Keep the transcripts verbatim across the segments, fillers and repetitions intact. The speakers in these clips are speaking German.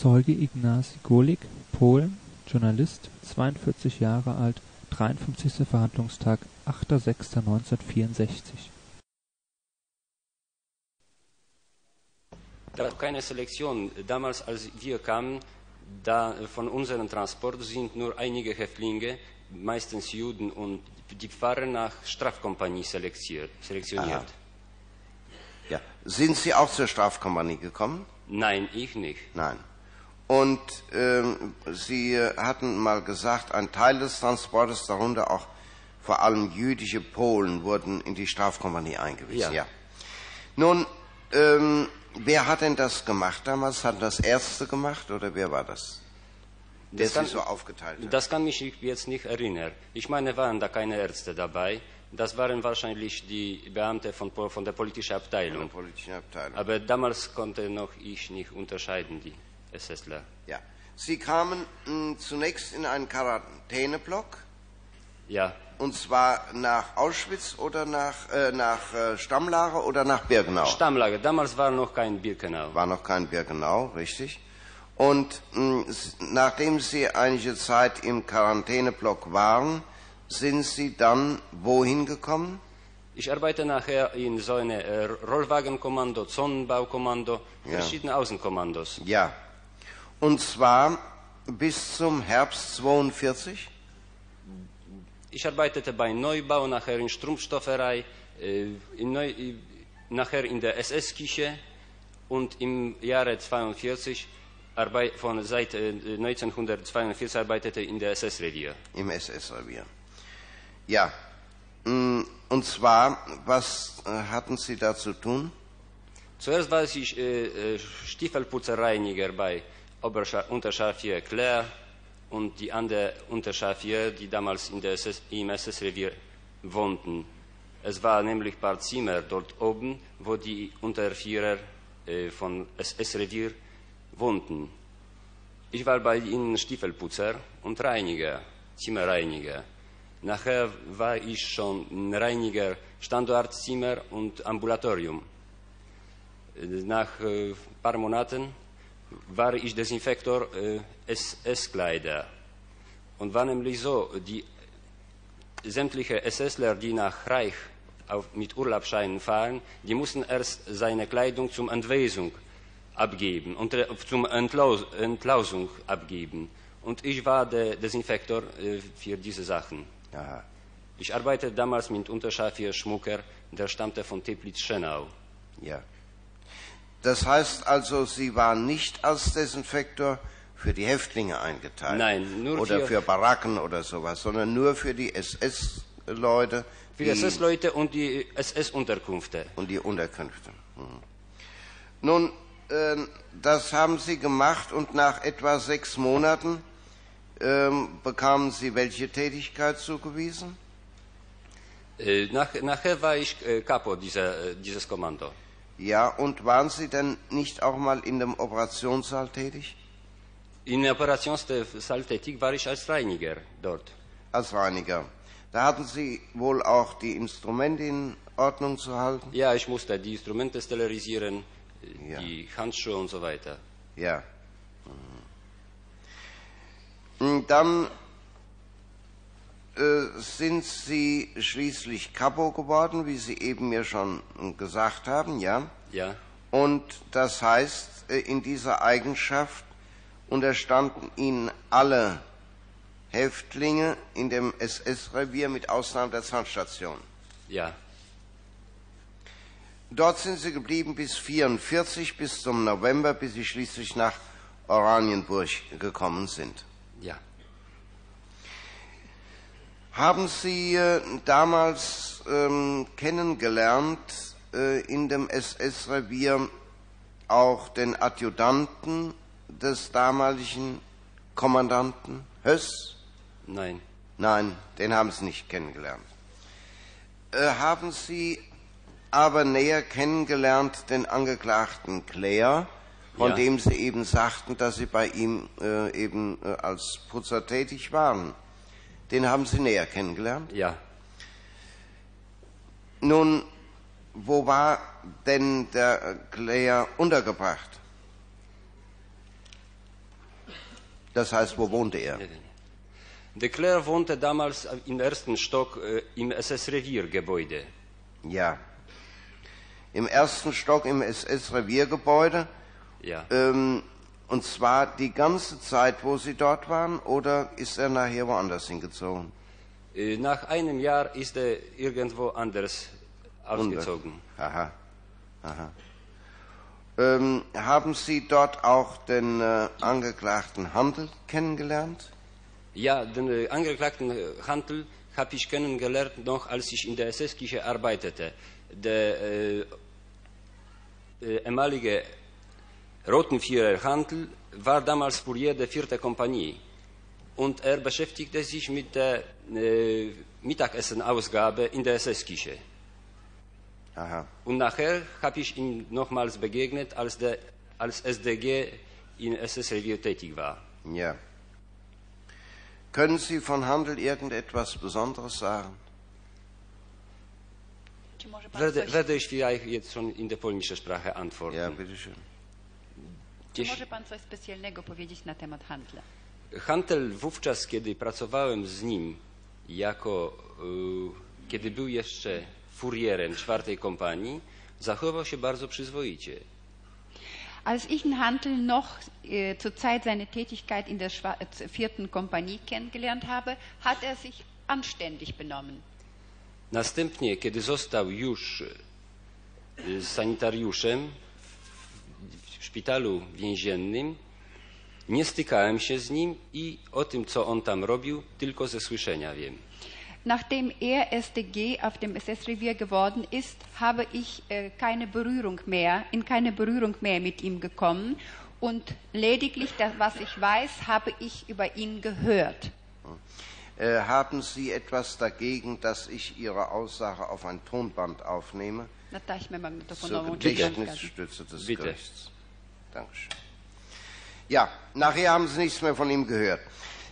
Zeuge Ignacy Golik, Polen, Journalist, zweiundvierzig Jahre alt, dreiundfünfzigster Verhandlungstag, achter sechster neunzehnhundertvierundsechzig. Da war keine Selektion. Damals, als wir kamen, da von unserem Transport sind nur einige Häftlinge, meistens Juden, und die Pfarrer nach Strafkompanie selektiert, selektioniert. Aha. Ja. Sind Sie auch zur Strafkompanie gekommen? Nein, ich nicht. Nein. Und ähm, Sie hatten mal gesagt, ein Teil des Transportes, darunter auch vor allem jüdische Polen, wurden in die Strafkompanie eingewiesen. Ja. Ja. Nun, ähm, wer hat denn das gemacht damals? Hat das Ärzte gemacht oder wer war das? Der das kann, sich so aufgeteilt hat? Das kann mich jetzt nicht erinnern. Ich meine, waren da keine Ärzte dabei. Das waren wahrscheinlich die Beamte von, von der politischen Abteilung. Der politischen Abteilung. Aber damals konnte noch ich nicht unterscheiden, die SSler. Ja. Sie kamen mh, zunächst in einen Quarantäneblock. Ja. Und zwar nach Auschwitz oder nach, äh, nach äh, Stammlager oder nach Birkenau? Stammlager. Damals war noch kein Birkenau. War noch kein Birkenau, richtig. Und mh, nachdem Sie einige Zeit im Quarantäneblock waren, sind Sie dann wohin gekommen? Ich arbeite nachher in so einem äh, Rollwagenkommando, Zonenbaukommando, ja, verschiedene Außenkommandos. Ja. Und zwar bis zum Herbst zweiundvierzig? Ich arbeitete bei Neubau, nachher in Strumpfstofferei, äh, in Neu äh, nachher in der S S-Küche und im Jahre zweiundvierzig, Arbeit von, seit äh, neunzehnhundertzweiundvierzig arbeitete in der S S-Revier. Im S S-Revier. Ja. Und zwar, was äh, hatten Sie da zu tun? Zuerst war ich äh, Stiefelputzerreiniger bei Unterscharfier Claire und die anderen Unterscharfier, die damals in der S S, im S S-Revier wohnten. Es war nämlich ein paar Zimmer dort oben, wo die Unterscharfierer äh, von S S-Revier wohnten. Ich war bei ihnen Stiefelputzer und Reiniger, Zimmerreiniger. Nachher war ich schon Reiniger Standortzimmer und Ambulatorium. Nach ein äh, paar Monaten war ich Desinfektor äh, S S-Kleider. Und war nämlich so, die sämtliche SSler, die nach Reich auf, mit Urlaubscheinen fahren, die mussten erst seine Kleidung zum Entwesung abgeben und äh, zum Entlaus Entlausung abgeben. Und ich war der Desinfektor äh, für diese Sachen. Aha. Ich arbeitete damals mit Unterscharfier Schmucker, der stammte von Teplitz-Schenau. Ja. Das heißt also, Sie waren nicht als Desinfektor für die Häftlinge eingeteilt? Nein, nur oder für, für Baracken oder sowas, sondern nur für die S S-Leute. Für die S S-Leute und die S S-Unterkünfte. Und die Unterkünfte. Mhm. Nun, äh, das haben Sie gemacht und nach etwa sechs Monaten bekamen Sie welche Tätigkeit zugewiesen? Nach, nachher war ich äh, Kapo dieser, dieses Kommando. Ja, und waren Sie denn nicht auch mal in dem Operationssaal tätig? In dem Operationssaal tätig war ich als Reiniger dort. Als Reiniger. Da hatten Sie wohl auch die Instrumente in Ordnung zu halten? Ja, ich musste die Instrumente sterilisieren, ja, die Handschuhe und so weiter. Ja. Dann äh, sind Sie schließlich Kapo geworden, wie Sie eben mir schon gesagt haben, ja? Ja. Und das heißt, in dieser Eigenschaft unterstanden Ihnen alle Häftlinge in dem S S-Revier mit Ausnahme der Zahnstation. Ja. Dort sind Sie geblieben bis neunzehnhundertvierundvierzig, bis zum November, bis Sie schließlich nach Oranienburg gekommen sind. Ja. Haben Sie äh, damals ähm, kennengelernt äh, in dem S S-Revier auch den Adjutanten des damaligen Kommandanten Höss? Nein. Nein, den haben Sie nicht kennengelernt. Äh, haben Sie aber näher kennengelernt den Angeklagten Claire? Von ja, dem Sie eben sagten, dass Sie bei ihm äh, eben äh, als Putzer tätig waren. Den haben Sie näher kennengelernt? Ja. Nun, wo war denn der Claire untergebracht? Das heißt, wo wohnte er? De Cler wohnte damals im ersten Stock äh, im S S-Reviergebäude. Ja. Im ersten Stock im S S-Reviergebäude? Ja. Ähm, und zwar die ganze Zeit, wo Sie dort waren, oder ist er nachher woanders hingezogen? Äh, nach einem Jahr ist er irgendwo anders ausgezogen. Aha. Aha. Ähm, haben Sie dort auch den äh, Angeklagten Handel kennengelernt? Ja, den äh, Angeklagten Handel habe ich kennengelernt, noch als ich in der S S-Kirche arbeitete. Der äh, äh, ehemalige Rotenführer Handel war damals Fourier der vierten Kompanie und er beschäftigte sich mit der äh, Mittagessen-Ausgabe in der S S-Kirche. Aha. Und nachher habe ich ihm nochmals begegnet, als, der, als S D G in S S-Revier tätig war. Ja. Können Sie von Handel irgendetwas Besonderes sagen? Werde, werde ich vielleicht jetzt schon in der polnischen Sprache antworten. Ja, bitteschön. Czy może Pan coś specjalnego powiedzieć na temat Handla? Handel wówczas, kiedy pracowałem z nim, jako, y, kiedy był jeszcze furierem czwartej kompanii, zachował się bardzo przyzwoicie. Als ich den Handel noch äh, zur Zeit seiner Tätigkeit in der vierten Kompanie kennengelernt habe, hat er sich anständig benommen. Następnie, kiedy został już äh, sanitariuszem w szpitalu więziennym, nie stykałem się z nim i o tym, co on tam robił, tylko ze słyszenia wiem. Nachdem er S D G auf dem S S-Revier geworden ist, habe ich äh, keine Berührung mehr, in keine Berührung mehr mit ihm gekommen und lediglich das, was ich weiß, habe ich über ihn gehört. Äh, haben Sie etwas dagegen, dass ich Ihre Aussage auf ein Tonband aufnehme? Zur Gedächtnisstütze des Gerichts. Dankeschön. Ja, nachher haben Sie nichts mehr von ihm gehört.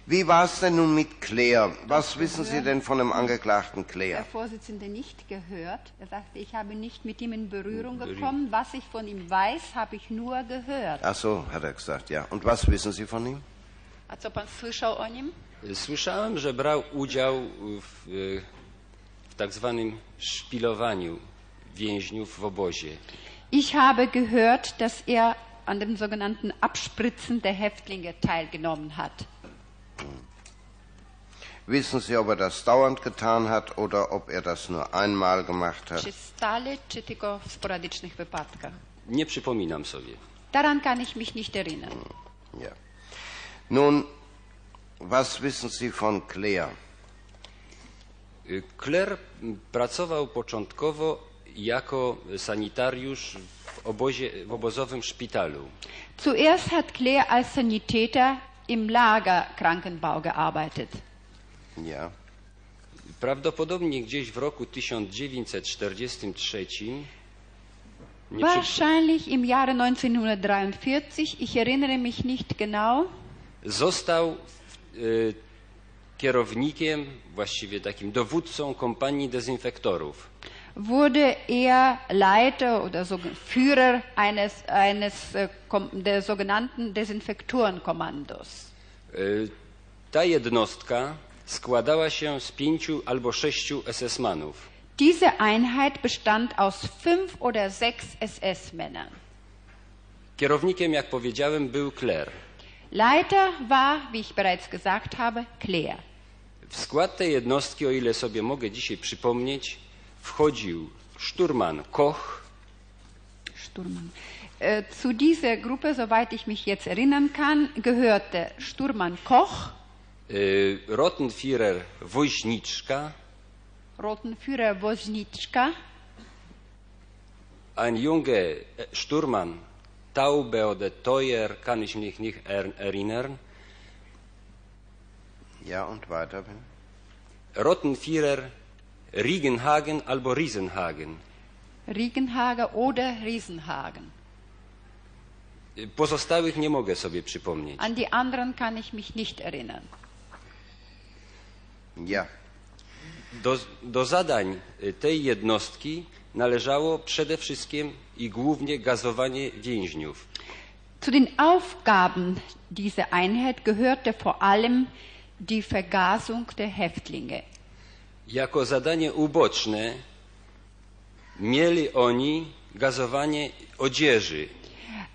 Wie war es denn nun mit Cler? Was wissen Sie denn von dem Angeklagten Cler? Der Vorsitzende nicht gehört. Er sagte, ich habe nicht mit ihm in Berührung gekommen. Was ich von ihm weiß, habe ich nur gehört. Ach so, hat er gesagt, ja. Und was wissen Sie von ihm? A co pan słyszał o nim? Słyszałem, że brał udział w, w tak zwanym szpilowaniu więźniów w obozie. Ich habe gehört, dass er an dem sogenannten Abspritzen der Häftlinge teilgenommen hat. Wissen Sie, ob er das dauernd getan hat oder ob er das nur einmal gemacht hat? Czy stale, czy tylko w sporadycznych wypadkach? Nie przypominam sobie. Daran kann ich mich nicht erinnern. Ja. Nun, was wissen Sie von Cler? Cler pracował początkowo jako sanitariusz w obozie, w obozowym szpitalu. Zuerst hat Cler als Sanitäter im Lagerkrankenbau gearbeitet. Ja. Prawdopodobnie gdzieś w roku tysiąc dziewięćset czterdziestym trzecim. Wahrscheinlich im Jahre neunzehnhundertdreiundvierzig, ich erinnere mich nicht genau. Został y, kierownikiem, właściwie takim dowódcą kompanii dezynfektorów. Wurde er Leiter oder so, Führer eines, eines der sogenannten Desinfektorenkommandos. Y, ta jednostka składała się z pięciu albo sześciu S S-manów. Diese Einheit bestand aus fünf oder sechs S S-Männern. Kierownikiem, jak powiedziałem, był Cler. Leiter war, wie ich bereits gesagt habe, Cler. W skład tej jednostki, o ile sobie mogę dzisiaj przypomnieć, wchodził szturman Koch. Szturman. Äh, zu dieser Gruppe, soweit ich mich jetzt erinnern kann, gehörte Sturman Koch, Rotenführer Woźniczka, Rotenführer Woźniczka, ein junger Sturmmann Taube oder Teuer, kann ich mich nicht erinnern. Ja, und weiter. Rotenführer Riegenhagen albo Riesenhagen. Riegenhager oder Riesenhagen. Pozostałych nie mogę sobie przypomnieć. An die anderen kann ich mich nicht erinnern. Ja. Do, do zadań tej jednostki należało przede wszystkim i głównie gazowanie więźniów. Zu den Aufgaben dieser Einheit gehörte vor allem die Vergasung der Häftlinge. Jako zadanie uboczne mieli oni gazowanie odzieży.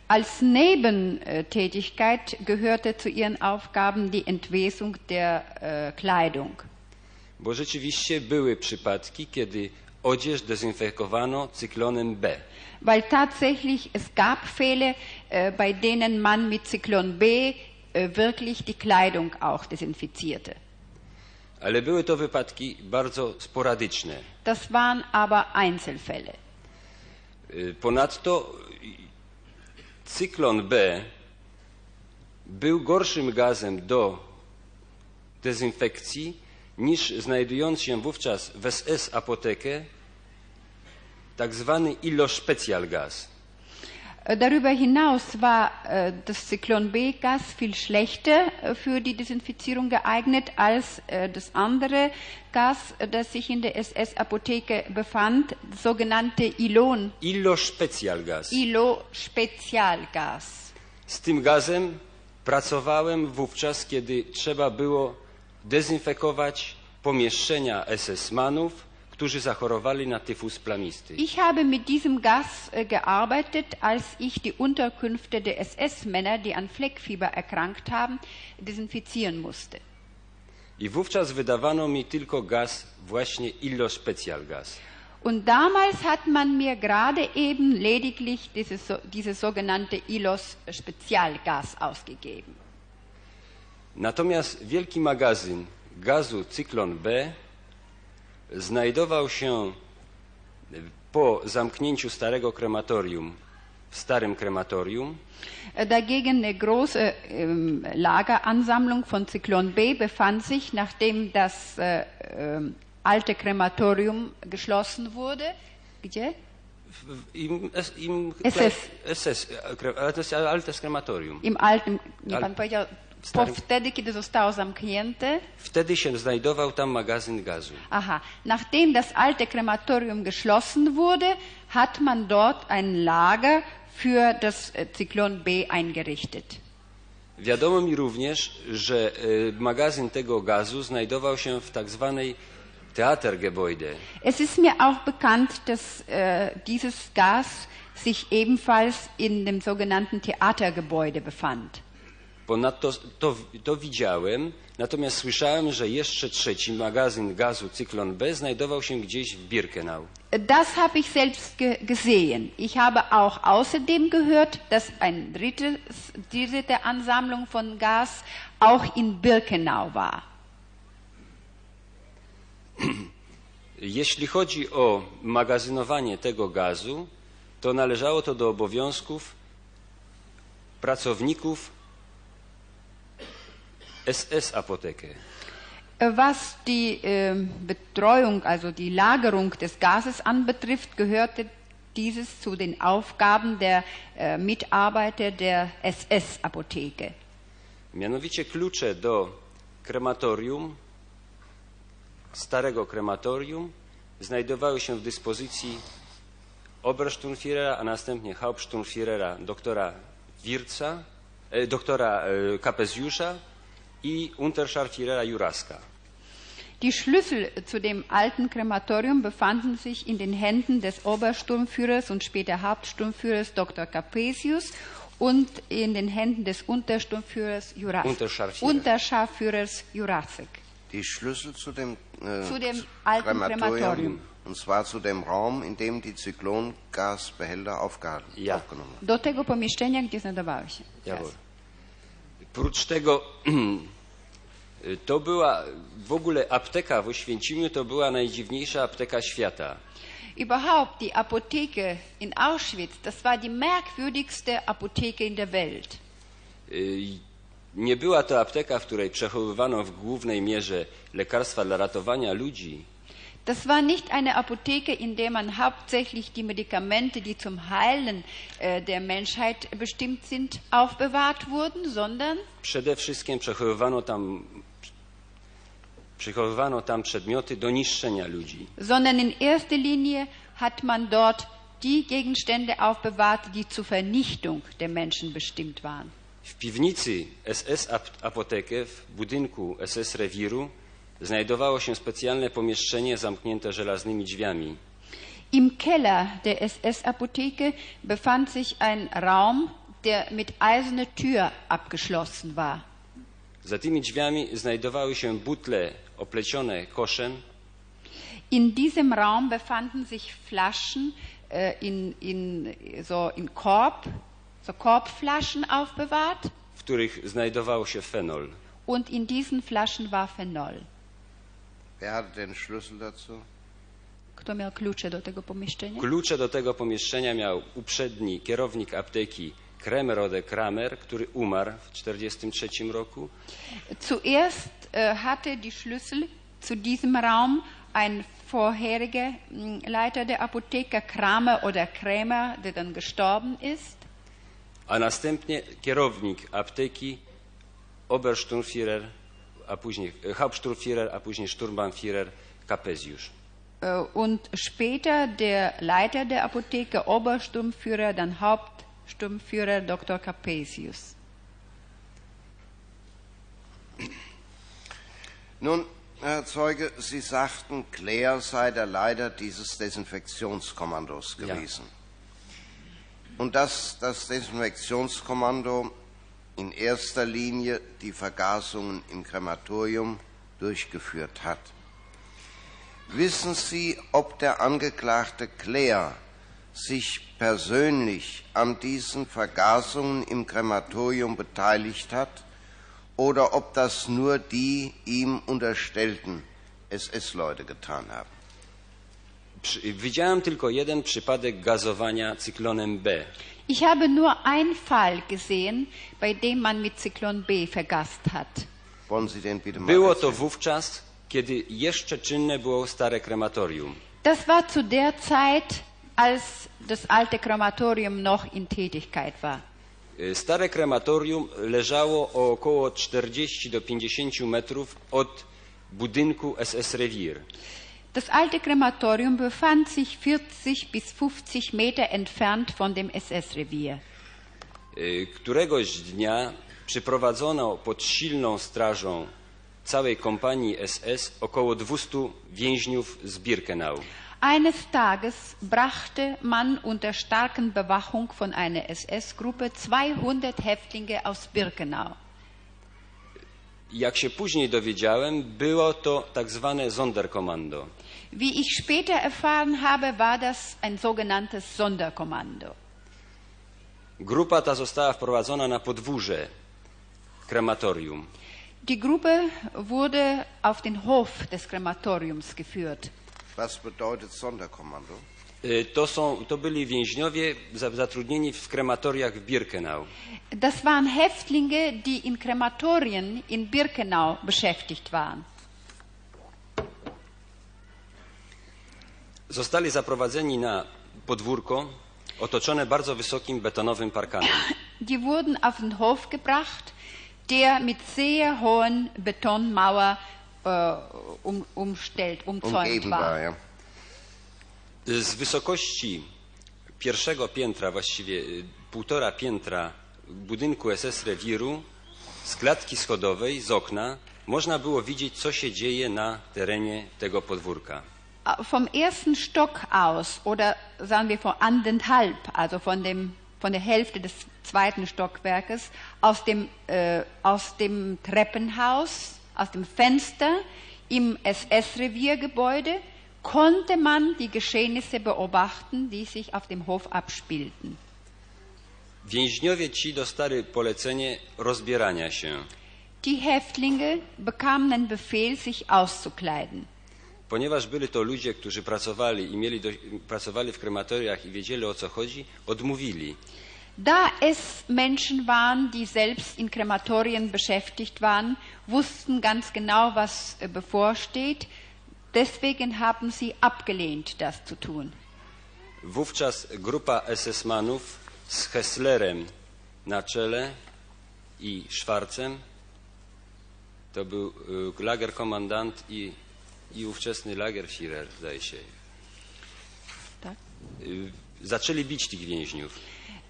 Als Nebentätigkeit gehörte zu ihren Aufgaben die Entwesung der äh, Kleidung. Bo rzeczywiście były przypadki, kiedy odzież dezynfekowano cyklonem B. Weil tatsächlich es gab Fälle, äh, bei denen man mit Zyklon B äh, wirklich die Kleidung auch desinfizierte. Ale były to wypadki bardzo sporadyczne. Das waren aber Einzelfälle. Ponadto cyklon B był gorszym gazem do dezynfekcji niż znajdując się wówczas w S S apotekę tak zwany Illo-Spezialgas. Darüber hinaus war äh, das Zyklon-B-Gas viel schlechter äh, für die Desinfizierung geeignet als äh, das andere Gas, das sich in der S S-Apotheke befand, das sogenannte Ilon. Illo-Spezialgas. Illo-Spezialgas. Z tym gazem pracowałem wówczas, kiedy trzeba było dezynfekować pomieszczenia S S-manów, którzy zachorowali na tyfus plamisty. Ich habe mit diesem Gas gearbeitet, als ich die Unterkünfte der S S-Männer, die an Fleckfieber erkrankt haben, desinfizieren musste. I wówczas wydawano mi tylko gaz właśnie Illo Spezialgas. Und damals hat man mir gerade eben lediglich dieses, dieses sogenannte Illo Spezialgas ausgegeben. Natomiast wielki magazyn gazu Cyklon B znajdował się po zamknięciu starego krematorium w starym krematorium. Dagegen eine große ähm, Lageransammlung von Zyklon B befand sich, nachdem das äh, äh, alte Krematorium geschlossen wurde. Gdzie? Im, im S S. S S, altes krematorium. Im alten, nie pan powiedział. Po wtedy, kiedy zostało zamknięte? Wtedy się znajdował tam magazyn gazu. Aha. Nachdem das alte Krematorium geschlossen wurde, hat man dort ein Lager für das Zyklon B eingerichtet. Wiadomo mi również, że magazyn tego gazu znajdował się w tak zwanej Theatergebäude. Es ist mir auch bekannt, dass äh, dieses Gas sich ebenfalls in dem sogenannten Theatergebäude befand. Ponadto to, to widziałem, natomiast słyszałem, że jeszcze trzeci magazyn gazu Cyklon B znajdował się gdzieś w Birkenau. Das habe ich selbst ge gesehen. Ich habe auch außerdem gehört, dass ein drittes, dritte Ansammlung von Gas auch in Birkenau war. Jeśli chodzi o magazynowanie tego gazu, to należało to do obowiązków pracowników S S-Apotheke. Was die äh, Betreuung, also die Lagerung des Gases anbetrifft, gehörte dieses zu den Aufgaben der äh, Mitarbeiter der S S-Apotheke. Mianowicie klucze do krematorium, starego krematorium, znajdowały się w dyspozycji Obersturmführera, a następnie Hauptsturmführera doktora Wirza, e, doktora e, Kapesiusza i Unterscharführer Juraska. Die Schlüssel zu dem alten Krematorium befanden sich in den Händen des Obersturmführers und später Hauptsturmführers Doktor Capesius und in den Händen des Untersturmführers Juraska. Unterscharführer. Unterscharführers Jurasek. Die Schlüssel zu dem, äh, zu dem alten Krematorium, Krematorium, und zwar zu dem Raum, in dem die Zyklongasbehälter aufgehalten, ja, aufgenommen wurden. Do tego pomieszczenia, gdzie znajdowały się. Jawohl. Prócz tego to była w ogóle apteka w Oświęcimiu, to była najdziwniejsza apteka świata. Überhaupt die Apotheke in Auschwitz, das war die merkwürdigste Apotheke in der Welt. Nie była to apteka, w której przechowywano w głównej mierze lekarstwa dla ratowania ludzi. Das war nicht eine Apotheke, in der man hauptsächlich die Medikamente, die zum Heilen äh, der Menschheit bestimmt sind, aufbewahrt wurden, sondern przede wszystkim przechowywano tam, przechowywano tam przedmioty do niszczenia ludzi. Sondern in erster Linie hat man dort die Gegenstände aufbewahrte, die zur Vernichtung der Menschen bestimmt waren. W piwnicy S S Apotekę, w budynku S S Rewiru, znajdowało się specjalne pomieszczenie zamknięte żelaznymi drzwiami. Im Keller der S S Apotheke befand sich ein Raum, der mit eiserner Tür abgeschlossen war. Za tymi drzwiami znajdowały się butle oplecione koszem. In diesem Raum befanden sich Flaschen äh, in, in, so in Korb, so Korbflaschen aufbewahrt. W których znajdował się Phenol. Und in diesen Flaschen war Phenol. Wer hat den Schlüssel dazu? Kto miał klucze do tego pomieszczenia? Klucze do tego pomieszczenia miał uprzedni kierownik apteki Kremer Ode Kramer, który umarł w tysiąc dziewięćset czterdziestym trzecim roku. Zuerst äh, hatte die Schlüssel zu diesem Raum ein vorheriger Leiter der Apotheke, Kramer oder Krämer, der dann gestorben ist. A następnie kierownik apteki Obersturmführer, a później Hauptsturmführer, a później Sturmbannführer Capesius. Und später der Leiter der Apotheke, Obersturmführer, dann Hauptsturmführer Doktor Capesius. Nun, Herr Zeuge, Sie sagten, Claire sei der Leiter dieses Desinfektionskommandos gewesen. Ja. Und dass das Desinfektionskommando in erster Linie die Vergasungen im Krematorium durchgeführt hat. Wissen Sie, ob der Angeklagte Claire sich persönlich an diesen Vergasungen im Krematorium beteiligt hat? Oder ob das nur die ihm unterstellten S S-Leute getan haben. Widziałem tylko jeden przypadek gazowania Zyklonem B. Ich habe nur einen Fall gesehen, bei dem man mit Zyklon B vergast hat. Wollen Sie den bitte mal erzählen? Było to wówczas, kiedy jeszcze czynne było stare krematorium. Das war zu der Zeit, als das alte Krematorium noch in Tätigkeit war. Stare krematorium leżało o około czterdziestu do pięćdziesięciu metrów od budynku S S Rewir. Das alte Krematorium befand sich vierzig bis fünfzig Meter entfernt von dem S S Revier. Któregoś dnia przyprowadzono pod silną strażą całej kompanii S S około dwustu więźniów z Birkenau. Eines Tages brachte man unter starken Bewachung von einer S S-Gruppe zweihundert Häftlinge aus Birkenau. Jak się później dowiedziałem, było to tak zwane Sonderkommando. Wie ich später erfahren habe, war das ein sogenanntes Sonderkommando. Grupa ta została wprowadzona na podwórze krematorium. Die Gruppe wurde auf den Hof des Krematoriums geführt. Was bedeutet Sonderkommando? To, są, to byli więźniowie zatrudnieni w krematoriach w Birkenau. Das waren Häftlinge, die in Krematorien in Birkenau beschäftigt waren. Zostali zaprowadzeni na podwórko, otoczone bardzo wysokim betonowym parkanem. Die wurden auf den Hof gebracht, der mit sehr hohen Betonmauer Um, umstellt, umzäunt war. Ja. Z wysokości pierwszego piętra, właściwie półtora piętra budynku S S Rewiru, z klatki schodowej, z okna, można było widzieć, co się dzieje na terenie tego podwórka. Vom ersten Stock aus, oder sagen wir von anderthalb, also von dem, von der Hälfte des zweiten Stockwerkes, aus dem, äh, aus dem Treppenhaus, aus dem Fenster im S S-Reviergebäude konnte man die Geschehnisse beobachten, die sich auf dem Hof abspielten. Więźniowie ci dostali polecenie rozbierania się. Die Häftlinge bekamen einen Befehl, sich auszukleiden. Ponieważ byli to ludzie, którzy pracowali i mieli do, pracowali w krematoriach i wiedzieli, o co chodzi, odmówili. Da es Menschen waren, die selbst in Krematorien beschäftigt waren, wussten ganz genau, was bevorsteht. Deswegen haben sie abgelehnt, das zu tun. Wówczas grupa S S-manów z Hesslerem na czele i Schwarzem, to był Lagerkommandant i, i ówczesny Lagerführer, zdaje się. Tak. zaczęli bić tych więźniów.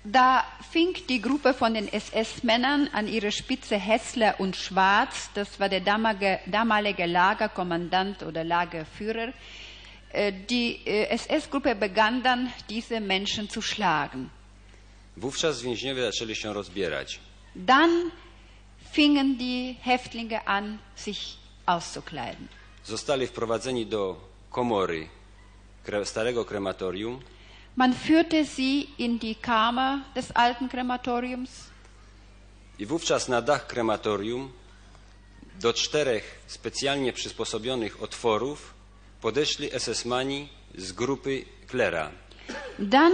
Da fing die Gruppe von den S S-Männern an ihrer Spitze Häßler und Schwarz, das war der damalige, damalige Lagerkommandant oder Lagerführer. Die S S-Gruppe begann dann, diese Menschen zu schlagen. Wówczas więźniowie zaczęli się rozbierać. Dann fingen die Häftlinge an, sich auszukleiden. Zostali wprowadzeni do komory, starego krematorium. Man führte sie in die Kammer des alten Krematoriums. I wówczas na dach krematorium do czterech specjalnie przysposobionych otworów podeszli S S-mani z grupy Klera. Dann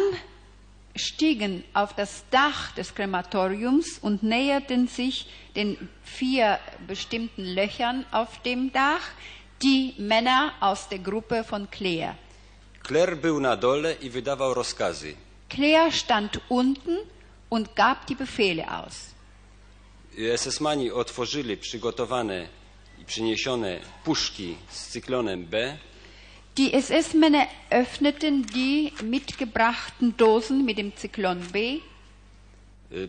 stiegen auf das Dach des Krematoriums und näherten sich den vier bestimmten Löchern auf dem Dach die Männer aus der Gruppe von Claire. Claire był na dole i wydawał rozkazy. Claire stand unten und gab die Befehle aus. S S-mani otworzyli przygotowane i przyniesione puszki z cyklonem B. Die S S-Männer öffneten die mitgebrachten Dosen mit dem Zyklon B.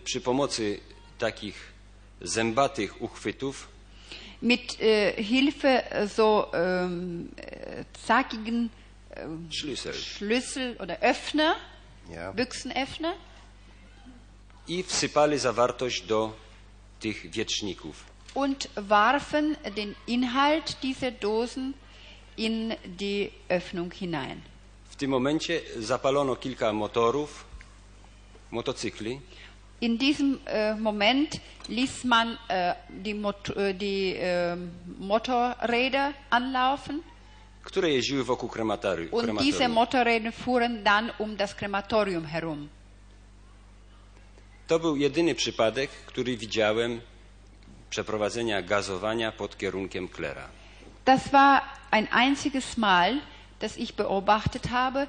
Przy pomocy takich zębatych uchwytów. Mit äh, Hilfe so äh, zackigen äh, Schlüssel. Schlüssel oder Öffner, ja. Büchsenöffner. I wsypali zawartość do tych wieczników. Und warfen den Inhalt dieser Dosen in die Öffnung hinein. W tym momencie zapalono kilka motorów, motocykli. In diesem äh, Moment ließ man äh, die, Mot die äh, Motorräder anlaufen. Które jeździły wokół krematorium. Und diese Motorräder fuhren dann um das Krematorium herum. To był jedyny przypadek, który widziałem przeprowadzenia gazowania pod kierunkiem Klera. Das war ein einziges Mal, das ich beobachtet habe,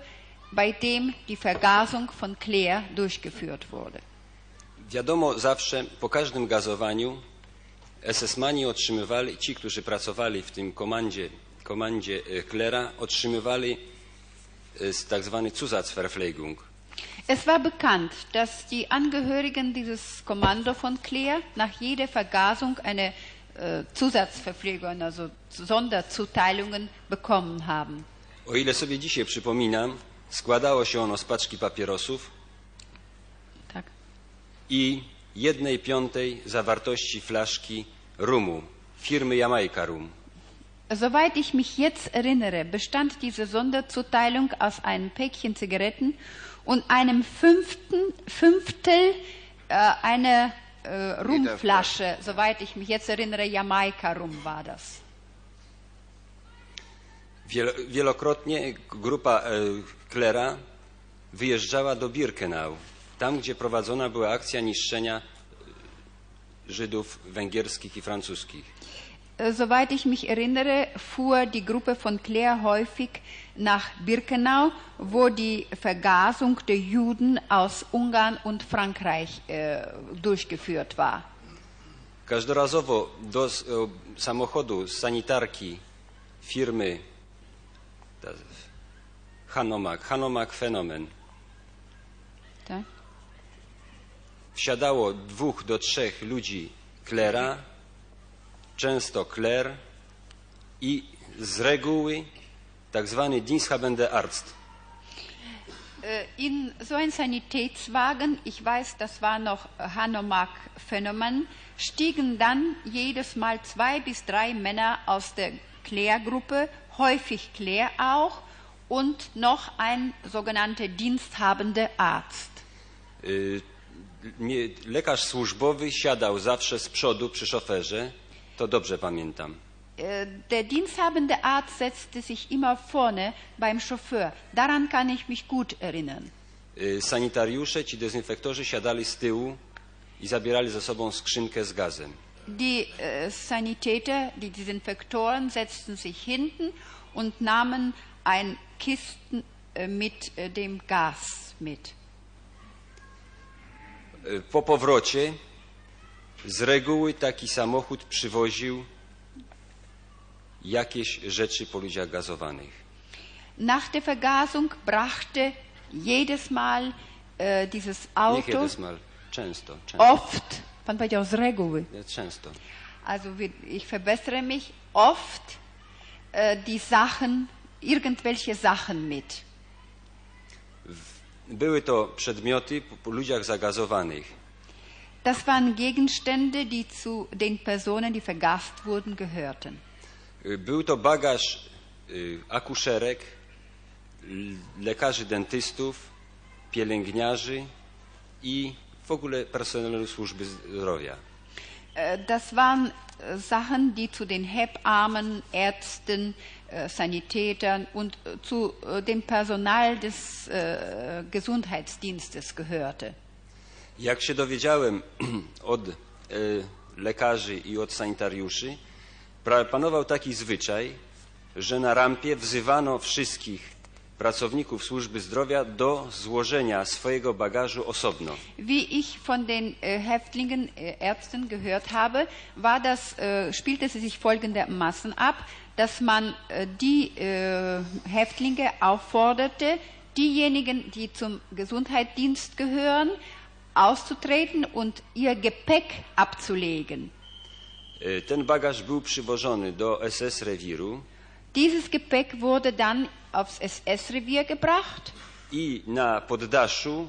bei dem die Vergasung von Claire durchgeführt wurde. Wiadomo, zawsze po każdym gazowaniu S S-mani otrzymywali, ci, którzy pracowali w tym komandzie, komandzie Claire'a, otrzymywali tak zwany Zusatzverpflegung. Es war bekannt, dass die Angehörigen dieses Kommando von Claire nach jeder Vergasung eine Zusatzverpflegung, also Sonderzuteilungen bekommen haben. O ile sobie dzisiaj przypominam, składało się ono z paczki papierosów, tak, i jednej piątej zawartości flaszki rumu firmy Jamaica Rum. Soweit ich mich jetzt erinnere, bestand diese Sonderzuteilung aus einem Päckchen Zigaretten und einem fünften, Fünftel äh, einer Äh, Rumflasche, soweit ich mich jetzt erinnere, Jamaika-Rum war das. Wielokrotnie grupa Klera wyjeżdżała do Birkenau, tam gdzie prowadzona była akcja niszczenia Żydów węgierskich i francuskich. Soweit ich mich erinnere, fuhr die Gruppe von Claire häufig nach Birkenau, wo die Vergasung der Juden aus Ungarn und Frankreich äh, durchgeführt war. Każdorazowo do samochodu sanitarki firmy Hanomag, Hanomag Fenomen, tak, wsiadało dwóch do trzech ludzi Claire'a, często Claire, i z reguły tak zwany diensthabende Arzt. In so ein Sanitätswagen, ich weiß, das war noch Hanomag Phänomen, stiegen dann jedes Mal zwei bis drei Männer aus der Claire-Gruppe, häufig Claire auch, und noch ein sogenannter diensthabende Arzt. Lekarz służbowy siadał zawsze z przodu przy szoferze. To dobrze pamiętam. Der diensthabende Arzt setzte sich immer vorne beim Chauffeur. Daran kann ich mich gut erinnern. Sanitariusze, ci dezynfektorzy siadali z tyłu i zabierali ze sobą skrzynkę z gazem. Die Sanitäter, die Desinfektoren setzten sich hinten und nahmen ein Kisten mit dem Gas mit. Po powrocie z reguły taki samochód przywoził jakieś rzeczy po ludziach gazowanych. Nach der Vergasung brachte jedes Mal e, dieses Auto. Nie jedes Mal, często, często. Oft, pan powiedział z reguły. Często. Also ich verbessere mich oft e, die Sachen, irgendwelche Sachen mit. Były to przedmioty po ludziach zagazowanych. Das waren Gegenstände, die zu den Personen, die vergast wurden, gehörten. Był to bagaż akuszerek, lekarzy, dentystów, pielęgniarzy i w ogóle personelu służby zdrowia. Das waren Sachen, die zu den Hebammen, Ärzten, Sanitätern und zu dem Personal des Gesundheitsdienstes gehörte. Jak się dowiedziałem od e, lekarzy i od sanitariuszy, panował taki zwyczaj, że na rampie wzywano wszystkich pracowników służby zdrowia do złożenia swojego bagażu osobno. Wie ich von den e, Häftlingen, Ärzten gehört habe, war das, e, spielte sie sich folgendermaßen ab, dass man e, die e, Häftlinge aufforderte, diejenigen, die zum Gesundheitsdienst gehören, auszutreten und ihr Gepäck abzulegen. Ten bagaż był przywożony do S S rewiru. Dieses Gepäck wurde dann aufs S S-Revier gebracht. I na poddaszu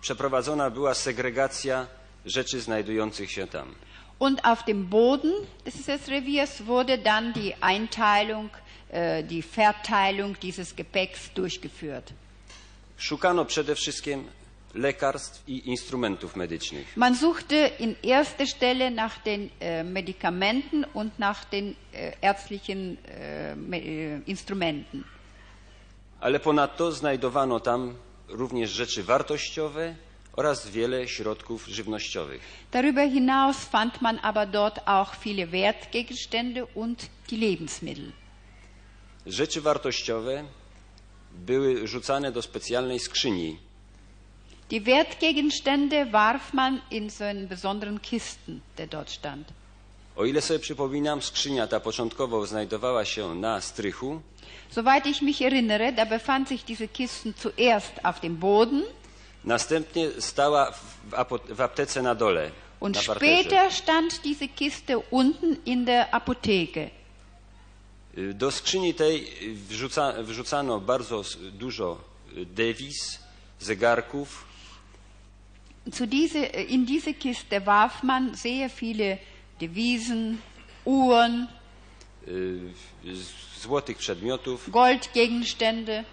przeprowadzona była segregacja rzeczy znajdujących się tam. Und auf dem Boden des S S-Reviers wurde dann die Einteilung, äh, die Verteilung dieses Gepäcks durchgeführt. Szukano przede wszystkim lekarstw i instrumentów medycznych. Man suchte in erster Stelle nach den äh, Medikamenten und nach den äh, ärztlichen äh, äh, Instrumenten. Ale ponadto znajdowano tam również rzeczy wartościowe oraz wiele środków żywnościowych. Darüber hinaus fand man aber dort auch viele Wertgegenstände und die Lebensmittel. Rzeczy wartościowe były rzucane do specjalnej skrzyni. Die Wertgegenstände warf man in so einen besonderen Kisten, der dort stand. O ile sobie przypominam, skrzynia ta początkowo znajdowała się na strychu. Soweit ich mich erinnere, da befand sich diese Kisten zuerst auf dem Boden. Następnie stała w aptece na dole. Und na später stand diese Kiste unten in der Apotheke. Do skrzyni tej wrzuca, wrzucano bardzo dużo dewiz, zegarków. Zu diese, in diese Kiste warf man sehr viele Devisen, Uhren, złotych przedmiotów, Goldgegenstände.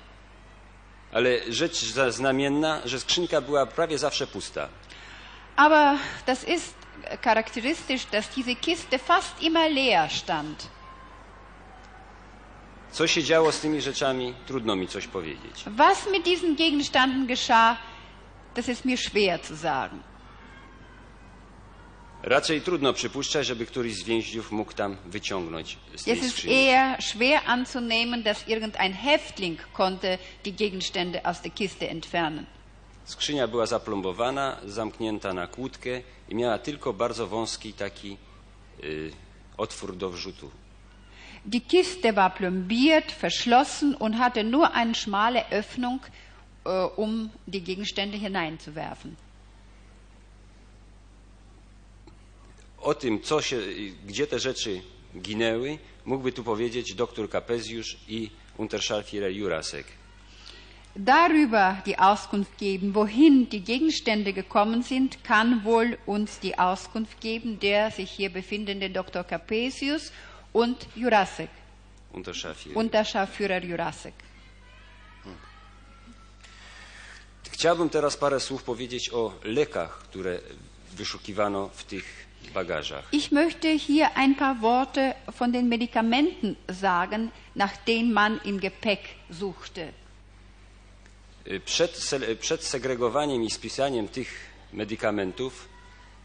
Ale rzecz znamienna, że skrzynka była prawie zawsze pusta. Aber das ist charakteristisch, dass diese Kiste fast immer leer stand. Co się działo z tymi rzeczami? Trudno mi coś powiedzieć. Was mit diesen Gegenständen geschah? Das ist mir schwer zu sagen. Raczej trudno przypuszczać, żeby któryś z więźniów mógł tam wyciągnąć z tej skrzyni. Es ist eher schwer anzunehmen, dass irgendein Häftling konnte die Gegenstände aus der Kiste entfernen. Skrzynia była zaplombowana, zamknięta na kłódkę i miała tylko bardzo wąski taki y, otwór do wrzutu. Die Kiste war plombiert, verschlossen und hatte nur eine schmale Öffnung, um die Gegenstände hineinzuwerfen. O tym, co się, gdzie te rzeczy ginęły, mógłby tu powiedzieć doktor Kapesiusz i Unterscharführer Jurasek. Darüber die Auskunft geben, wohin die Gegenstände gekommen sind, kann wohl uns die Auskunft geben der sich hier befindende doktor Kapesiusz und Jurasek. Unterscharführer Jurasek. Chciałbym teraz parę słów powiedzieć o lekach, które wyszukiwano w tych bagażach. Ich möchte hier ein paar Worte von den Medikamenten sagen, nach denen man im Gepäck suchte. Przed, przed segregowaniem i spisaniem tych medykamentów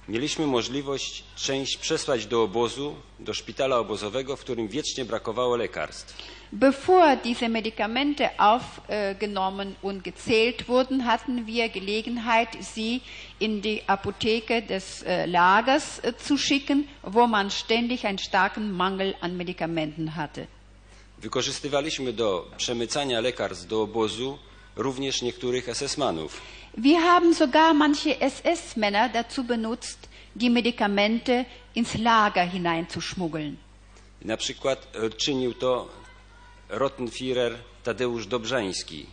mieliśmy możliwość część przesłać do obozu, do szpitala obozowego, w którym wiecznie brakowało lekarstw. Bevor diese Medikamente aufgenommen und gezählt wurden, hatten wir Gelegenheit, sie in die Apotheke des Lagers zu schicken, wo man ständig einen starken Mangel an Medikamenten hatte. Wykorzystywaliśmy do przemycania lekarstw do obozu również niektórych S S-Manów. Wir haben sogar manche S S-Männer dazu benutzt, die Medikamente ins Lager hineinzuschmuggeln. Na przykład czynił to Rottenführer Tadeusz Dobrzański.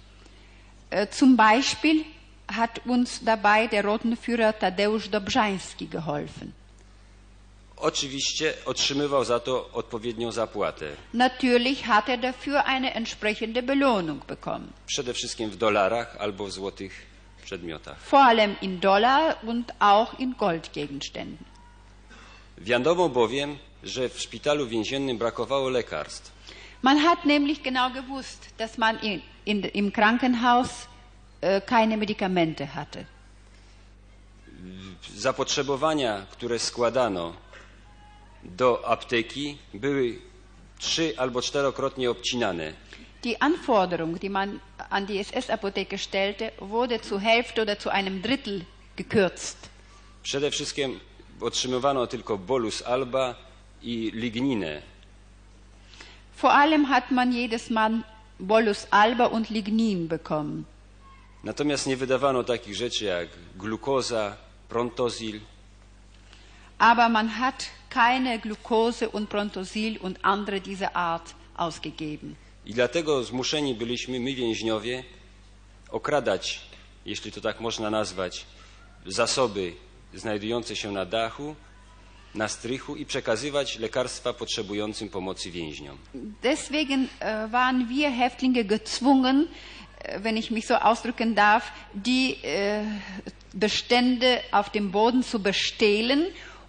Zum Beispiel hat uns dabei der Rottenführer Tadeusz Dobrzański geholfen. Oczywiście otrzymywał za to odpowiednią zapłatę. Natürlich hat er dafür eine entsprechende Belohnung bekommen. Przede wszystkim w dolarach albo w złotych przedmiotach. Vor allem in Dollar und auch in Goldgegenständen. Wiadomo bowiem, że w szpitalu więziennym brakowało lekarstw. Man hat nämlich genau gewusst, dass man in, in, im Krankenhaus äh, keine Medikamente hatte. Zapotrzebowania, które składano do apteki, były trzy albo czterokrotnie obcinane. Die Anforderung, die man an die S S-Apotheke stellte, wurde zur Hälfte oder zu einem Drittel gekürzt. Przede wszystkim otrzymywano tylko bolus alba i ligninę. Vor allem hat man jedes Mal Bolus alba und Lignin bekommen. Natomiast nie wydawano takich rzeczy jak glukoza, Prontosil. Aber man hat keine Glukose und Prontosil und andere dieser Art ausgegeben. I dlatego zmuszeni byliśmy, my więźniowie, okradać, jeśli to tak można nazwać, zasoby znajdujące się na dachu, na strychu i przekazywać lekarstwa potrzebującym pomocy więźniom. Deswegen waren wir Häftlinge gezwungen, wenn ich mich so ausdrücken darf, die Bestände auf dem Boden zu bestehlen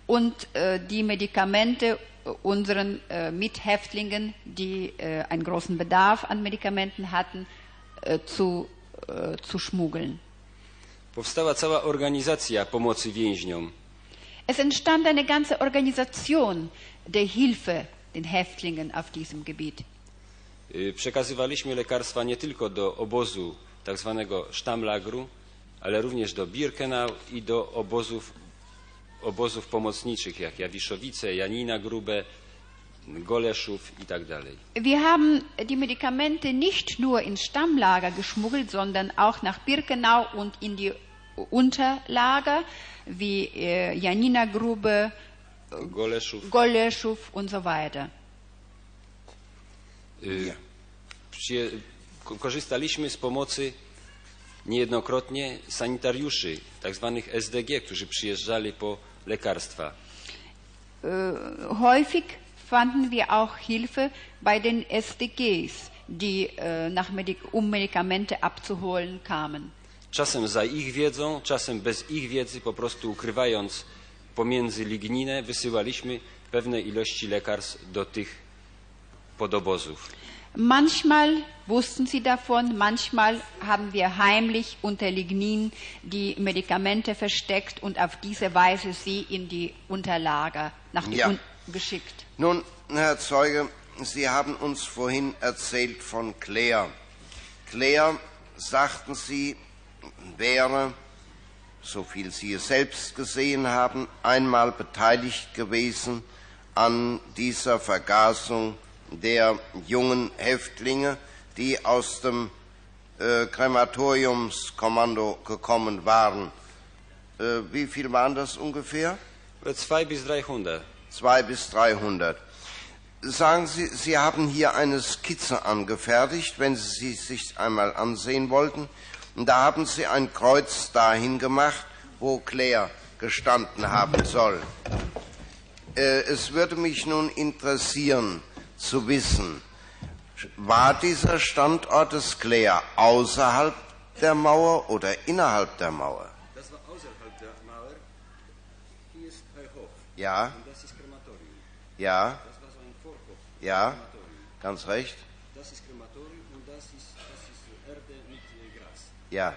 und die Medikamente unseren Mithäftlingen, die einen großen Bedarf an Medikamenten hatten, zu, zu schmuggeln. Powstała cała organizacja pomocy więźniom. Es entstand eine ganze Organisation der Hilfe den Häftlingen auf diesem Gebiet. Przekazywaliśmy lekarstwa nie tylko do obozu tak zwanego Stammlagru, ale również do Birkenau i do obozów, obozów pomocniczych, jak Jawiszowice, Janina Grube, Goleszów i tak dalej. Wir haben die Medikamente nicht nur ins Stammlager geschmuggelt, sondern auch nach Birkenau und in die Unterlager wie Janina Grube, Goleszów, Goleszów und so weiter. Korzystaliśmy z pomocy niejednokrotnie sanitariuszy, tak zwanych S D G, którzy przyjeżdżali po lekarstwa. Häufig fanden wir auch Hilfe bei den S D Gs, die um Medikamente abzuholen kamen. Czasem za ich wiedzą, czasem bez ich wiedzy, po prostu ukrywając pomiędzy ligninę, wysyłaliśmy pewne ilości lekarstw do tych podobozów. Manchmal wussten sie davon, manchmal haben wir heimlich unter Lignin die Medikamente versteckt und auf diese Weise sie in die Unterlager nach ja. un geschickt. Nun, Herr Zeuge, Sie haben uns vorhin erzählt von Claire. Claire, sagten Sie, wäre, so viel Sie es selbst gesehen haben, einmal beteiligt gewesen an dieser Vergasung der jungen Häftlinge, die aus dem äh, Krematoriumskommando gekommen waren. Äh, wie viel waren das ungefähr? Zwei bis dreihundert. Zwei bis dreihundert. Sagen Sie, Sie haben hier eine Skizze angefertigt, wenn Sie sie sich einmal ansehen wollten. Und da haben Sie ein Kreuz dahin gemacht, wo Claire gestanden haben soll. Äh, es würde mich nun interessieren, zu wissen, war dieser Standort des Claire außerhalb der Mauer oder innerhalb der Mauer? Das war außerhalb der Mauer. Hier ist ein Hof. Ja. Und das ist Krematorium. Ja. Das war so ein Vorhof. Ja. Ganz recht. Das ist Krematorium und das ist, das ist Erde mit Gras. Ja.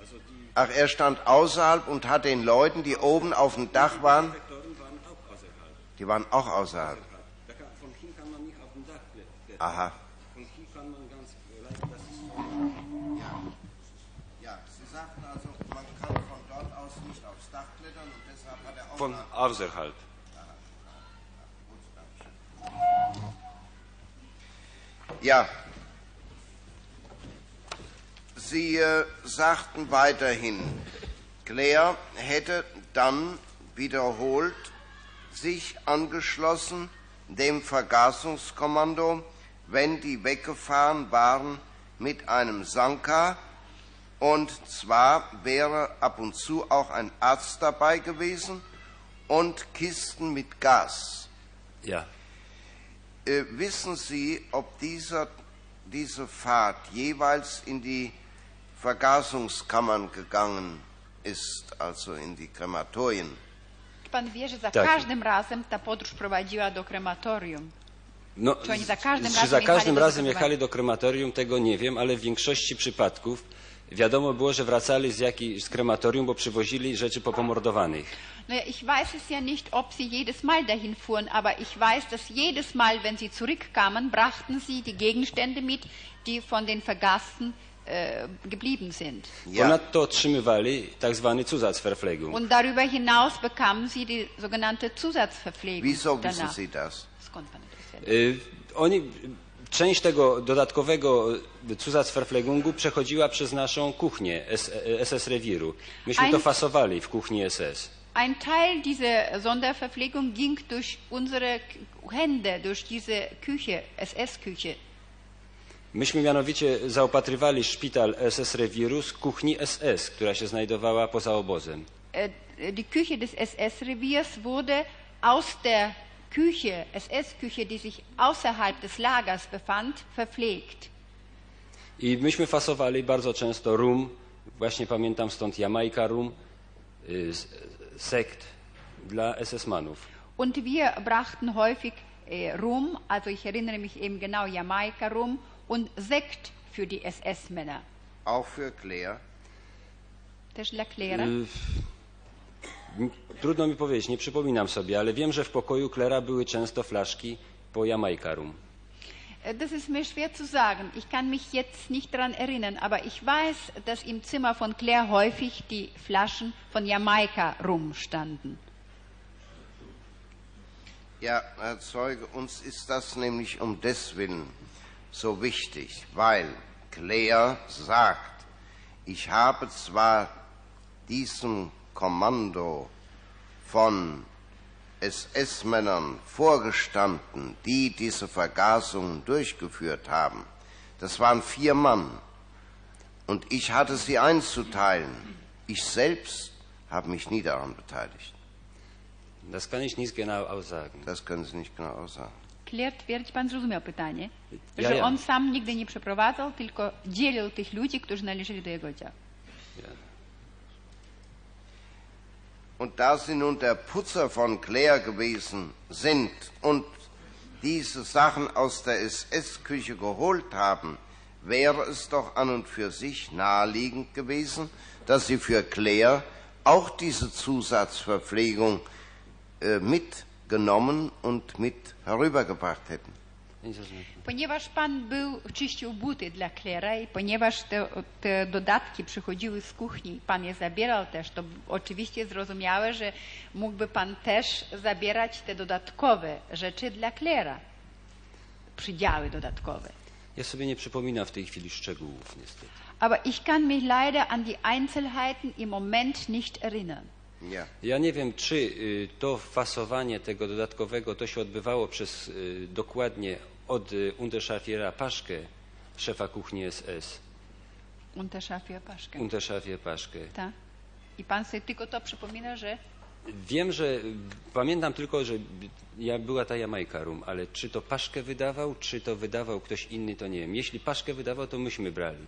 Also die Ach, er stand außerhalb und hat den Leuten, die oben auf dem Dach waren. Die Refektoren waren auch außerhalb. Die waren auch außerhalb. Aha. Und hier kann man ganz leicht, das ist von, ja. ja, Sie sagten also, man kann von dort aus nicht aufs Dach klettern und deshalb hat er auch... Von außerhalb. Ja. Sie äh, sagten weiterhin, Claire hätte dann wiederholt sich angeschlossen dem Vergasungskommando, wenn die weggefahren waren mit einem Sanka, und zwar wäre ab und zu auch ein Arzt dabei gewesen und Kisten mit Gas. Ja. Äh, wissen Sie, ob dieser, diese Fahrt jeweils in die Vergasungskammern gegangen ist, also in die Krematorien? Pan wie, że za tak. każdym razem ta podróż prowadziła do krematorium. No, czy oni za każdym razem, za każdym jechali, razem do jechali do krematorium, tego nie wiem, ale w większości przypadków wiadomo było, że wracali z, jakich, z krematorium, bo przywozili rzeczy po pomordowanych. No ja, ich weiß es ja nicht, ob sie jedes Mal dahin fuhren, aber ich weiß, dass jedes Mal, wenn sie zurückkamen, brachten sie die Gegenstände mit, die von den Vergasten äh, geblieben sind. Ja. Ponadto otrzymywali tak zwany Zusatzverpflegung. Und darüber hinaus bekamen sie die sogenannte Zusatzverpflegung. Wieso wissen Sie das? Y, oni, część tego dodatkowego Zusatzverpflegungu przechodziła przez naszą kuchnię S S-Rewiru. Myśmy ein, to fasowali w kuchni S S. Ein Teil dieser Sonderverpflegung ging durch unsere Hände, durch diese Küche, S S-Küche. Myśmy mianowicie zaopatrywali szpital S S-Rewiru z kuchni S S, która się znajdowała poza obozem. Die Küche des S S-Reviers wurde aus der Küche, S S-Küche, die sich außerhalb des Lagers befand, verpflegt. I myśmy fasowali bardzo często rum, właśnie pamiętam stąd Jamaica rum, y, sekt dla S S-manów. Und wir brachten häufig äh, rum, also ich erinnere mich eben genau Jamaica rum und Sekt für die S S-Männer. Auch für Claire. Też dla Claire. Y Trudno mi powiedzieć, nie przypominam sobie, ale wiem, że w pokoju Claire'a były często flaszki po Jamaica rum. Das ist mir schwer zu sagen. Ich kann mich jetzt nicht daran erinnern, aber ich weiß, dass im Zimmer von Claire häufig die Flaschen von Jamaica rum standen. Ja, Herr Zeuge, uns ist das nämlich um deswillen so wichtig, weil Claire sagt, ich habe zwar diesen Kommando von S S-Männern vorgestanden, die diese Vergasungen durchgeführt haben. Das waren vier Mann und ich hatte sie einzuteilen. Ich selbst habe mich nie daran beteiligt. Das kann ich nicht genau aussagen. Das können Sie nicht genau aussagen. Claire, twierdzi pan zrozumiał pytanie, ja, że ja. on sam nigdy nie przeprowadzał, tylko dzielił tych ludzi, którzy należeli do jego oddziału. Ja. Und da Sie nun der Putzer von Claire gewesen sind und diese Sachen aus der S S-Küche geholt haben, wäre es doch an und für sich naheliegend gewesen, dass Sie für Claire auch diese Zusatzverpflegung äh, mitgenommen und mit herübergebracht hätten. Ponieważ pan był, czyścił buty dla Claire'a i ponieważ te, te dodatki przychodziły z kuchni, pan je zabierał też, to oczywiście zrozumiałe, że mógłby pan też zabierać te dodatkowe rzeczy dla Claire'a, przydziały dodatkowe. Ja sobie nie przypominam w tej chwili szczegółów, niestety. Aber ich kann mich leider an die Einzelheiten im Moment nicht erinnern. Ja. Ja nie wiem, czy y, to fasowanie tego dodatkowego to się odbywało przez y, dokładnie od y, Unterscharfiera Paschke, szefa kuchni S S. Unterscharfier Paschke. Unterscharfier Paschke. Tak. I pan sobie tylko to przypomina, że... Wiem, że... Pamiętam tylko, że ja była ta Jamaica rum, ale czy to Paschke wydawał, czy to wydawał ktoś inny, to nie wiem. Jeśli Paschke wydawał, to myśmy brali.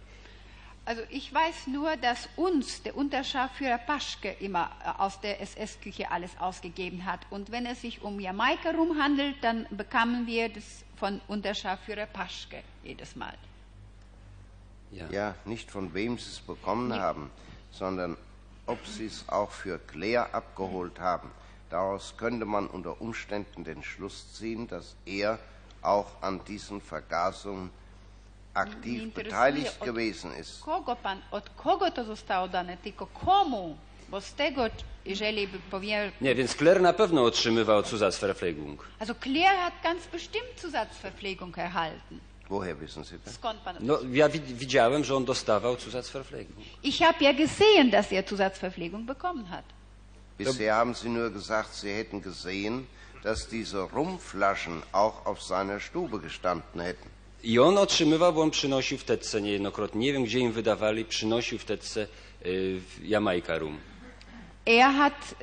Also ich weiß nur, dass uns der Unterscharführer Paschke immer aus der S S-Küche alles ausgegeben hat. Und wenn es sich um Jamaica rum handelt, dann bekamen wir das von Unterscharführer Paschke jedes Mal. Ja, ja, nicht von wem Sie es bekommen ja. haben, sondern ob Sie es auch für Claire abgeholt haben. Daraus könnte man unter Umständen den Schluss ziehen, dass er auch an diesen Vergasungen aktiv beteiligt gewesen ist. Kogo pan, od kogo to zostało dane, tylko komu? Bo z tego, jeżeli powiem... Nie, więc Claire na pewno otrzymywał Zusatzverpflegung. Also Claire hat ganz bestimmt Zusatzverpflegung erhalten. Woher wissen Sie das? Skąd pan no, ja widziałem, że on dostawał Zusatzverpflegung. Ich habe ja gesehen, dass er Zusatzverpflegung bekommen hat. Bisher haben Sie nur gesagt, Sie hätten gesehen, dass diese Rumflaschen auch auf seiner Stube gestanden hätten. I on otrzymywał, bo on przynosił w teczce niejednokrotnie. Nie wiem, gdzie im wydawali, przynosił w teczce y, Jamaica Rum. Er hat,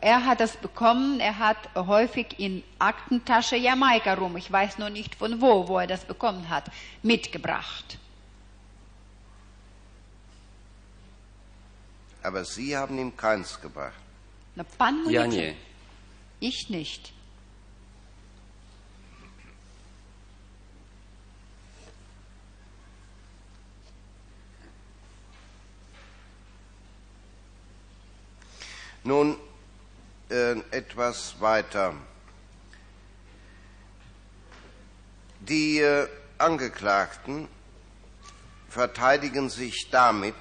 er hat das bekommen, er hat häufig in Aktentasche Jamaika Rum, ich weiß nur nicht von wo, wo er das bekommen hat, mitgebracht. Aber Sie haben ihm keins gebracht. Na, pan ja, nie. Ich nicht. Nun äh, etwas weiter. Die äh, Angeklagten verteidigen sich damit,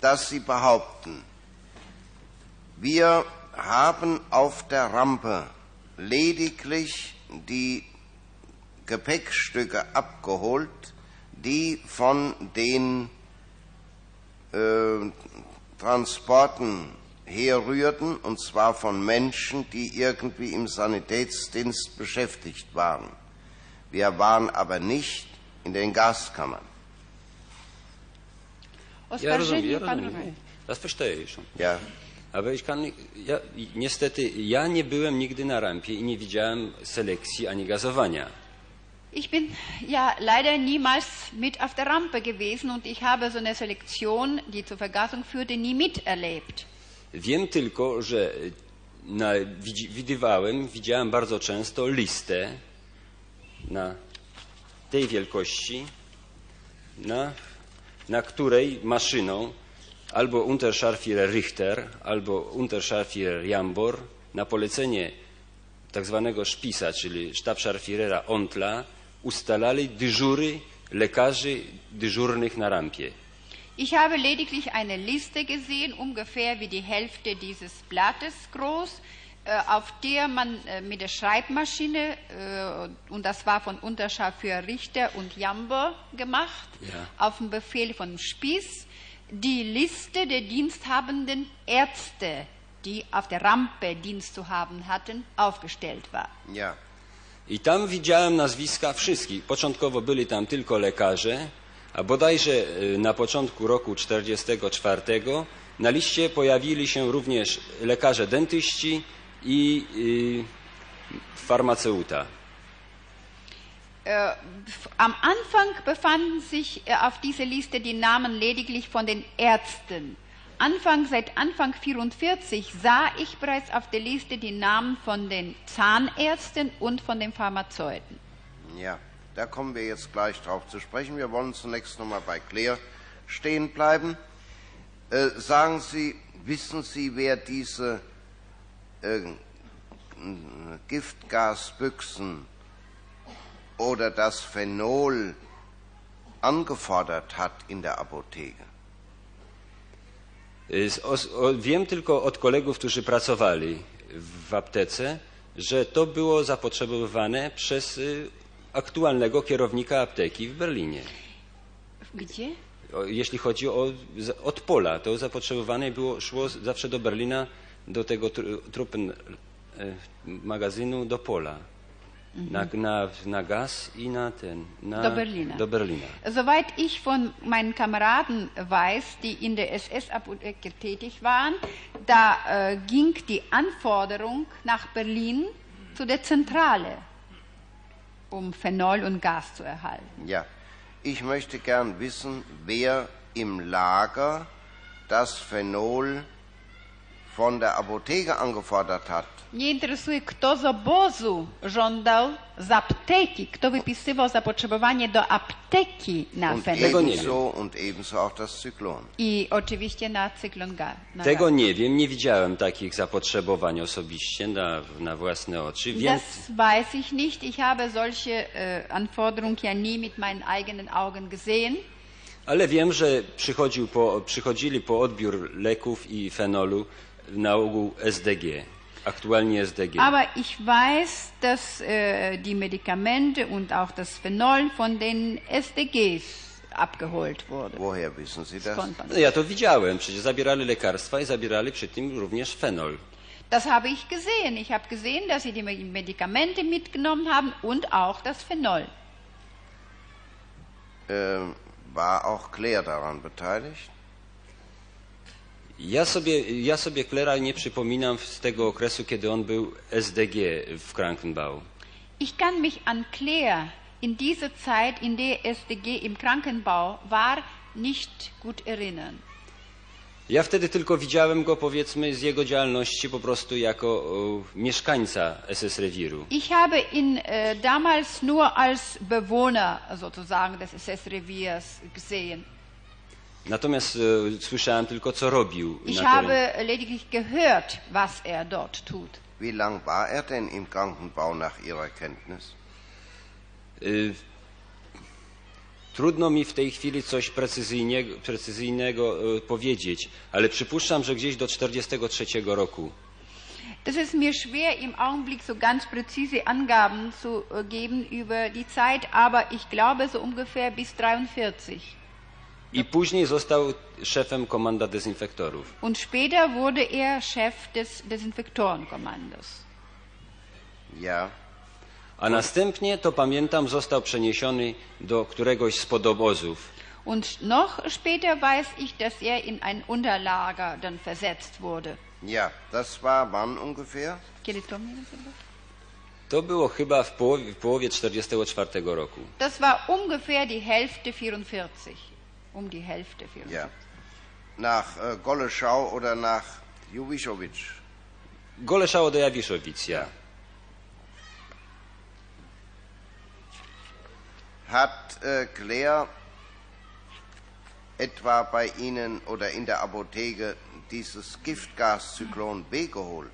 dass sie behaupten, wir haben auf der Rampe lediglich die Gepäckstücke abgeholt, die von den äh, Transporten herrührten, und zwar von Menschen, die irgendwie im Sanitätsdienst beschäftigt waren. Wir waren aber nicht in den Gaskammern. Ja rozumiem, ja rozumiem. Das verstehe ich schon. Ja. Aber ich kann, ja, niestety, ja nie byłem nigdy na rampie i nie widziałem selekcji ani gazowania. Ich bin ja leider niemals mit auf der Rampe gewesen und ich habe so eine Selektion, die zur Vergasung führte, nie miterlebt. Wiem tylko, że na, widzi, widywałem, widziałem bardzo często listę na tej wielkości, na, na której maszyną albo Unterscharführer Richter, albo Unterscharführer Jambor na polecenie tak zwanego szpisa, czyli Stabscharführera Ontla, ustalali dyżury lekarzy dyżurnych na rampie. Ich habe lediglich eine Liste gesehen, ungefähr wie die Hälfte dieses Blattes groß, auf der man mit der Schreibmaschine, und das war von Unterscharführer Richter und Jamber gemacht, ja, auf den Befehl von Spieß, die Liste der diensthabenden Ärzte, die auf der Rampe Dienst zu haben hatten, aufgestellt war. Ja. I tam widziałem nazwiska wszystkich. Początkowo byli tam tylko lekarze. A bodajże na początku roku tysiąc dziewięćset czterdziestego czwartego na liście pojawili się również lekarze dentyści i y, farmaceuta. Am Anfang befanden sich auf dieser Liste die Namen lediglich von den Ärzten. Anfang, seit Anfang neunzehnhundertvierundvierzig sah ich bereits auf der Liste die Namen von den Zahnärzten und von den Pharmazeuten. Ja. Da kommen wir jetzt gleich drauf zu sprechen. Wir wollen zunächst nochmal bei Claire stehen bleiben. Äh, sagen Sie, wissen Sie, wer diese äh, Giftgasbüchsen oder das Phenol angefordert hat in der Apotheke? Wiem tylko od kolegów, którzy pracowali w aptece, że to było zapotrzebowywane przez aktualnego kierownika apteki w Berlinie. Gdzie? Jeśli chodzi o od pola, to zapotrzebowanie było, szło zawsze do Berlina, do tego trupen magazynu, do pola. Na, na, na Gas i na ten. Na, do Berlina. Do Berlina. Soweit ich von meinen Kameraden weiß, die in der S S-Apotheke tätig waren, da äh, ging die Anforderung nach Berlin zu der Zentrale, um Phenol und Gas zu erhalten. Ja, ich möchte gern wissen, wer im Lager das Phenol von der Apotheke angefordert hat. Mnie interesuje, kto z obozu żądał z apteki, kto wypisywał zapotrzebowanie do apteki na Phenol. Tego nie wiem. Und ebenso auch das Zyklon. I oczywiście na Zyklon Gas. Tego nie wiem, nie widziałem takich zapotrzebowań osobiście na, na własne oczy. Więc... Das weiß ich nicht. Ich habe solche äh, Anforderungen ja nie mit meinen eigenen Augen gesehen. Ale wiem, że przychodził po, przychodzili po odbiór leków i fenolu na ogół S D G. aktualnie S D G. Aber ich weiß, dass äh, die Medikamente und auch das Phenol von den S D Gs abgeholt wurde. Woher wissen Sie das? No, ja to widziałem, przecież zabierali lekarstwa i zabierali przy tym również Phenol. Das habe ich gesehen. Ich habe gesehen, dass Sie die Medikamente mitgenommen haben und auch das Phenol. Ähm, war auch Claire daran beteiligt? Ja sobie, ja sobie Claire'a nie przypominam z tego okresu, kiedy on był S D G w Krankenbau. Ich kann mich an Claire in dieser Zeit, in der S D G im Krankenbau war, nicht gut erinnern. Ja wtedy tylko widziałem go, powiedzmy, z jego działalności po prostu jako o, mieszkańca S S-Rewiru. Ich habe ihn äh, damals nur als Bewohner sozusagen des S S-Reviers gesehen. Natomiast äh, słyszałem tylko, co robił. Ich habe lediglich gehört, was er dort tut. Wie lang war er denn im Krankenbau nach Ihrer Kenntnis? Äh, Trudno mi w tej chwili coś precyzyjnego, precyzyjnego e, powiedzieć, ale przypuszczam, że gdzieś do czterdziestego trzeciego roku. Das ist mir schwer im Augenblick so ganz präzise Angaben zu geben über die Zeit, aber ich glaube so ungefähr bis dreiundvierzig. I później został szefem komanda dezynfektorów. Und später wurde er Chef des Desinfektorenkommandos. Ja. A następnie, to pamiętam, został przeniesiony do któregoś z podobozów. Und noch später weiß ich, dass er in ein Unterlager dann versetzt wurde. Ja, das war wann ungefähr? Kiedy to mniej więcej było? To było chyba w połowie, w połowie czterdziestego czwartego roku. Das war ungefähr die Hälfte vierundvierzig. Um die Hälfte vierundvierzig. Ja. Nach äh, Goleszau oder nach Jowiszowicz? Goleszau do Jawiszowic, ja. Hat äh, Claire etwa bei Ihnen oder in der Apotheke dieses Giftgas Zyklon B geholt?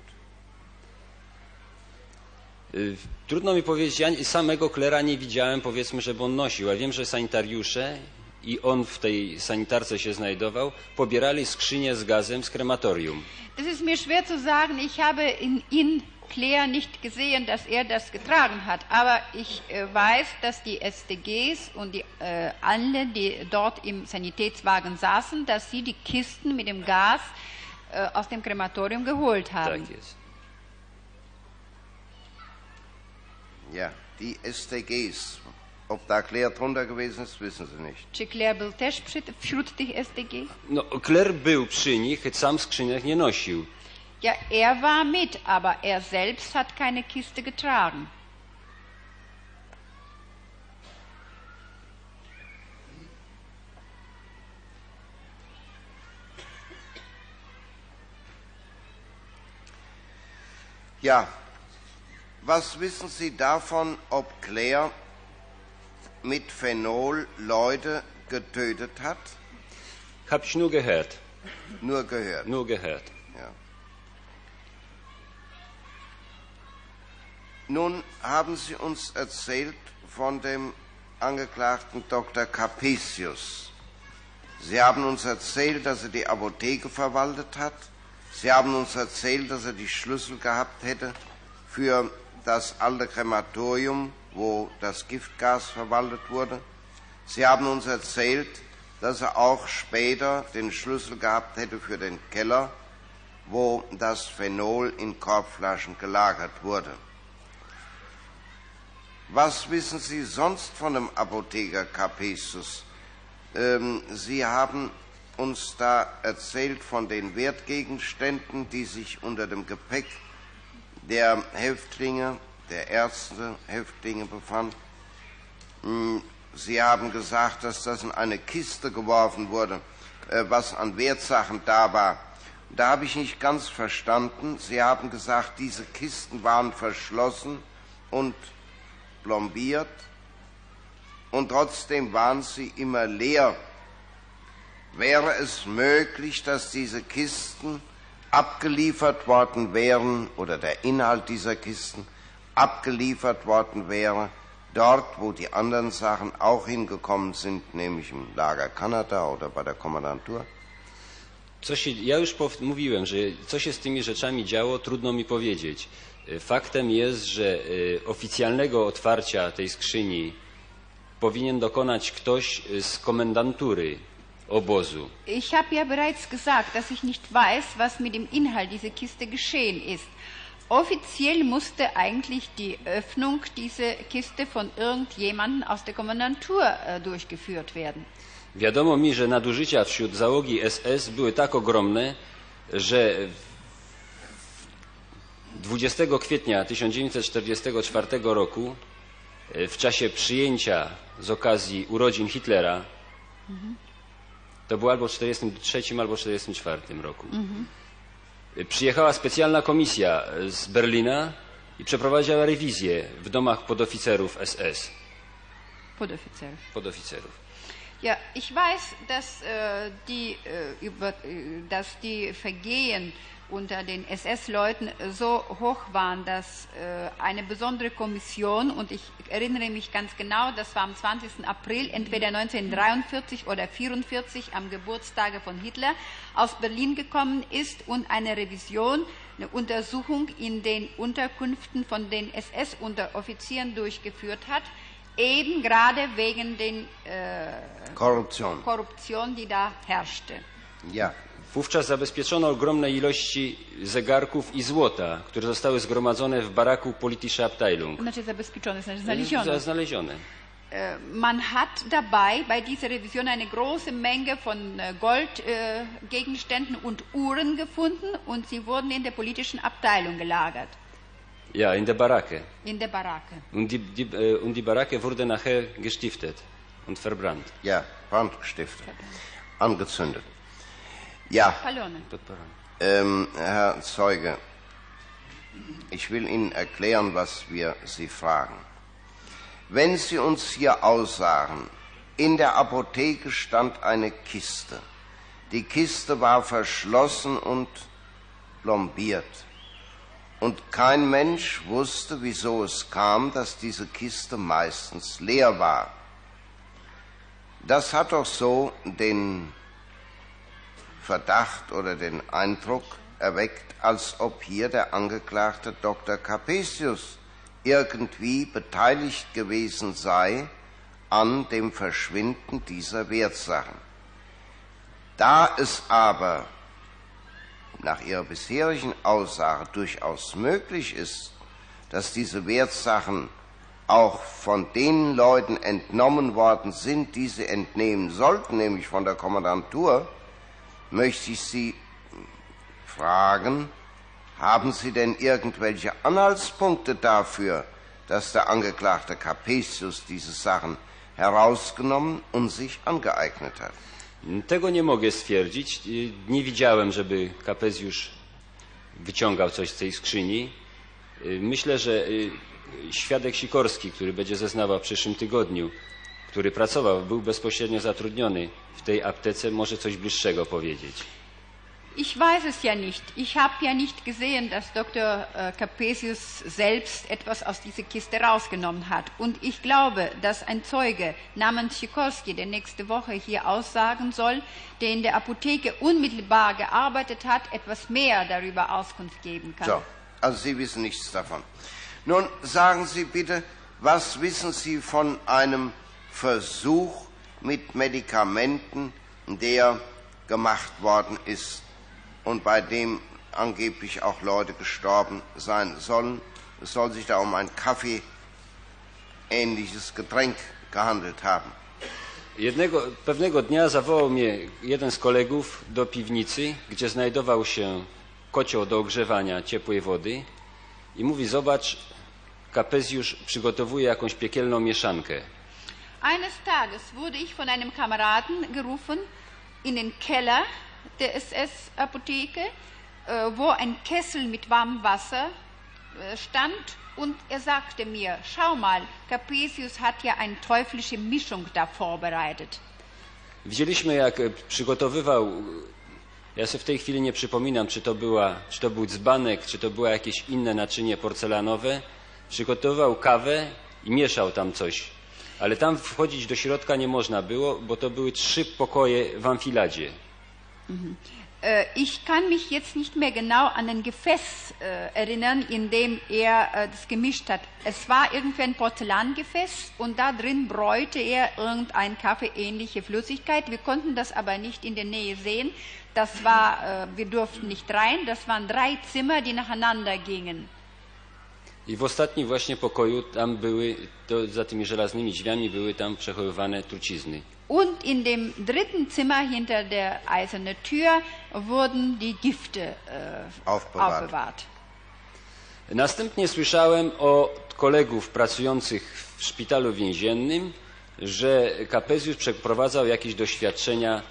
Trudno mi powiedzieć, ja samego Claire'a nie widziałem, powiedzmy, żeby on nosił, a wiem, że sanitariusze i on w tej sanitarce się znajdował, pobierali skrzynię z gazem z krematorium. Das ist mir schwer zu sagen, ich habe in, in Claire nicht gesehen, dass er das getragen hat, aber ich äh, weiß, dass die S D Gs und die, äh, alle, die dort im Sanitätswagen saßen, dass sie die Kisten mit dem Gas äh, aus dem Krematorium geholt haben. Ja, die S D Gs, ob da Claire drunter gewesen ist, wissen Sie nicht. Czy Claire był też przy, wśród tych S D G? No, Claire był przy nich, sam skrzyniach nie nosił. Ja, er war mit, aber er selbst hat keine Kiste getragen. Ja, was wissen Sie davon, ob Claire mit Phenol Leute getötet hat? Hab ich nur gehört. Nur gehört. Nur gehört. Ja. Nun haben Sie uns erzählt von dem Angeklagten Doktor Capesius. Sie haben uns erzählt, dass er die Apotheke verwaltet hat. Sie haben uns erzählt, dass er die Schlüssel gehabt hätte für das alte Krematorium, wo das Giftgas verwaltet wurde. Sie haben uns erzählt, dass er auch später den Schlüssel gehabt hätte für den Keller, wo das Phenol in Korbflaschen gelagert wurde. Was wissen Sie sonst von dem Apotheker Capesius? Ähm, Sie haben uns da erzählt von den Wertgegenständen, die sich unter dem Gepäck der Häftlinge, der Ärzte, Häftlinge befanden. Ähm, Sie haben gesagt, dass das in eine Kiste geworfen wurde, äh, was an Wertsachen da war. Da habe ich nicht ganz verstanden. Sie haben gesagt, diese Kisten waren verschlossen und plombiert und trotzdem waren sie immer leer. Wäre es möglich, dass diese Kisten abgeliefert worden wären oder der Inhalt dieser Kisten abgeliefert worden wäre, dort, wo die anderen Sachen auch hingekommen sind, nämlich im Lager Kanada oder bei der Kommandantur? Co się, ja już mówiłem, że co się z tymi rzeczami działo, trudno mi powiedzieć. Faktem jest, że oficjalnego otwarcia tej skrzyni powinien dokonać ktoś z komendantury obozu. Ich habe ja bereits gesagt, dass ich nicht weiß, was mit dem Inhalt dieser Kiste geschehen ist. Offiziell musste eigentlich die Öffnung dieser Kiste von irgendjemandem aus der Kommandantur durchgeführt werden. Wiadomo mi, że nadużycia wśród załogi S S były tak ogromne, że dwudziestego kwietnia tysiąc dziewięćset czterdziestego czwartego roku w czasie przyjęcia z okazji urodzin Hitlera, mhm. to było albo w tysiąc dziewięćset czterdziestym trzecim albo w tysiąc dziewięćset czterdziestym czwartym roku, mhm. przyjechała specjalna komisja z Berlina i przeprowadziła rewizję w domach podoficerów S S. Podoficerów. Podoficerów. Ja, ich weiß, dass, äh, die, äh, über, dass die Vergehen unter den S S-Leuten so hoch waren, dass äh, eine besondere Kommission, und ich erinnere mich ganz genau, das war am zwanzigsten April, entweder neunzehnhundertdreiundvierzig oder neunzehnhundertvierundvierzig, am Geburtstage von Hitler, aus Berlin gekommen ist und eine Revision, eine Untersuchung in den Unterkünften von den S S-Unteroffizieren durchgeführt hat, eben gerade wegen den äh, Korruption. Korruption, die da herrschte. Ja. Wówczas zabezpieczono ogromne ilości zegarków i złota, które zostały zgromadzone w baraku Politische Abteilung. Znaczy zabezpieczone, znaczy znalezione. Znalezione. Man hat dabei bei dieser Revision eine große Menge von Goldgegenständen und Uhren gefunden und sie wurden in der politischen Abteilung gelagert. Ja, in der Baracke. In der Baracke. Und die, die, äh, und die Baracke wurde nachher gestiftet und verbrannt. Ja, Brand gestiftet, angezündet. Ja, ähm, Herr Zeuge, ich will Ihnen erklären, was wir Sie fragen. Wenn Sie uns hier aussagen, in der Apotheke stand eine Kiste. Die Kiste war verschlossen und plombiert. Und kein Mensch wusste, wieso es kam, dass diese Kiste meistens leer war. Das hat doch so den Verdacht oder den Eindruck erweckt, als ob hier der Angeklagte Doktor Capesius irgendwie beteiligt gewesen sei an dem Verschwinden dieser Wertsachen. Da es aber nach Ihrer bisherigen Aussage durchaus möglich ist, dass diese Wertsachen auch von den Leuten entnommen worden sind, die sie entnehmen sollten, nämlich von der Kommandantur, möchte ich Sie fragen, haben Sie denn irgendwelche Anhaltspunkte dafür, dass der Angeklagte Capesius diese Sachen herausgenommen und sich angeeignet hat? Tego nie mogę stwierdzić. Nie widziałem, żeby Capesius wyciągał coś z tej skrzyni. Myślę, że świadek Sikorski, który będzie zeznawał w przyszłym tygodniu, który pracował, był bezpośrednio zatrudniony w tej aptece, może coś bliższego powiedzieć. Ich weiß es ja nicht. Ich habe ja nicht gesehen, dass Doktor Capesius selbst etwas aus dieser Kiste rausgenommen hat. Und ich glaube, dass ein Zeuge namens Sikorski, der nächste Woche hier aussagen soll, der in der Apotheke unmittelbar gearbeitet hat, etwas mehr darüber Auskunft geben kann. So, also Sie wissen nichts davon. Nun sagen Sie bitte, was wissen Sie von einem Versuch mit Medikamenten, der gemacht worden ist und bei dem angeblich auch Leute gestorben sein sollen? Es soll sich da um ein kaffeeähnliches Getränk gehandelt haben. Jednego, pewnego dnia zawołał mnie jeden z kolegów do piwnicy, gdzie znajdował się kocioł do ogrzewania ciepłej wody i mówi: zobacz, Capesius przygotowuje jakąś piekielną mieszankę. Eines Tages wurde ich von einem Kameraden gerufen in den Keller der S S-Apotheke, wo ein Kessel mit warmem Wasser stand, und er sagte mir: schau mal, Capesius hat ja eine teuflische Mischung da vorbereitet. Widzieliśmy, jak przygotowywał, ja sobie w tej chwili nie przypominam, czy to, była, czy to był dzbanek, czy to było jakieś inne naczynie porcelanowe, przygotowywał kawę i mieszał tam coś. Ale tam wchodzić do środka nie można było, bo to były trzy pokoje w amfiladzie. Ich kann mich jetzt nicht mehr genau an den Gefäß äh, erinnern, in dem er äh, das gemischt hat. Es war irgendwie ein Porzellangefäß und da drin bräute er irgendein kaffeeähnliche Flüssigkeit. Wir konnten das aber nicht in der Nähe sehen. Das war, äh, wir durften nicht rein. Das waren drei Zimmer, die nacheinander gingen. I w ostatnim właśnie pokoju, tam były, to za tymi żelaznymi drzwiami były tam przechowywane trucizny. Und in dem dritten Zimmer hinter der eisernen Tür wurden die Gifte äh, aufbewahrt. aufbewahrt. Następnie słyszałem od kolegów pracujących w szpitalu więziennym, że Capesius przeprowadzał jakieś doświadczenia,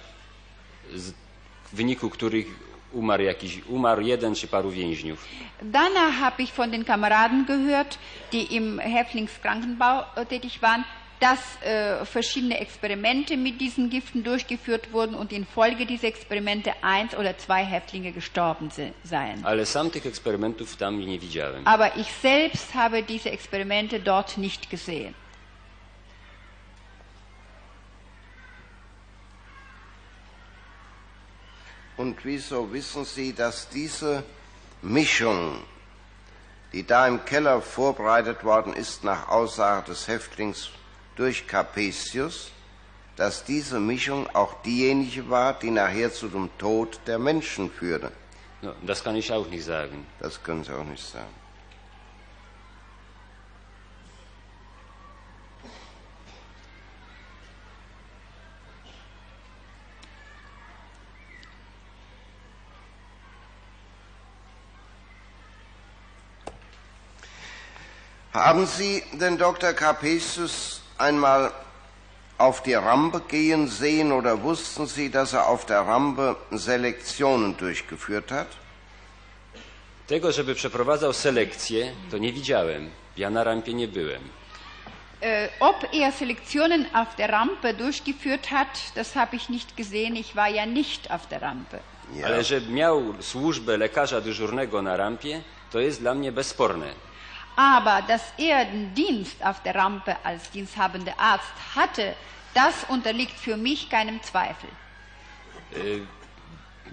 z, w wyniku których umarł jakiś, umarł jeden czy paru więźniów. Danach habe ich von den Kameraden gehört, die im Häftlingskrankenbau tätig waren, dass äh, verschiedene Experimente mit diesen Giften durchgeführt wurden und infolge dieser Experimente eins oder zwei Häftlinge gestorben seien. Ale sam tych eksperymentów tam nie widziałem. Aber ich selbst habe diese Experimente dort nicht gesehen. Und wieso wissen Sie, dass diese Mischung, die da im Keller vorbereitet worden ist, nach Aussage des Häftlings durch Capesius, dass diese Mischung auch diejenige war, die nachher zu dem Tod der Menschen führte? No, das kann ich auch nicht sagen. Das können Sie auch nicht sagen. Haben Sie den Doktor Capesius einmal auf die Rampe gehen sehen oder wussten Sie, dass er auf der Rampe Selektionen durchgeführt hat? Tego, żeby przeprowadzał selekcję, to nie widziałem. Ja na rampie nie byłem. Ob er Selektionen auf der Rampe durchgeführt hat, das habe ich nicht gesehen. Ich war ja nicht auf der Rampe. Ja. Ale że miał służbę lekarza dyżurnego na rampie, to jest dla mnie bezsporne. Aber dass er den Dienst auf der Rampe als diensthabender Arzt hatte, das unterliegt für mich keinem Zweifel.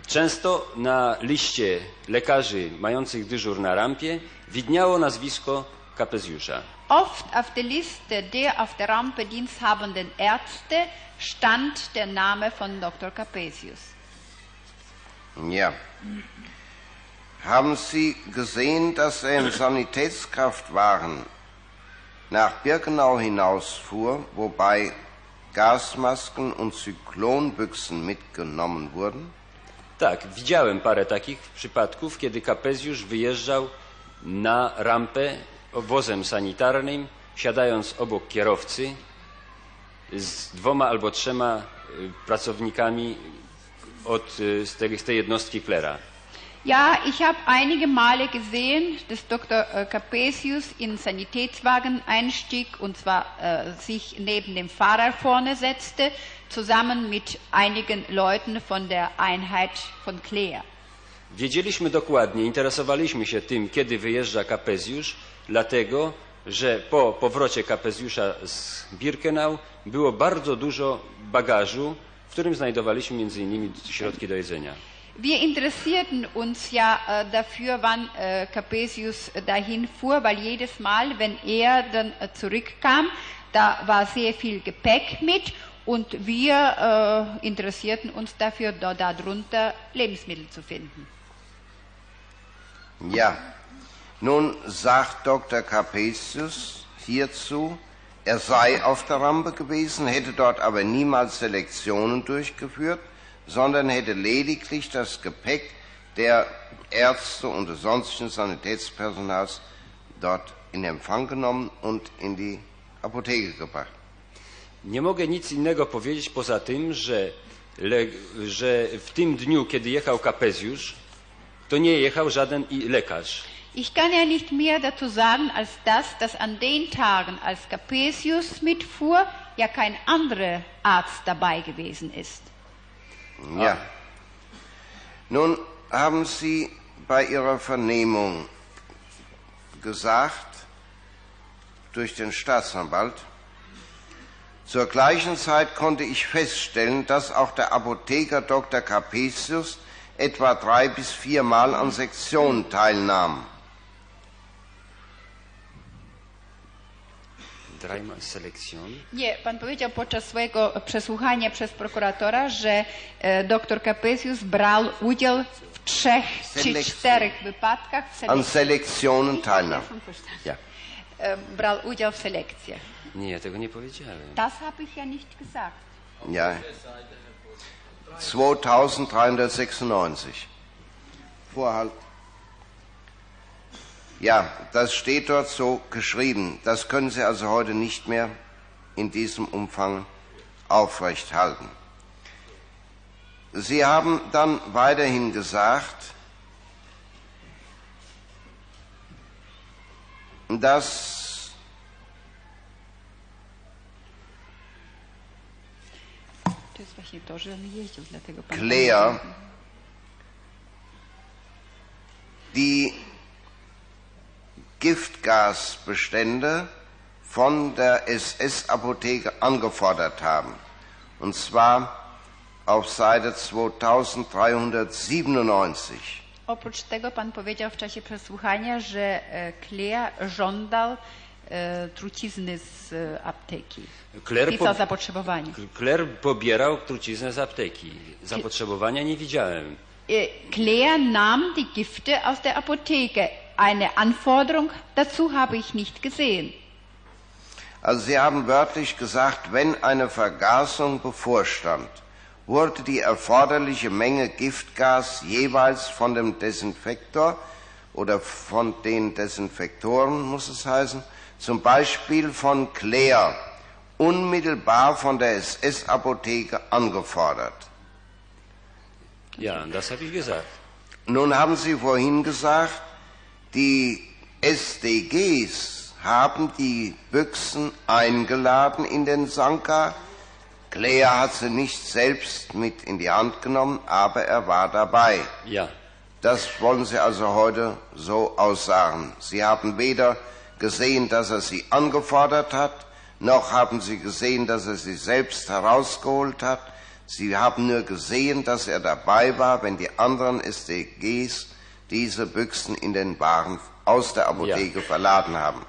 Często na liście lekarzy mających dyżur na rampie widniało nazwisko Capesiusa. Oft auf der Liste der auf der Rampe diensthabenden Ärzte stand der Name von Doktor Capesius. Ja. Haben Sie gesehen, dass er im Sanitätskraftwagen nach Birkenau hinausfuhr, wobei Gasmasken und Zyklonbüchsen mitgenommen wurden? Tak, widziałem parę takich przypadków, kiedy Capesius wyjeżdżał na rampę wozem sanitarnym, siadając obok kierowcy z dwoma albo trzema pracownikami od, z, tej, z tej jednostki Klera. Ja, ich habe einige Male gesehen, dass Doktor Capesius in Sanitätswagen einstieg und zwar äh, sich neben dem Fahrer vorne setzte, zusammen mit einigen Leuten von der Einheit von Klea. Wiedzieliśmy dokładnie, interesowaliśmy się tym, kiedy wyjeżdża Capesius, dlatego, że po powrocie Capesiusa z Birkenau było bardzo dużo bagażu, w którym znajdowaliśmy między innymi środki do jedzenia. Wir interessierten uns ja äh, dafür, wann äh, Capesius dahin fuhr, weil jedes Mal, wenn er dann äh, zurückkam, da war sehr viel Gepäck mit und wir äh, interessierten uns dafür, da, darunter Lebensmittel zu finden. Ja, nun sagt Doktor Capesius hierzu, er sei auf der Rampe gewesen, hätte dort aber niemals Selektionen durchgeführt, sondern hätte lediglich das Gepäck der Ärzte und des sonstigen Sanitätspersonals dort in Empfang genommen und in die Apotheke gebracht. Nie mogę nic innego powiedzieć poza tym, że, le, że w tym dniu, kiedy jechał Capesius, to nie jechał żaden lekarz. Ich kann ja nicht mehr dazu sagen, als das, dass an den Tagen, als Capesius mitfuhr, ja kein anderer Arzt dabei gewesen ist. Ja. Nun haben Sie bei Ihrer Vernehmung gesagt, durch den Staatsanwalt, zur gleichen Zeit konnte ich feststellen, dass auch der Apotheker Doktor Capesius etwa drei bis viermal an Sektionen teilnahm. Nie, pan powiedział podczas swojego przesłuchania przez prokuratora, że e, dr Capesius brał udział w trzech czy czterech wypadkach w selekcji. An Selektionen teilnahm. Ja. E, brał udział w selekcjach. Nie, ja tego nie powiedziałem. Das habe ich ja nicht gesagt. Ja. zweitausenddreihundertsechsundneunzig. Vorhalt. Ja, das steht dort so geschrieben. Das können Sie also heute nicht mehr in diesem Umfang aufrecht halten. Sie haben dann weiterhin gesagt, dass Claire die Giftgasbestände von der S S-Apotheke angefordert haben. Und zwar auf Seite zweitausenddreihundertsiebenundneunzig. Oprócz tego pan powiedział w czasie przesłuchania, że Claire żądał e, trucizny z apteki. Claire, po, zapotrzebowanie. Claire pobierał truciznę z apteki. Zapotrzebowania nie widziałem. Claire nahm die Gifte aus der Apotheke. Eine Anforderung dazu habe ich nicht gesehen. Also Sie haben wörtlich gesagt, wenn eine Vergasung bevorstand, wurde die erforderliche Menge Giftgas jeweils von dem Desinfektor oder von den Desinfektoren, muss es heißen, zum Beispiel von Claire, unmittelbar von der S S-Apotheke angefordert. Ja, das habe ich gesagt. Nun haben Sie vorhin gesagt, die S D Gs haben die Büchsen eingeladen in den Sanka. Claire hat sie nicht selbst mit in die Hand genommen, aber er war dabei. Ja. Das wollen Sie also heute so aussagen. Sie haben weder gesehen, dass er sie angefordert hat, noch haben Sie gesehen, dass er sie selbst herausgeholt hat. Sie haben nur gesehen, dass er dabei war, wenn die anderen S D Gs diese Büchsen in den Waren aus der Apotheke ja. verladen haben.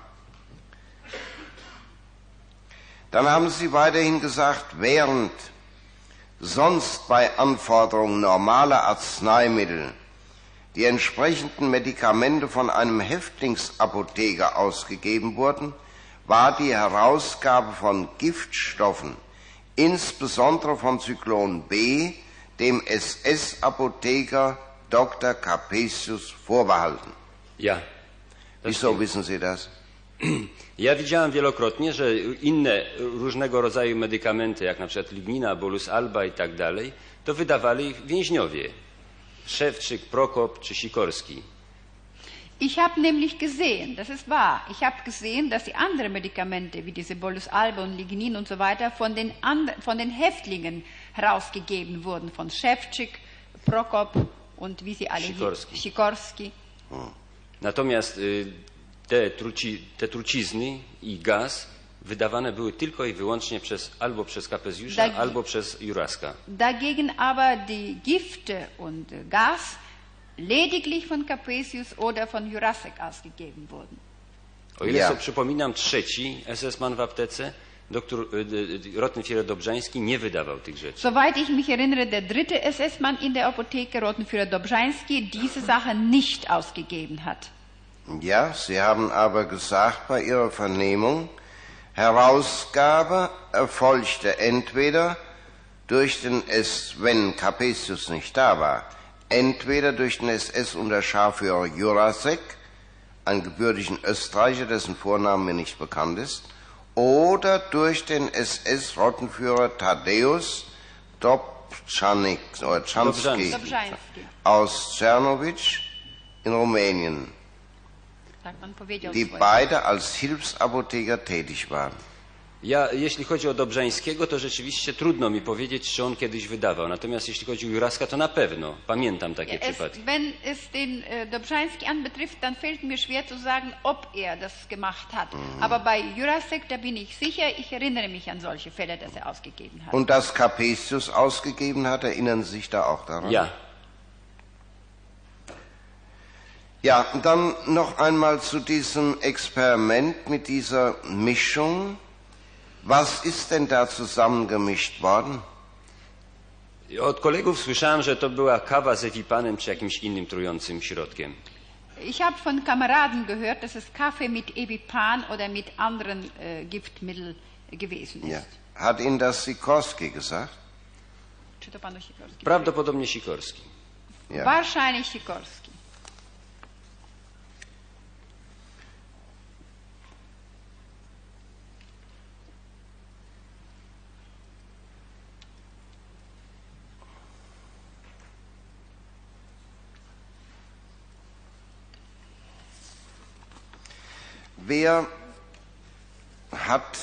Dann haben Sie weiterhin gesagt, während sonst bei Anforderung normaler Arzneimittel die entsprechenden Medikamente von einem Häftlingsapotheker ausgegeben wurden, war die Herausgabe von Giftstoffen, insbesondere von Zyklon B, dem S S-Apotheker Doktor Capesius vorbehalten. Ja. Wieso wissen Sie das? Ja widziałem wielokrotnie, że inne różnego rodzaju medykamenty, jak na przykład lignina, bolus alba i tak dalej, to wydawali więźniowie. Szewczyk, Prokop czy Sikorski. Ich habe nämlich gesehen, das ist wahr, ich habe gesehen, dass die anderen Medikamente, wie diese Bolus alba und Lignin und so weiter, von den, von den Häftlingen herausgegeben wurden, von Szewczyk, Prokop und wie sie alle Sikorski. Sikorski. Natomiast y, te, truci, te trucizny i gaz wydawane były tylko i wyłącznie przez, albo przez Capesiusa, Dag albo przez Juraska. Dagegen aber die Gifte und Gas lediglich von Capesius oder von Jurasek ausgegeben wurden. O ile ja. sobie przypominam, trzeci S S-man w aptece, Doktor Rottenführer Dobrzański, nie wydawał tych rzeczy. Soweit ich mich erinnere, der dritte S S-Mann in der Apotheke, Rottenführer Dobrzański, diese Sache nicht ausgegeben hat. Ja, Sie haben aber gesagt bei Ihrer Vernehmung, Herausgabe erfolgte entweder durch den S S, wenn Capesius nicht da war, entweder durch den S S-Unterscharführer Jurasek, einen gebürtigen Österreicher, dessen Vornamen mir nicht bekannt ist, oder durch den S S-Rottenführer Tadeusz Dobzhansky aus Czernowitz in Rumänien, die beide als Hilfsapotheker tätig waren. Ja, jeśli chodzi o Dobrzańskiego, to rzeczywiście trudno mi powiedzieć, czy on kiedyś wydawał. Natomiast jeśli chodzi o Juraska, to na pewno. Pamiętam takie ja, przypadki. Wenn es den Dobrzański anbetrifft, dann fällt mir schwer zu sagen, ob er das gemacht hat. Mhm. Aber bei Jurasek, da bin ich sicher, ich erinnere mich an solche Fälle, dass er ausgegeben hat. Und dass Capesius ausgegeben hat, erinnern Sie sich da auch daran? Ja. Ja, und dann noch einmal zu diesem Experiment mit dieser Mischung. Was ist denn da zusammengemischt worden? Od kolegów słyszałem, że to była kawa z ewipanem czy jakimś innym trującym środkiem. Ich habe von Kameraden gehört, dass es Kaffee mit Evipan oder mit anderen äh, Giftmitteln gewesen ist. Ja. Hat Ihnen das Sikorski gesagt? Czy to panu Sikorski? Prawdopodobnie Sikorski. Ja. Wahrscheinlich Sikorski. Wer hat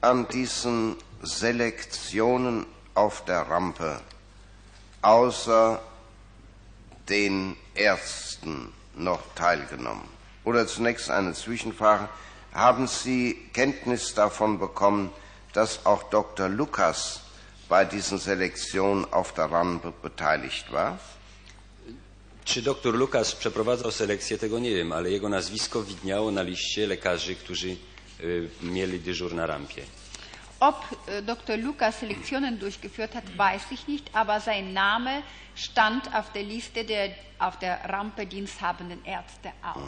an diesen Selektionen auf der Rampe außer den Ärzten noch teilgenommen? Oder zunächst eine Zwischenfrage. Haben Sie Kenntnis davon bekommen, dass auch Doktor Lukas bei diesen Selektionen auf der Rampe beteiligt war? Czy doktor Lukas przeprowadzał selekcję, tego nie wiem, ale jego nazwisko widniało na liście lekarzy, którzy y, mieli dyżur na rampie. Ob Doktor Lukas Selektionen durchgeführt hat, weiß ich nicht, aber sein Name stand auf der Liste der auf der Rampe diensthabenden Ärzte auf.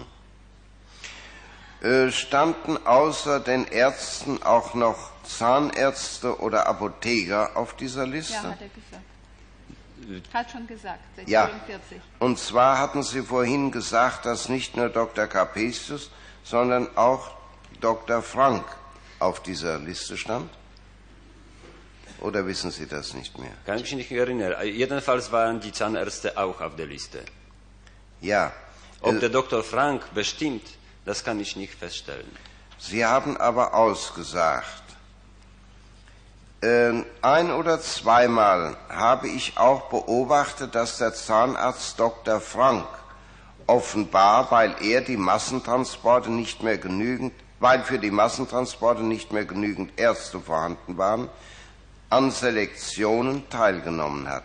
Standen außer den Ärzten auch noch Zahnärzte oder Apotheker auf dieser Liste? Ja, hat er gesagt. Hat schon gesagt, sechzehn vierzig. Ja, und zwar hatten Sie vorhin gesagt, dass nicht nur Doktor Capesius, sondern auch Doktor Frank auf dieser Liste stand? Oder wissen Sie das nicht mehr? Kann ich mich nicht erinnern. Jedenfalls waren die Zahnärzte auch auf der Liste. Ja. Ob äh, der Doktor Frank bestimmt, das kann ich nicht feststellen. Sie haben aber ausgesagt, ein oder zweimal habe ich auch beobachtet, dass der Zahnarzt Doktor Frank offenbar, weil er die Massentransporte nicht mehr genügend, weil für die Massentransporte nicht mehr genügend Ärzte vorhanden waren, an Selektionen teilgenommen hat.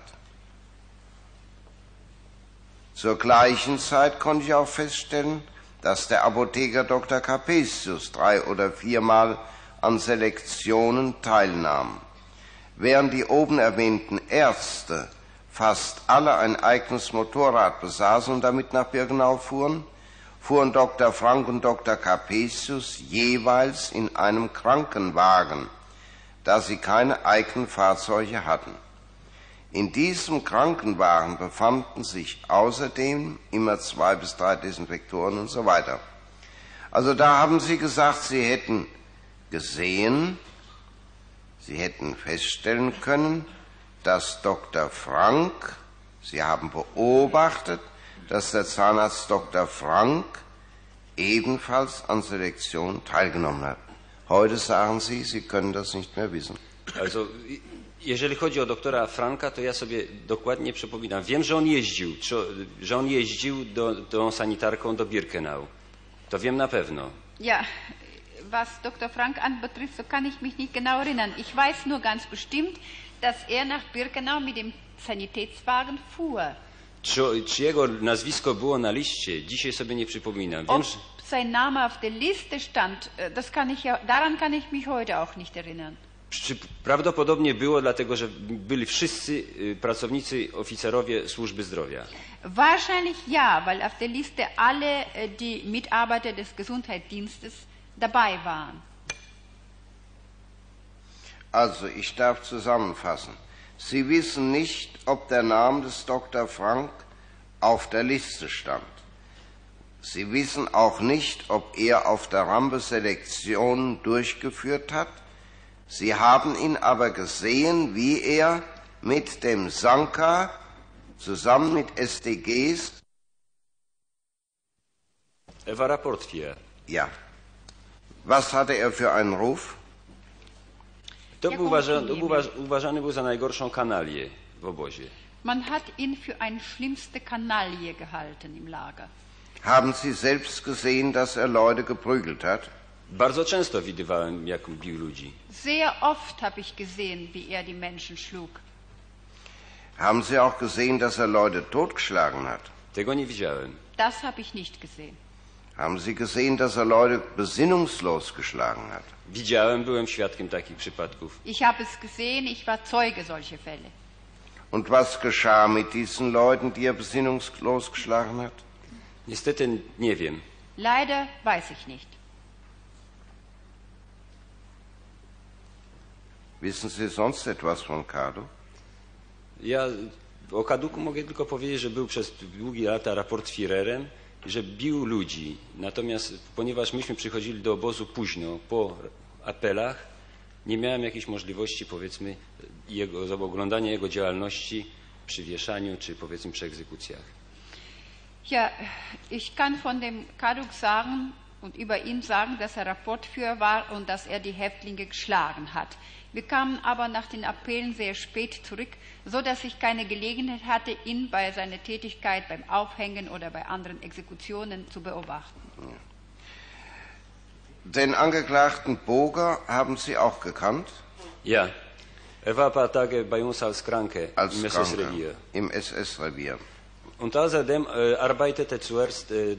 Zur gleichen Zeit konnte ich auch feststellen, dass der Apotheker Doktor Capesius drei oder viermal an Selektionen teilnahm. Während die oben erwähnten Ärzte fast alle ein eigenes Motorrad besaßen und damit nach Birkenau fuhren, fuhren Doktor Frank und Doktor Capesius jeweils in einem Krankenwagen, da sie keine eigenen Fahrzeuge hatten. In diesem Krankenwagen befanden sich außerdem immer zwei bis drei Desinfektoren und so weiter. Also da haben Sie gesagt, Sie hätten gesehen, Sie hätten feststellen können, dass Doktor Frank, Sie haben beobachtet, dass der Zahnarzt Doktor Frank ebenfalls an Selektion teilgenommen hat. Heute sagen Sie, Sie können das nicht mehr wissen. Also, jeżeli chodzi o doktora Franka, to ja sobie dokładnie przypominam. Wiem, że on jeździł, że on jeździł do, tą sanitarką do Birkenau. To wiem na pewno. Ja. Was Doktor Frank anbetrifft, so kann ich mich nicht genau erinnern. Ich weiß nur ganz bestimmt, dass er nach Birkenau mit dem Sanitätswagen fuhr. Czy, czy jego nazwisko było na liście? Dzisiaj sobie nie przypominam. Ob sein Name auf der Liste stand, das kann ich ja, daran kann ich mich heute auch nicht erinnern. Czy prawdopodobnie było, dlatego że byli wszyscy pracownicy, oficerowie służby zdrowia. Wahrscheinlich ja, weil auf der Liste alle die Mitarbeiter des Gesundheitsdienstes dabei waren. Also, ich darf zusammenfassen. Sie wissen nicht, ob der Name des Doktor Frank auf der Liste stand. Sie wissen auch nicht, ob er auf der Rampe Selektionen durchgeführt hat. Sie haben ihn aber gesehen, wie er mit dem Sanka zusammen mit S D Gs... Er war Rapport vier. Ja. Was hatte er für einen Ruf? To był uważany, uważany był za najgorszą kanalię w obozie. Man hat ihn für eine schlimmste Kanaille gehalten im Lager. Haben Sie selbst gesehen, dass er Leute geprügelt hat? Bardzo często widywałem, jak bił ludzi. Sehr oft habe ich gesehen, wie er die Menschen schlug. Haben Sie auch gesehen, dass er Leute totgeschlagen hat? Tego nie widziałem. Das habe ich nicht gesehen. Haben Sie gesehen, dass er Leute besinnungslos geschlagen hat? Widziałem, byłem świadkiem takich przypadków. Ich habe es gesehen, ich war Zeuge solcher Fälle. Und was geschah mit diesen Leuten, die er besinnungslos geschlagen hat? Niestety nie wiem. Leider weiß ich nicht. Wissen Sie sonst etwas von Kadu? Ja o Kaduku mogę tylko powiedzieć, że był przez długie lata raportfirerem, że bił ludzi. Natomiast ponieważ myśmy przychodzili do obozu późno, po apelach, nie miałem jakiejś możliwości, powiedzmy, jego, oglądania jego działalności przy wieszaniu czy, powiedzmy, przy egzekucjach. Ja, ich kann von dem Kaduk sagen und über ihn sagen, dass er Rapportführer war und dass er die Häftlinge geschlagen hat. Wir kamen aber nach den Appellen sehr spät zurück, so dass ich keine Gelegenheit hatte, ihn bei seiner Tätigkeit beim Aufhängen oder bei anderen Exekutionen zu beobachten. Den Angeklagten Boger haben Sie auch gekannt? Ja, er war ein paar Tage bei uns als Kranke als im S S-Revier. Im S S-Revier. Und außerdem äh, arbeitete zuerst äh,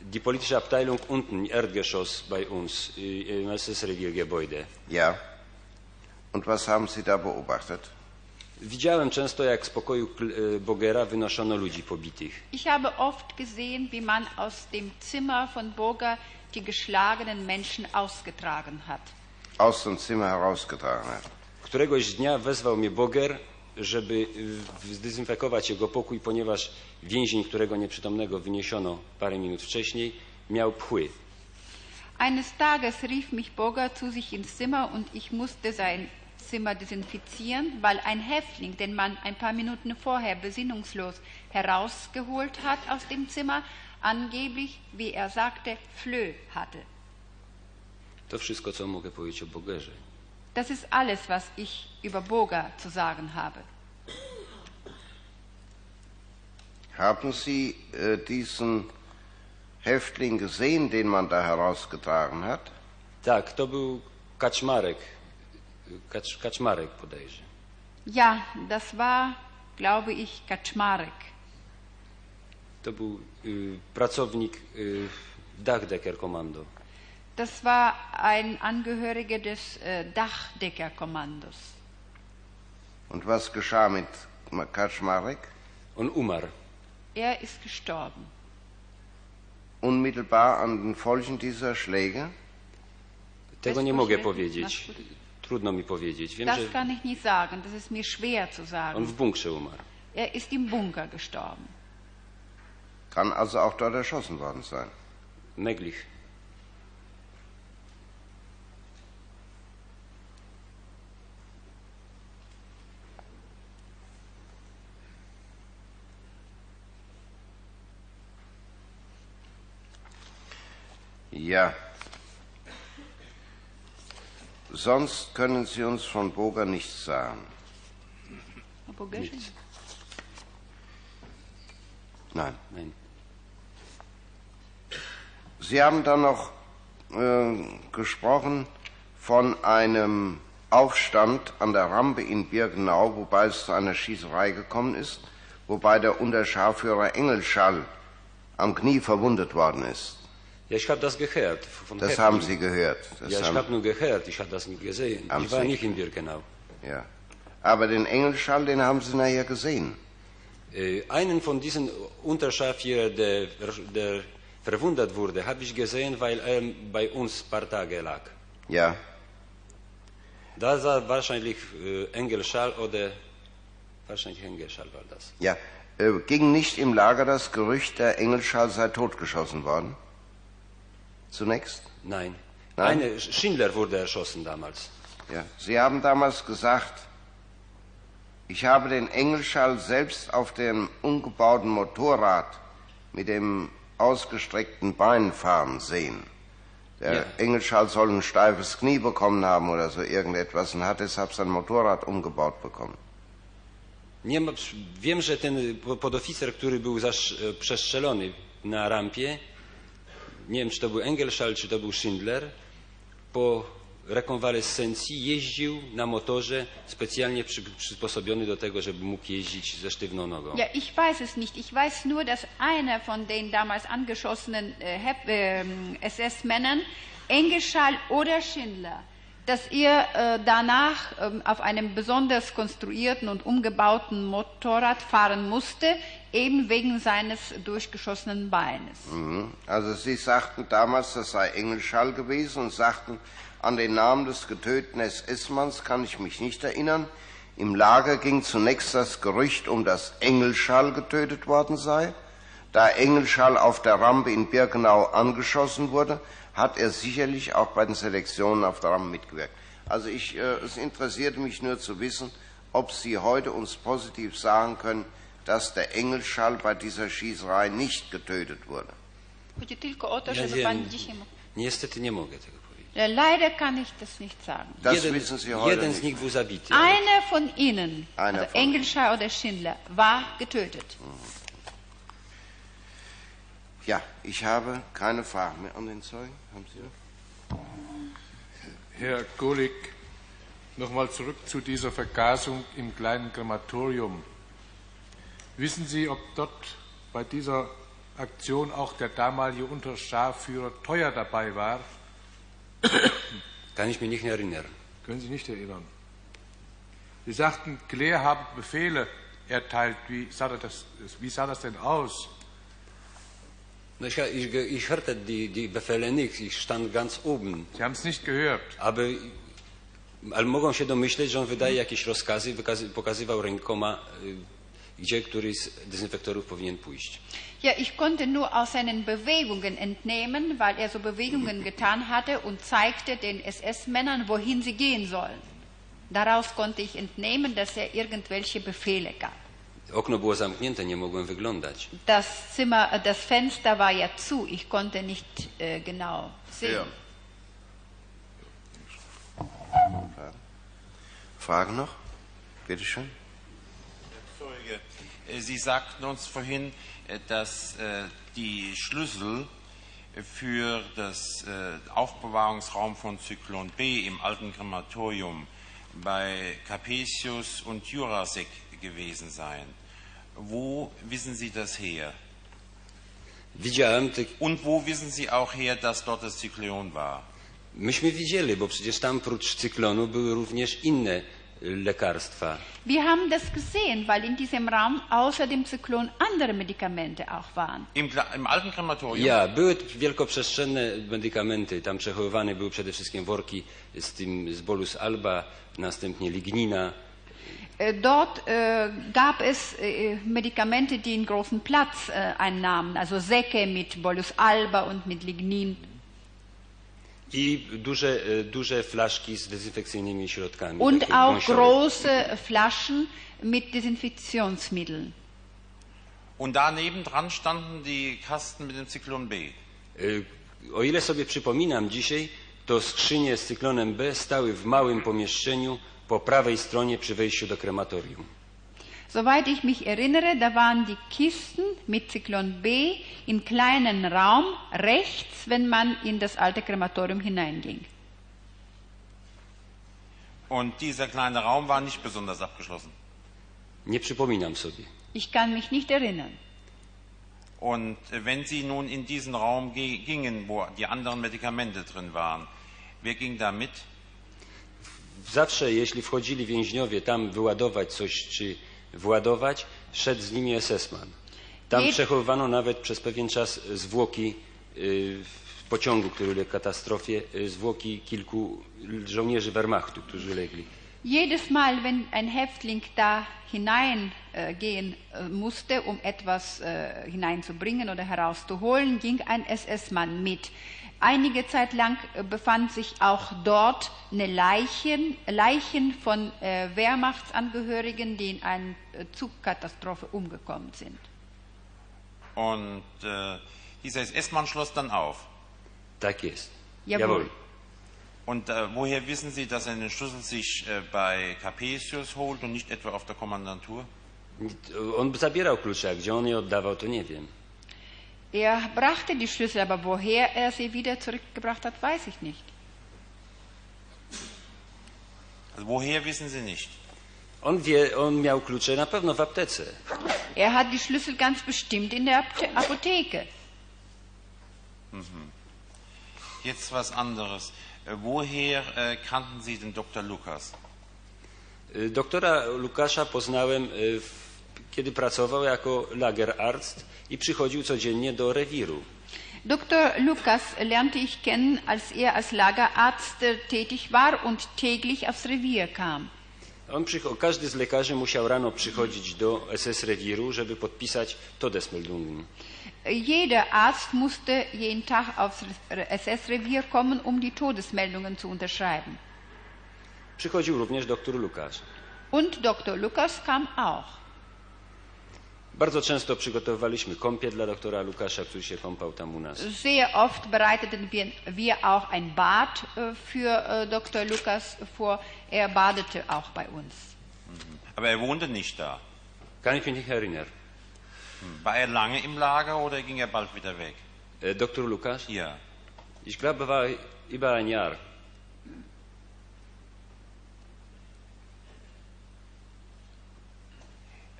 die politische Abteilung unten, Erdgeschoss bei uns, äh, im S S-Reviergebäude. Ja. Und was haben Sie da beobachtet? Widziałem często, jak z pokoju Bogera wynoszono ludzi pobitych. Ich habe oft gesehen, wie man aus dem Zimmer von Boger die geschlagenen Menschen ausgetragen hat. Aus dem Zimmer herausgetragen hat. Któregoś dnia wezwał mnie Boger, żeby zdezynfekować jego pokój, ponieważ więzień, którego nieprzytomnego wyniesiono parę minut wcześniej, miał pchły. Eines Tages rief mich Boger zu sich ins Zimmer und ich musste sein Zimmer desinfizieren, weil ein Häftling, den man ein paar Minuten vorher besinnungslos herausgeholt hat aus dem Zimmer, angeblich, wie er sagte, Flöh hatte. To wszystko, co mogę powiedzieć o Bogerze. Das ist alles, was ich über Boger zu sagen habe. Haben Sie äh, diesen Häftling gesehen, den man da herausgetragen hat? Tak, to był Kaczmarek. Kacz, Kaczmarek podejrze. Ja, das war, glaube ich, Kaczmarek. To był y, pracownik y, Dachdeckerkommando. Das war ein Angehöriger des äh, Dachdeckerkommandos. Und was geschah mit Kaczmarek? Und Umar. Er ist gestorben. Unmittelbar an den Folgen dieser Schläge? Tego nie mogę powiedzieć. Trudno mi powiedzieć. Wiem, das kann ich nicht sagen. Das ist mir schwer zu sagen. On w bunkrze umarł. Er ist im Bunker gestorben. Kann also auch dort erschossen worden sein? Möglich. Ja. Sonst können Sie uns von Boger nichts sagen. Nichts. Nein. Nein. Sie haben dann noch äh, gesprochen von einem Aufstand an der Rampe in Birkenau, wobei es zu einer Schießerei gekommen ist, wobei der Unterscharführer Engelschall am Knie verwundet worden ist. Ja, ich habe das gehört. Von das Häftling. Haben Sie gehört. Das ja, ich habe nur gehört, ich habe das nicht gesehen. Ich war nicht in Birkenau. Ja. Aber den Engelschall, den haben Sie nachher gesehen. Äh, einen von diesen Unterscharführern, der, der verwundet wurde, habe ich gesehen, weil er bei uns ein paar Tage lag. Ja. Da sah wahrscheinlich äh, Engelschall oder wahrscheinlich Engelschall war das. Ja. Äh, ging nicht im Lager das Gerücht, der Engelschall sei totgeschossen worden? Zunächst? Nein. Nein? Eine Schindler wurde erschossen damals. Ja. Sie haben damals gesagt, ich habe den Engelschall selbst auf dem umgebauten Motorrad mit dem ausgestreckten Bein fahren sehen. Der ja. Engelschall soll ein steifes Knie bekommen haben oder so irgendetwas und hat deshalb sein Motorrad umgebaut bekommen. Nie ma, wiem, że ten podoficer, który był przestrzelony na rampie, nie wiem, czy to był Engelschall, czy to był Schindler, po rekonwalescencji jeździł na motorze specjalnie przy, przysposobiony do tego, żeby mógł jeździć ze sztywną nogą. Ja, ich weiß es nicht. Ich weiß nur, dass einer von den damals angeschossenen äh, S S-Männern, Engelschall oder Schindler, dass er äh, danach äh, auf einem besonders konstruierten und umgebauten Motorrad fahren musste, eben wegen seines durchgeschossenen Beines. Mhm. Also Sie sagten damals, das sei Engelschall gewesen und sagten, an den Namen des getöteten S S-Manns kann ich mich nicht erinnern. Im Lager ging zunächst das Gerücht um, dass Engelschall getötet worden sei. Da Engelschall auf der Rampe in Birkenau angeschossen wurde, hat er sicherlich auch bei den Selektionen auf der Rampe mitgewirkt. Also ich, äh, es interessiert mich nur zu wissen, ob Sie heute uns positiv sagen können, dass der Engelschall bei dieser Schießerei nicht getötet wurde. Chodzi tylko o to, że pan dzisiaj... Niestety nie mogę tego. Leider kann ich das nicht sagen. Das jeden, wissen Sie heute nicht. Nicht zabity, einer von Ihnen, einer also von Engelschall oder Schindler, war getötet. Ja, ich habe keine Fragen mehr an den Zeugen. Haben Sie noch? Herr Gulik, nochmal zurück zu dieser Vergasung im kleinen Krematorium. Wissen Sie, ob dort bei dieser Aktion auch der damalige Unterscharführer Teuer dabei war? Kann ich mich nicht erinnern. Können Sie nicht erinnern? Sie sagten, Claire habe Befehle erteilt. Wie sah das, wie sah das denn aus? Ich, ich, ich hörte die, die Befehle nicht. Ich stand ganz oben. Sie haben es nicht gehört. Aber, ale mogą się domyśleć, że on wydaje jakieś rozkazy, pokazywał rękoma, gdzie któryś z dezynfektorów powinien pójść. Ja, ich konnte nur aus seinen Bewegungen entnehmen, weil er so Bewegungen getan hatte und zeigte den S S-Männern, wohin sie gehen sollen. Daraus konnte ich entnehmen, dass er irgendwelche Befehle gab. Okno było zamknięte, nie mogłem wyglądać. Das Zimmer, das Fenster war ja zu, ich konnte nicht äh, genau sehen. Ja. Fragen noch? Bitte schön. Sie sagten uns vorhin, dass äh, die Schlüssel für das äh, Aufbewahrungsraum von Zyklon B im alten Krematorium bei Capesius und Jurasek gewesen seien. Wo wissen Sie das her? Widziałem te... Und wo wissen Sie auch her, dass dort das Zyklon war? Myśmy widzieli, bo przecież tam prócz Cyklonu były również inne lekarstwa. Wir haben das gesehen, weil in diesem Raum außer dem Zyklon andere Medikamente auch waren. Im, im alten Krematorium? Ja, były wielkoprzestrzenne medykamenty. Tam przechowywane były przede wszystkim worki z tym z bolus alba, następnie lignina. Dort äh, gab es äh, Medikamente, die einen großen Platz äh, einnahmen, also Säcke mit bolus alba und mit lignin. I duże, duże flaszki z dezynfekcyjnymi środkami. Und auch wąsiowe. Große Flaschen mit Desinfektionsmitteln. Und daneben dran standen die Kasten mit dem Zyklon B. O ile sobie przypominam dzisiaj, to skrzynie z cyklonem B stały w małym pomieszczeniu po prawej stronie przy wejściu do krematorium. Soweit ich mich erinnere, da waren die Kisten mit Zyklon B in kleinen Raum rechts, wenn man in das alte Krematorium hineinging. Und dieser kleine Raum war nicht besonders abgeschlossen. Nie przypominam sobie. Ich kann mich nicht erinnern. Und wenn Sie nun in diesen Raum gingen, wo die anderen Medikamente drin waren, wer ging da mit? Zawsze, jeśli wchodzili więźniowie tam wyładować coś czy władować, szedł z nimi S S-man. Tam Jed... przechowywano nawet przez pewien czas zwłoki y, pociągu, który uległ katastrofie, y, zwłoki kilku żołnierzy Wehrmachtu, którzy legli. Jedes Mal, wenn ein Häftling da hineingehen musste, um etwas hineinzubringen oder herauszuholen, ging ein S S-Mann mit. Einige Zeit lang befand sich auch dort eine Leichen, Leichen von äh, Wehrmachtsangehörigen, die in einer Zugkatastrophe umgekommen sind. Und äh, dieser S S-Mann schloss dann auf? Tak jest. Jawohl. Jawohl. Und äh, woher wissen Sie, dass er den Schlüssel sich äh, bei Capesius holt und nicht etwa auf der Kommandantur? On zabierał klucze, a gdzie on je oddawał, to nie wiem. Er brachte die Schlüssel, aber woher er sie wieder zurückgebracht hat, weiß ich nicht. Woher wissen Sie nicht? On wie, on miał klucze na pewno w aptece. Er hat die Schlüssel ganz bestimmt in der Apotheke. Mhm. Jetzt was anderes. Woher äh, kannten Sie den Doktor Lukas? Doktora Lukasza poznałem, w, kiedy pracował jako Lagerarzt i przychodził codziennie do rewiru. Doktor Lukas lernte ich kennen, als er als Lagerarzt tätig war und täglich aufs Revier kam. On przycho- każdy z lekarzy musiał rano przychodzić do S S rewiru, żeby podpisać Todesmeldungen. Jeder Arzt musste jeden Tag aufs S S Revier kommen, um die Todesmeldungen zu unterschreiben. Przychodził również doktor Lukas. Und doktor Lukas kam auch. Bardzo często przygotowywaliśmy kąpie dla doktora Lukasza, który się kąpał tam u nas. Sehr oft bereiteten wir auch ein Bad für doktor Lukas vor. Er badete auch bei uns. Aber er wohnte nicht da. Kann ich mich nicht erinnern. War er lange im Lager oder ging er bald wieder weg? Doktor Lukas? Ja. Ich glaube, war über ein Jahr.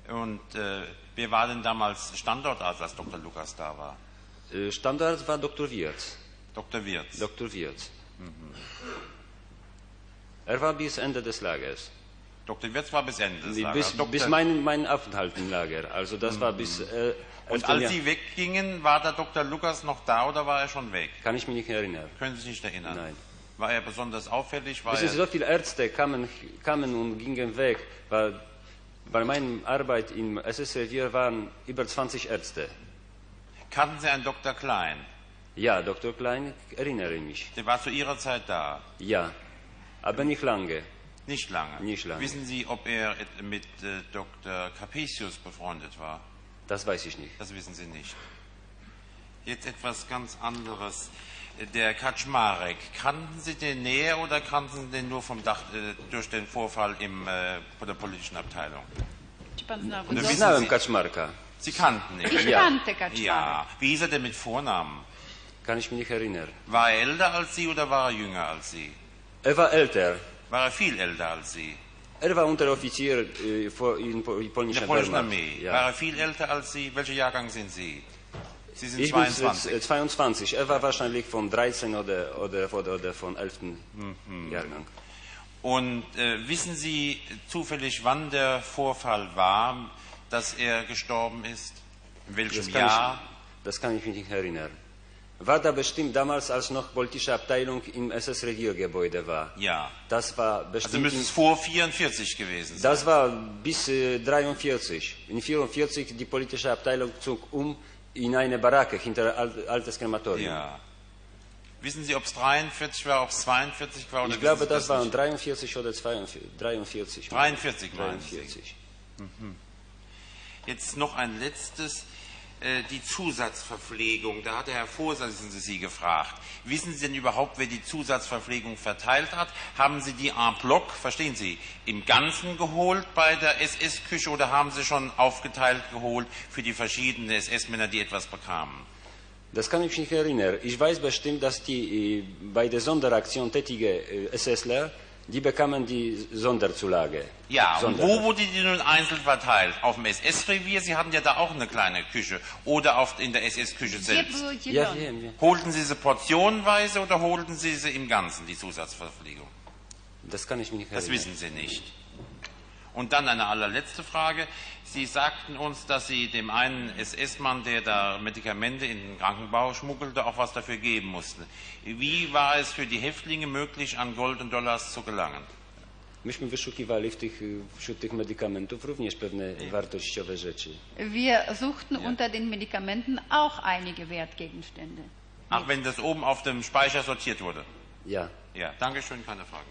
Und äh, wer war denn damals Standortarzt, als doktor Lukas da war? Standortarzt war doktor Wirz. doktor Wirz. doktor Wirz. Mhm. Er war bis Ende des Lagers. doktor Wirz war bis Ende des Lagers. Bis, bis mein, mein Aufenthalt im Lager. Also das mhm. war bis. Äh, Und als Sie weggingen, war der doktor Lukas noch da oder war er schon weg? Kann ich mich nicht erinnern. Können Sie sich nicht erinnern? Nein. War er besonders auffällig? War es er ist so viele Ärzte kamen, kamen und gingen weg. War Bei meiner Arbeit im S S-Revier waren über zwanzig Ärzte. Kannten Sie einen doktor Klein? Ja, doktor Klein, erinnere mich. Der war zu Ihrer Zeit da? Ja, aber nicht lange. Nicht lange? Nicht lange. Wissen Sie, ob er mit äh, doktor Capesius befreundet war? Das weiß ich nicht. Das wissen Sie nicht. Jetzt etwas ganz anderes. Der Kaczmarek, kannten Sie den näher oder kannten Sie den nur vom Dach, äh, durch den Vorfall im, äh, von der politischen Abteilung? Ich kannte Kaczmarka. Sie kannten ihn? Ich kannte Kaczmarek. Ja. Wie hieß er denn mit Vornamen? Kann ich mich nicht erinnern. War er älter als Sie oder war er jünger als Sie? Er war älter. War er viel älter als Sie? Er war Unteroffizier äh, in der polnischen Armee. Armee. Ja. War er viel älter als Sie? Welcher Jahrgang sind Sie? Sie sind ich zweiundzwanzig. Bin zweiundzwanzig. Er war wahrscheinlich vom dreizehnten oder, oder, oder, oder vom elften Mhm. Jahrgang. Und äh, wissen Sie zufällig, wann der Vorfall war, dass er gestorben ist? In welchem das Jahr? Ich, das kann ich mich nicht erinnern. War da bestimmt damals, als noch politische Abteilung im S S-Reviergebäude war. Ja. Das war bestimmt. Also müsste es vor vierundvierzig gewesen sein. Das war bis äh, dreiundvierzig. In vierundvierzig die politische Abteilung zog um. In eine Baracke hinter altes Krematorium. Ja. Wissen Sie, ob es dreiundvierzig war, ob es zweiundvierzig war? Oder ich glaube, das, das waren nicht? dreiundvierzig oder zweiundvierzig. dreiundvierzig. dreiundvierzig, dreiundvierzig. Mhm. Jetzt noch ein letztes, äh, die Zusatzverpflegung. Da hat der Herr Vorsitzende Sie gefragt. Wissen Sie denn überhaupt, wer die Zusatzverpflegung verteilt hat? Haben Sie die en bloc, verstehen Sie, im Ganzen geholt bei der S S-Küche oder haben Sie schon aufgeteilt geholt für die verschiedenen S S-Männer, die etwas bekamen? Das kann ich mich nicht erinnern. Ich weiß bestimmt, dass die bei der Sonderaktion tätige SSler, die bekamen die Sonderzulage. Ja, und wo wurde die nun einzeln verteilt? Auf dem S S-Revier? Sie hatten ja da auch eine kleine Küche. Oder auf, in der S S-Küche selbst? Ja, ja, ja. Holten Sie sie portionenweise oder holten Sie sie im Ganzen, die Zusatzverpflegung? Das kann ich mir nicht erinnern. Das wissen Sie nicht. Und dann eine allerletzte Frage. Sie sagten uns, dass Sie dem einen S S-Mann, der da Medikamente in den Krankenbau schmuggelte, auch was dafür geben mussten. Wie war es für die Häftlinge möglich, an Gold und Dollars zu gelangen? Myśmy wyszukiwali w tych, wśród tych medykamentów również pewne wartościowe rzeczy. Wir suchten ja. unter den Medikamenten auch einige Wertgegenstände. Ach, wenn das oben auf dem Speicher sortiert wurde? Ja. Ja, Dankeschön, keine Frage.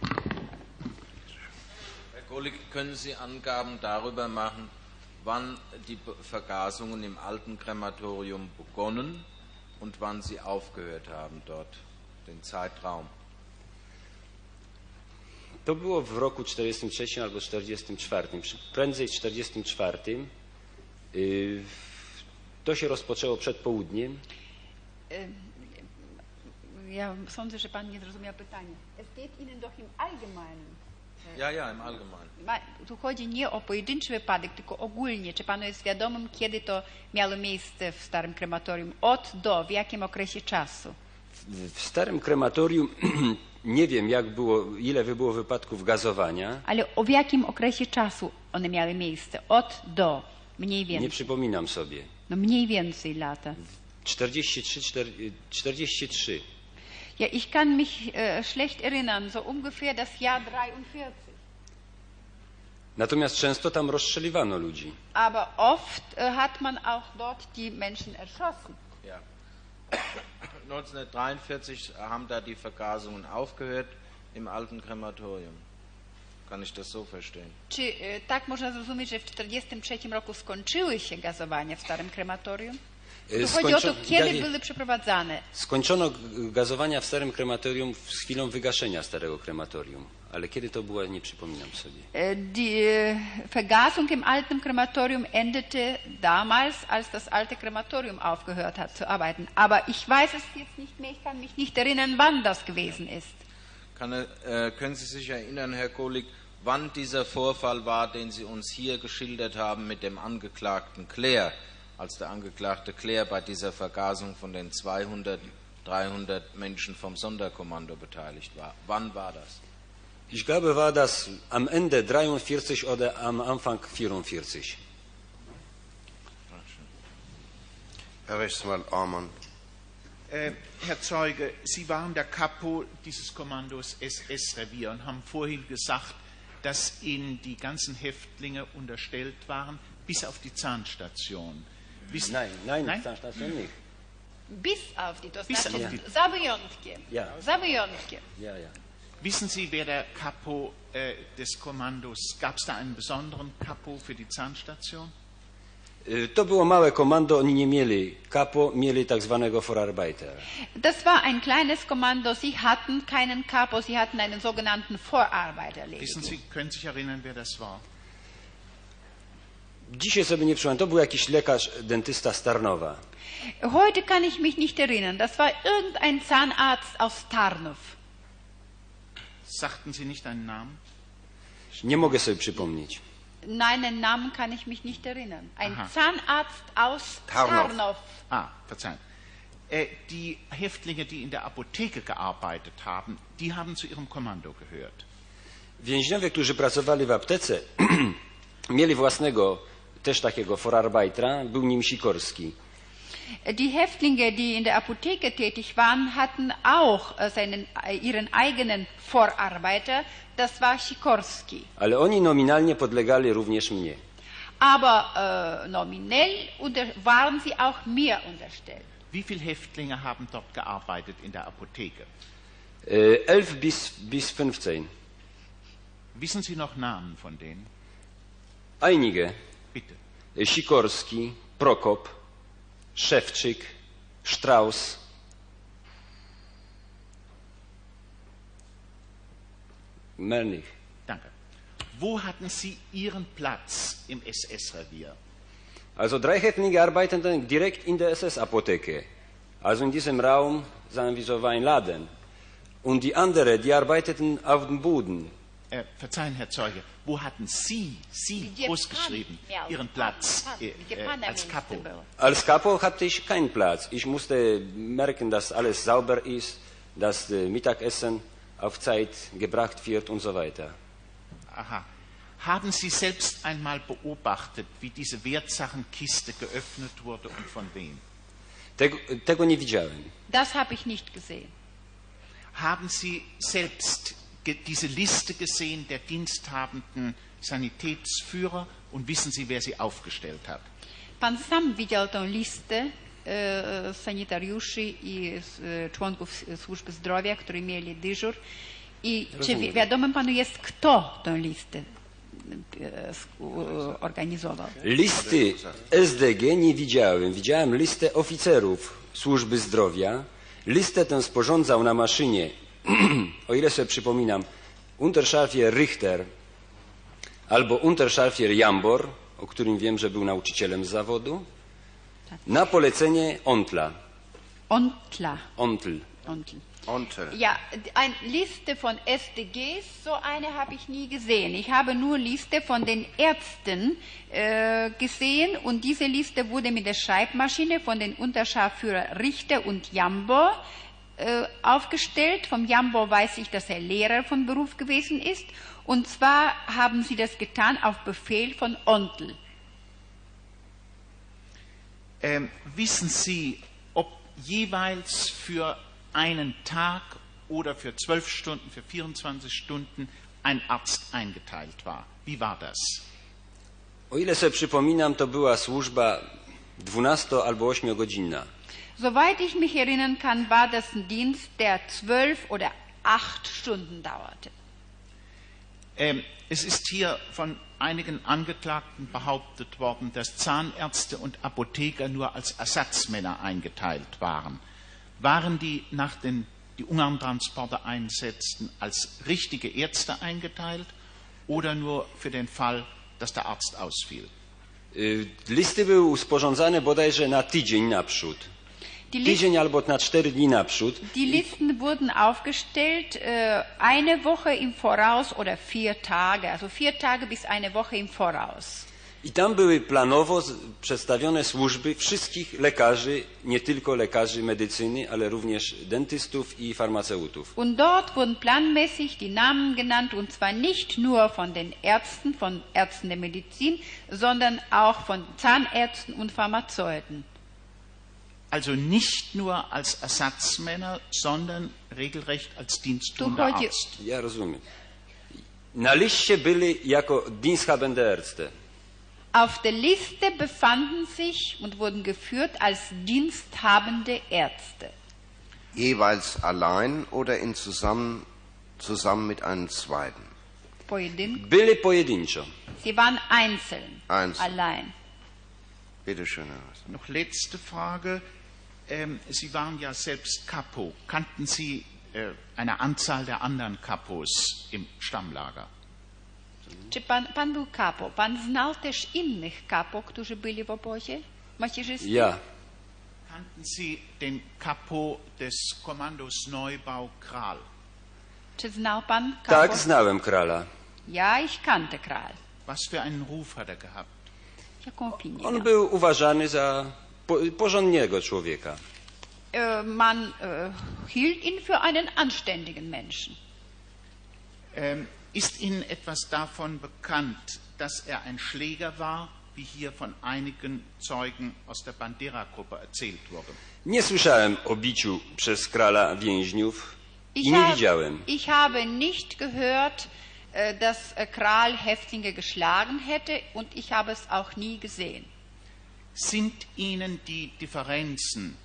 Kolik, können Sie Angaben darüber machen, wann die Vergasungen im alten Krematorium begonnen und wann sie aufgehört haben dort, den Zeitraum? To było w roku czterdziestym trzecim albo czterdziestym czwartym. Prędzej w czterdziestym czwartym. Yy, to się rozpoczęło przed południem. Ja sądzę, że Pan nie zrozumiał pytania. Es geht Ihnen doch im Allgemeinen Ja, ja, im Allgemeinen. Tu chodzi nie o pojedynczy wypadek, tylko ogólnie. Czy Panu jest wiadomym, kiedy to miało miejsce w starym krematorium? Od do, w jakim okresie czasu? W starym krematorium nie wiem, jak było, ile było wypadków gazowania. Ale o jakim okresie czasu one miały miejsce? Od do, mniej więcej. Nie przypominam sobie. No mniej więcej lata. czterdzieści trzy. Ja, ich kann mich äh, schlecht erinnern, so ungefähr das Jahr dreiundvierzig. Natomiast często tam rozstrzeliwano ludzi. Aber oft äh, hat man auch dort die Menschen erschossen. Ja. neunzehnhundertdreiundvierzig haben da die Vergasungen aufgehört im alten Krematorium. Kann ich das so verstehen? Czy äh, tak można zrozumieć, że w czterdziestym trzecim roku skończyły się gazowania w starym krematorium? Tu chodzi o to, kiedy były przeprowadzane. Skończono gazowania w starym krematorium z chwilą wygaszenia starego krematorium. Ale kiedy to było, nie przypominam sobie. Die Vergasung im alten Krematorium endete damals, als das alte Krematorium aufgehört hat zu arbeiten. Aber ich weiß es jetzt nicht mehr, ich kann mich nicht erinnern, wann das gewesen ist. Kann, äh, können Sie sich erinnern, Herr Kolig, wann dieser Vorfall war, den Sie uns hier geschildert haben mit dem Angeklagten Claire? Als der Angeklagte Claire bei dieser Vergasung von den zweihundert, dreihundert Menschen vom Sonderkommando beteiligt war. Wann war das? Ich glaube, war das am Ende dreiundvierzig oder am Anfang vierundvierzig. Herr Rechtsanwalt Aumann. Äh, Herr Zeuge, Sie waren der Kapo dieses Kommandos S S-Revier und haben vorhin gesagt, dass Ihnen die ganzen Häftlinge unterstellt waren, bis auf die Zahnstation. Bis nein, nein, nein, Zahnstation nicht. Bis auf die, das bis auf die. Za wyjątkiem. Ja. Za wyjątkiem. Ja, ja. Wissen Sie, wer der Kapo äh, des Kommandos, gab es da einen besonderen Kapo für die Zahnstation? To było małe komando, oni nie mieli Kapo, mieli tak zwanego Vorarbeiter. Das war ein kleines Kommando, sie hatten keinen Kapo, sie hatten einen sogenannten Vorarbeiter. Wissen Sie, können sich erinnern, wer das war? Dzisiaj sobie nie przypomnę, to był jakiś lekarz, dentysta z Tarnowa. Heute kann ich mich nicht erinnern, das war irgendein Zahnarzt aus Tarnow. Sagten Sie nicht einen Namen? Nie mogę sobie przypomnieć. Nein, den Namen kann ich mich nicht erinnern. Ein Aha. Zahnarzt aus Tarnow. Tarnow. Ah, verzeihen. Äh, die Häftlinge, die in der Apotheke gearbeitet haben, die haben zu ihrem Kommando gehört. Więźniowie, którzy pracowali w aptece, mieli własnego też takiego Vorarbeitera, był nim Sikorski. Die Häftlinge, die in der Apotheke tätig waren, hatten auch seinen, ihren eigenen Vorarbeiter, das war Sikorski. Ale oni nominalnie podlegali również mnie. Aber äh, nominell unter, waren sie auch mir unterstellt. Wie viele Häftlinge haben dort gearbeitet in der Apotheke? Äh, elf bis, bis fünfzehn. Wissen Sie noch Namen von denen? Einige. Bitte. Sikorski, Prokop, Szewczyk, Strauss. Mernig. Danke. Wo hatten Sie Ihren Platz im S S-Revier? Also drei Häftlinge arbeiteten direkt in der S S-Apotheke. Also in diesem Raum, sagen wir so, war ein Laden. Und die anderen, die arbeiteten auf dem Boden. Äh, verzeihen, Herr Zeuge, wo hatten Sie, Sie ausgeschrieben, Ihren Platz äh, äh, als Kapo? Als Kapo hatte ich keinen Platz. Ich musste merken, dass alles sauber ist, dass äh, Mittagessen auf Zeit gebracht wird und so weiter. Aha. Haben Sie selbst einmal beobachtet, wie diese Wertsachenkiste geöffnet wurde und von wem? Tego, tego nie widziałem. Das habe ich nicht gesehen. Haben Sie selbst diese Liste gesehen der diensthabenden Sanitätsführer und wissen Sie, wer sie aufgestellt hat? Pan sam widział tę listę e, sanitariuszy i e, członków służby zdrowia, którzy mieli dyżur. I czy wi wiadomo Panu jest, kto tę listę e, e, organizował? Listy S D G nie widziałem. Widziałem listę oficerów służby zdrowia. Listę tę sporządzał na maszynie, o ile sobie przypominam, Unterscharfier Richter albo Unterscharfier Jambor, o którym wiem, że był nauczycielem z zawodu, na polecenie Ontla. Ontla. Ontl. Ontl. unter. Ja, eine Liste von S D Gs, so eine habe ich nie gesehen. Ich habe nur Liste von den Ärzten äh, gesehen, und diese Liste wurde mit der Schreibmaschine von den Unterscharführer Richter und Jambor äh, aufgestellt. Vom Jambor weiß ich, dass er Lehrer von Beruf gewesen ist, und zwar haben sie das getan auf Befehl von Ontl. Ähm, wissen Sie, ob jeweils für einen Tag oder für zwölf Stunden, für vierundzwanzig Stunden ein Arzt eingeteilt war? Wie war das? O ile sobie przypominam, to była służba dwunasto- albo ośmiogodzinna. Soweit ich mich erinnern kann, war das ein Dienst, der zwölf oder acht Stunden dauerte. Ähm, es ist hier von einigen Angeklagten behauptet worden, dass Zahnärzte und Apotheker nur als Ersatzmänner eingeteilt waren. Waren die nach den die Ungarntransporte einsetzten als richtige Ärzte eingeteilt oder nur für den Fall, dass der Arzt ausfiel? Listy były sporządzane bodajże na tydzień naprzód. Tydzień albo na cztery dni naprzód. Die Listen wurden aufgestellt äh, eine Woche im Voraus oder vier Tage, also vier Tage bis eine Woche im Voraus. I tam były planowo przedstawione służby wszystkich lekarzy, nie tylko lekarzy medycyny, ale również dentystów i farmaceutów. Und dort wurden planmäßig die Namen genannt, und zwar nicht nur von den Ärzten, von Ärzten der Medizin, sondern auch von Zahnärzten und Pharmazeuten. Also nicht nur als Ersatzmänner, sondern regelrecht als diensttuender Arzt. Ja, rozumiem. Na liście byli jako diensthabende Ärzte. Auf der Liste befanden sich und wurden geführt als diensthabende Ärzte. Jeweils allein oder in zusammen, zusammen mit einem zweiten? Pojedyn- byli pojedynczo. Sie waren einzeln, einzeln. Allein. Bitte schön, Herr Hasen. Noch letzte Frage. Sie waren ja selbst Kapo. Kannten Sie eine Anzahl der anderen Kapos im Stammlager? Czy pan, pan był kapo? Pan znał też innych kapo, którzy byli w obozie macierzystym? Ja. Kannten Sie den Kapo des Kommandos Neubau Kral? Czy znał pan Kapo? Tak, znałem Krala. Ja, ich kannte Kral. Was für einen Ruf hat er gehabt? Jaką opinię? On był uważany za po, porządnego człowieka. E, man e, hielt ihn für einen anständigen Menschen. Ähm, Ist Ihnen etwas davon bekannt, dass er ein Schläger war, wie hier von einigen Zeugen aus der Bandera-Gruppe erzählt wurde? Nie słyszałem o biciu przez Krala więźniów i nie widziałem. Ich habe nicht gehört, dass Kral Häftlinge geschlagen hätte, und ich habe es auch nie gesehen. Sind Ihnen die Differenzen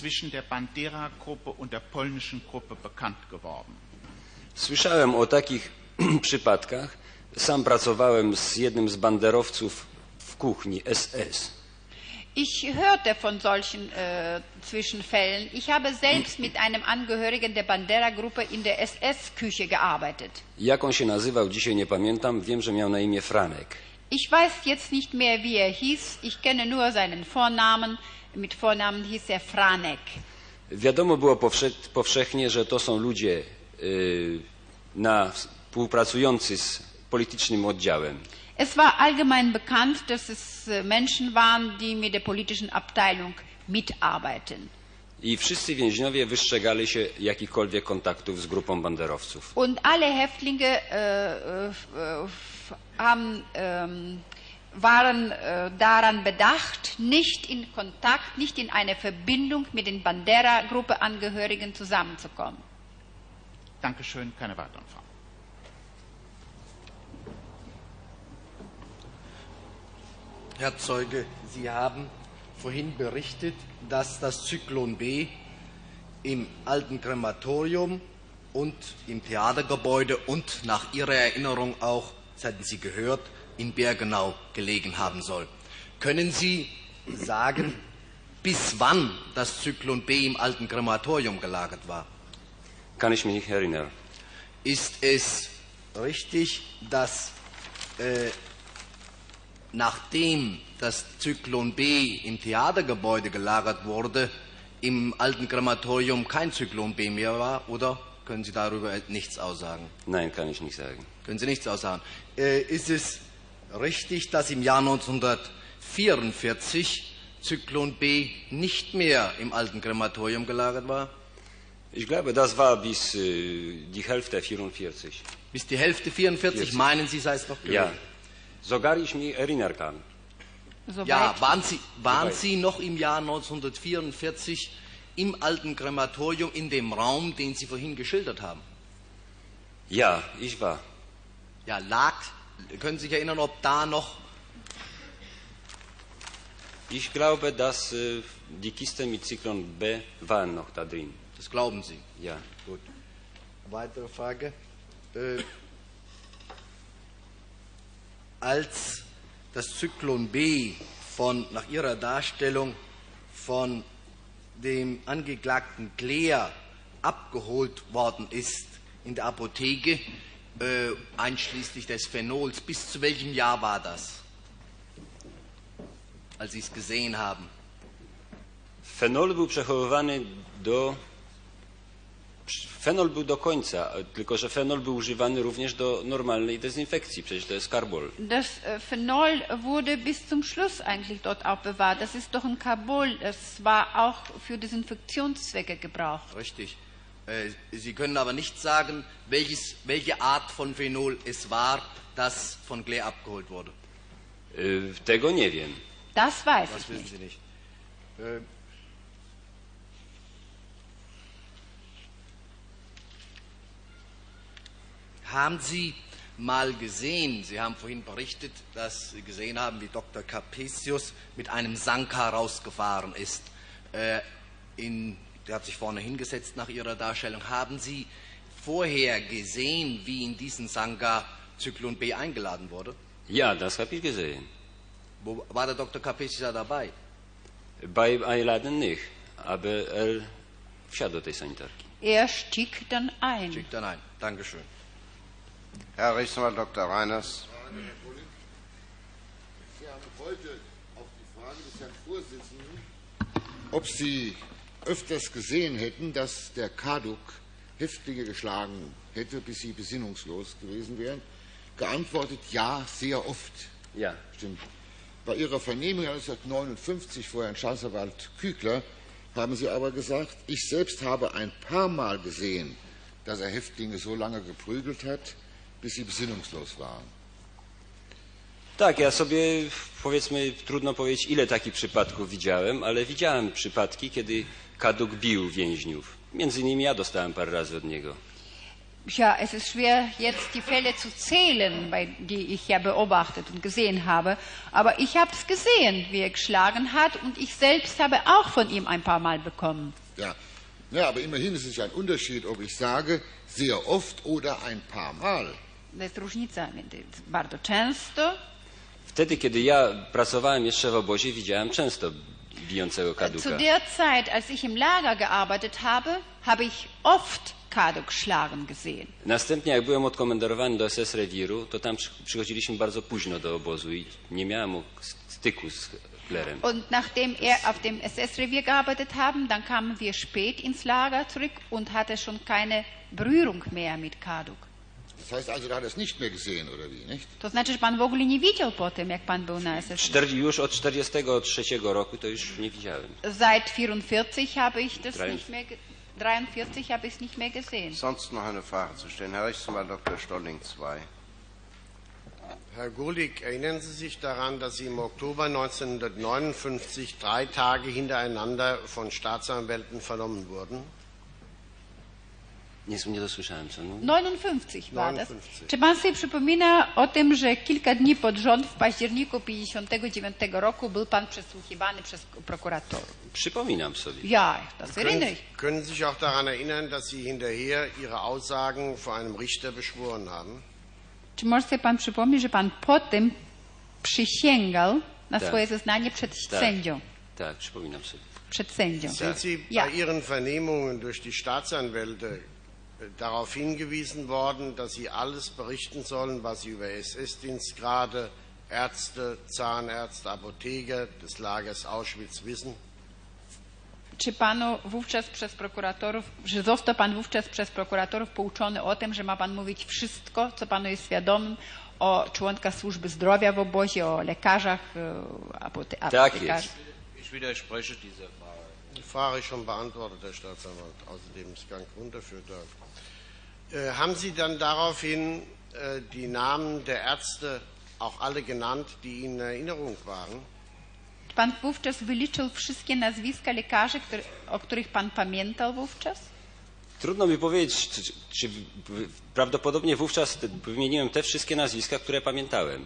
zwischen der Bandera-Gruppe und der polnischen Gruppe bekannt geworden? Słyszałem o takich przypadkach. Sam pracowałem z jednym z banderowców w kuchni S S. Ich hörte von solchen äh, Zwischenfällen. Ich habe selbst mit einem Angehörigen der Bandera-Gruppe in der S S-Küche gearbeitet. Jak on się nazywał, dzisiaj nie pamiętam. Wiem, że miał na imię Franek. Ich weiß jetzt nicht mehr, wie er hieß. Ich kenne nur seinen Vornamen. Mit Vornamen hieß er Franek. Wiadomo było powsze powszechnie, że to są ludzie yy, na... współpracujący z politycznym oddziałem. Es war allgemein bekannt, dass es Menschen waren, die mit der politischen Abteilung mitarbeiten. I wszyscy więźniowie wystrzegali się jakichkolwiek kontaktów z grupą banderowców. Und alle Häftlinge äh, haben, äh, waren äh, daran bedacht, nicht in Kontakt, nicht in eine Verbindung mit den Bandera-Gruppe-Angehörigen zusammenzukommen. Dankeschön, keine weiteren Fragen. Herr Zeuge, Sie haben vorhin berichtet, dass das Zyklon B im alten Krematorium und im Theatergebäude und nach Ihrer Erinnerung auch, das hatten Sie gehört, in Bergenau gelegen haben soll. Können Sie sagen, bis wann das Zyklon B im alten Krematorium gelagert war? Kann ich mich nicht erinnern. Ist es richtig, dass... Äh, Nachdem das Zyklon B im Theatergebäude gelagert wurde, im alten Krematorium kein Zyklon B mehr war, oder? Können Sie darüber nichts aussagen? Nein, kann ich nicht sagen. Können Sie nichts aussagen. Äh, ist es richtig, dass im Jahr neunzehnhundertvierundvierzig Zyklon B nicht mehr im alten Krematorium gelagert war? Ich glaube, das war bis äh, die Hälfte vierundvierzig. Bis die Hälfte vierundvierzig, meinen Sie, sei es noch gewesen? Ja, sogar ich mich erinnern kann. So ja, waren, Sie, waren so Sie noch im Jahr neunzehnhundertvierundvierzig im alten Krematorium in dem Raum, den Sie vorhin geschildert haben? Ja, ich war. Ja, lag, können Sie sich erinnern, ob da noch... Ich glaube, dass äh, die Kiste mit Zyklon B war noch da drin. Das glauben Sie? Ja. Gut. Weitere Frage. Äh, als das Zyklon B von, nach Ihrer Darstellung von dem Angeklagten Claire abgeholt worden ist in der Apotheke, äh, einschließlich des Phenols, bis zu welchem Jahr war das, als Sie es gesehen haben? Fenol był przechowywany do... Fenol był do końca, tylko że fenol był używany również do normalnej dezynfekcji, przecież to jest Carbol. Das Phenol wurde bis zum Schluss eigentlich dort aufbewahrt. Das ist doch ein Carbol, das war auch für Desinfektionszwecke gebraucht. Richtig. Sie können aber nicht sagen, welches, welche Art von Phenol es war, das von Claire abgeholt wurde. Tego nie wiem. Das weiß ich nicht. Das wissen Sie nicht. Haben Sie mal gesehen, Sie haben vorhin berichtet, dass Sie gesehen haben, wie Doktor Capesius mit einem Sanka rausgefahren ist. Äh, in, der hat sich vorne hingesetzt nach Ihrer Darstellung. Haben Sie vorher gesehen, wie in diesen Sanka Zyklon B eingeladen wurde? Ja, das habe ich gesehen. Wo war der Doktor Capesius dabei? Beim Einladen nicht, aber er wsiadł do tej sanitarki. Er stieg dann ein. Stieg dann ein. Dankeschön. Herr Rechtsanwalt Doktor Reiners. Sie haben heute auf die Frage des Herrn Vorsitzenden, ob Sie öfters gesehen hätten, dass der Kaduk Häftlinge geschlagen hätte, bis sie besinnungslos gewesen wären, geantwortet, ja, sehr oft. Ja. Stimmt. Bei Ihrer Vernehmung neunzehnhundertneunundfünfzig vor Herrn Staatsanwalt Küchler haben Sie aber gesagt, ich selbst habe ein paar Mal gesehen, dass er Häftlinge so lange geprügelt hat, bis sie besinnungslos waren. Tak, ja sobie, powiedzmy, trudno powiedzieć, ile takich przypadków widziałem, ale widziałem przypadki, kiedy kaduk bił więźniów. Między innymi ja dostałem parę razy od niego. Ja, es ist schwer, jetzt die Fälle zu zählen, bei, die ich ja beobachtet und gesehen habe. Aber ich habe es gesehen, wie er geschlagen hat, und ich selbst habe auch von ihm ein paar Mal bekommen. Ja, ja, aber immerhin ist es ja ein Unterschied, ob ich sage, sehr oft oder ein paar Mal. To jest różnica między bardzo często. Wtedy, kiedy ja pracowałem jeszcze w obozie, widziałem często bijącego kaduka. Zu der Zeit, als ich im Lager gearbeitet habe, habe ich oft kaduk schlagen gesehen. Następnie, jak byłem odkomendowany do S S rewiru, to tam przychodziliśmy bardzo późno do obozu i nie miałem styku z Klärem. Und nachdem er auf dem S S-Revier gearbeitet haben, dann kamen wir spät ins Lager zurück und hatte schon keine Berührung mehr mit kaduk. Das heißt also, da hat er es nicht mehr gesehen, oder wie, nicht? To znaczy, że pan w ogóle nie widział po tym, jak pan był na S S. Już od czterdziestego trzeciego roku to już nie widziałem. Seit vierundvierzig habe ich das nicht mehr dreiundvierzig habe ich es nicht mehr gesehen. Sonst noch eine Frage zu stellen, Herr Rechtsanwalt Doktor Stolling zwei. Herr Gulik, erinnern Sie sich daran, dass Sie im Oktober neunzehnhundertneunundfünfzig drei Tage hintereinander von Staatsanwälten vernommen wurden? neunundfünfzig war das. Czy pan sobie przypomina o tym, że kilka dni pod rząd w październiku pięćdziesiątego dziewiątego roku był pan przesłuchiwany przez prokuratorów? Przypominam sobie. Ja, das erinnere ich. Können Sie sich auch daran erinnern, dass Sie hinterher Ihre Aussagen vor einem Richter beschworen haben? Czy może sobie pan przypomnieć, że pan potem przysięgał na tak. swoje zeznanie przed tak. sędzią? Tak, przypominam sobie. Przed sędzią. Sind Sie ja. bei Ihren Vernehmungen durch die Staatsanwälte darauf hingewiesen worden, dass Sie alles berichten sollen, was Sie über S S-Dienstgrade, Ärzte, Zahnärzte, Apotheker des Lagers Auschwitz wissen? Czy panu wówczas przez prokuratorów, że został pan wówczas przez prokuratorów pouczony o tym, że ma pan mówić wszystko, co panu jest wiadomym o członkach służby zdrowia w obozie, o lekarzach, apote apotekarzach? Tak jest. Ich widerspreche diese Frage. Die Frage schon beantwortet, Herr Staatsanwalt, außerdem ist kein Grund dafür da. Äh, haben Sie dann daraufhin äh, die Namen der Ärzte auch alle genannt, die Ihnen in Erinnerung waren? Pan wówczas wyliczył wszystkie nazwiska lekarzy, który, o których pan pamiętał wówczas? Trudno mi powiedzieć, czy, czy prawdopodobnie wówczas wymieniłem te wszystkie nazwiska, które pamiętałem.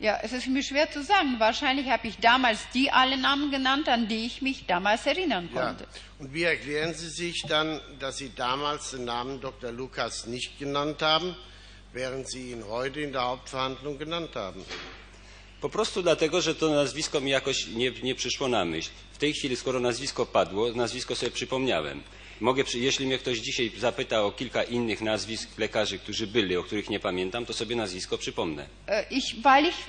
Ja, es ist mir schwer zu sagen. Wahrscheinlich habe ich damals die alle Namen genannt, an die ich mich damals erinnern konnte. Ja. Und wie erklären Sie sich dann, dass Sie damals den Namen Doktor Lukas nicht genannt haben, während Sie ihn heute in der Hauptverhandlung genannt haben? Po prostu dlatego, że to nazwisko mi jakoś nie, nie przyszło na myśl. W tej chwili, skoro nazwisko padło, nazwisko sobie przypomniałem. Mogę, jeśli mnie ktoś dzisiaj zapyta o kilka innych nazwisk lekarzy, którzy byli, o których nie pamiętam, to sobie nazwisko przypomnę. Ich, weil ich,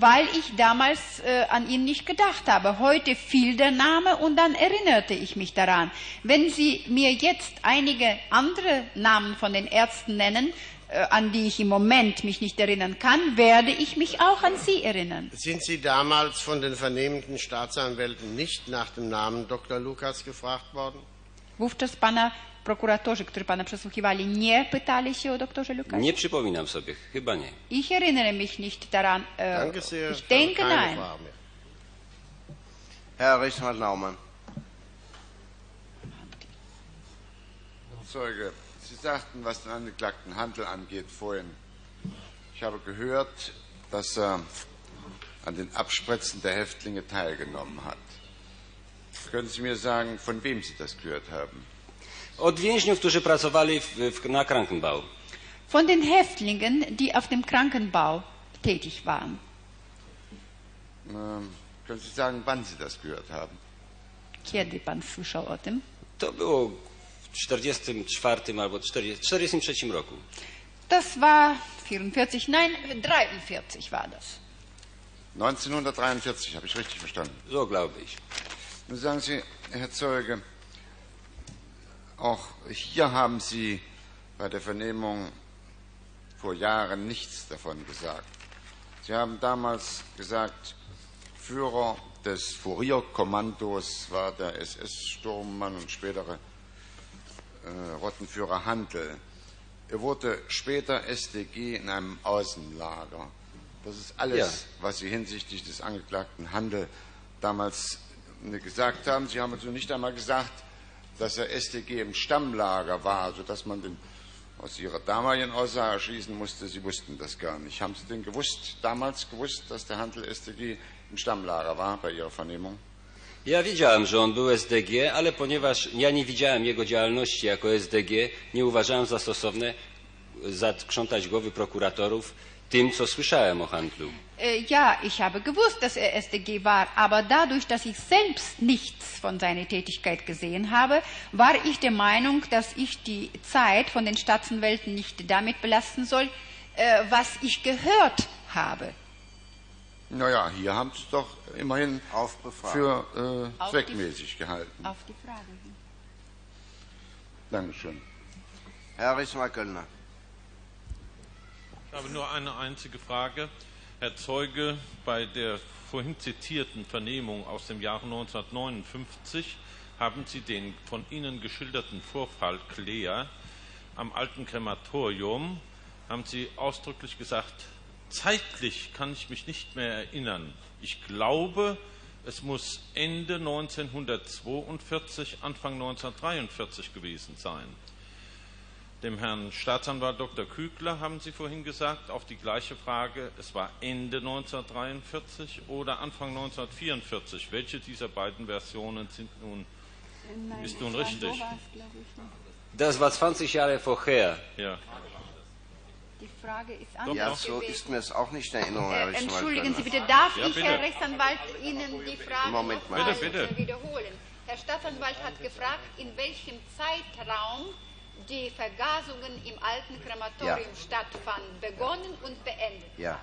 weil ich damals an ihn nicht gedacht habe. Heute fiel der Name und dann erinnerte ich mich daran. Wenn Sie mir jetzt einige andere Namen von den Ärzten nennen, an die ich im Moment mich nicht erinnern kann, werde ich mich auch an Sie erinnern. Sind Sie damals von den vernehmenden Staatsanwälten nicht nach dem Namen Doktor Lukas gefragt worden? Wówczas pana prokuratorzy, którzy pana przesłuchiwali, nie pytali się o doktorze Lukasie? Nie przypominam sobie, chyba nie. Ich erinnere mich nicht daran. Äh, ich denke nein. Herr Rechtsanwalt Naumann. Zeuge. Sie sagten, was den angeklagten Handel angeht, vorhin. Ich habe gehört, dass er an den Abspritzen der Häftlinge teilgenommen hat. Können Sie mir sagen, von wem Sie das gehört haben? Od więźniów, którzy pracowali w, w, na Krankenbau. Von den Häftlingen, die auf dem Krankenbau tätig waren. Ähm, können Sie sagen, wann Sie das gehört haben? Kiedy pan słyszał o tym? To było w czterdziestym czwartym albo czterdziestym trzecim roku. Das war vierundvierzig, nein, dreiundvierzig war das. neunzehnhundertdreiundvierzig, habe ich richtig verstanden? So glaube ich. Nun sagen Sie, Herr Zeuge, auch hier haben Sie bei der Vernehmung vor Jahren nichts davon gesagt. Sie haben damals gesagt, Führer des Furierkommandos war der S S-Sturmmann und spätere Rottenführer Handel. Er wurde später S D G in einem Außenlager. Das ist alles, ja, was Sie hinsichtlich des angeklagten Handel damals gesagt haben. Sie haben also nicht einmal gesagt, dass er S D G im Stammlager war, sodass man den, aus Ihrer damaligen Aussage schließen musste, Sie wussten das gar nicht. Haben Sie denn gewusst, damals gewusst, dass der Handel S D G im Stammlager war bei Ihrer Vernehmung? Ja wiedziałem, że on był S D G, ale ponieważ ja nie widziałem jego działalności jako S D G, nie uważałem za stosowne zakrzątać głowy prokuratorów tym, co słyszałem o handlu. Ja, ich habe gewusst, dass er S D G war, aber dadurch, dass ich selbst nichts von seiner Tätigkeit gesehen habe, war ich der Meinung, dass ich die Zeit von den Staatsanwälten nicht damit belasten soll, was ich gehört habe. Naja, hier haben Sie es doch immerhin auf für äh, zweckmäßig gehalten. Auf die Frage. Dankeschön. Herr Rechtsanwalt Göllner. Ich habe nur eine einzige Frage. Herr Zeuge, bei der vorhin zitierten Vernehmung aus dem Jahre neunzehnhundertneunundfünfzig haben Sie den von Ihnen geschilderten Vorfall Klea am alten Krematorium, haben Sie ausdrücklich gesagt, zeitlich kann ich mich nicht mehr erinnern. Ich glaube, es muss Ende neunzehnhundertzweiundvierzig, Anfang neunzehnhundertdreiundvierzig gewesen sein. Dem Herrn Staatsanwalt Doktor Kügler haben Sie vorhin gesagt, auf die gleiche Frage, es war Ende neunzehnhundertdreiundvierzig oder Anfang neunzehnhundertvierundvierzig. Welche dieser beiden Versionen sind nun, Nein, ist nun richtig? So war es, glaube ich, nicht. Das war zwanzig Jahre vorher. Ja. Die Frage ist anders. Ja, so ist mir es auch nicht in Erinnerung. Äh, entschuldigen Sie bitte, darf ja, ich, bitte. Herr Rechtsanwalt, Ihnen die Frage Moment, noch mal bitte, bitte. wiederholen? Herr Staatsanwalt hat gefragt, in welchem Zeitraum die Vergasungen im alten Krematorium ja. stattfanden, begonnen und beendet. Ja.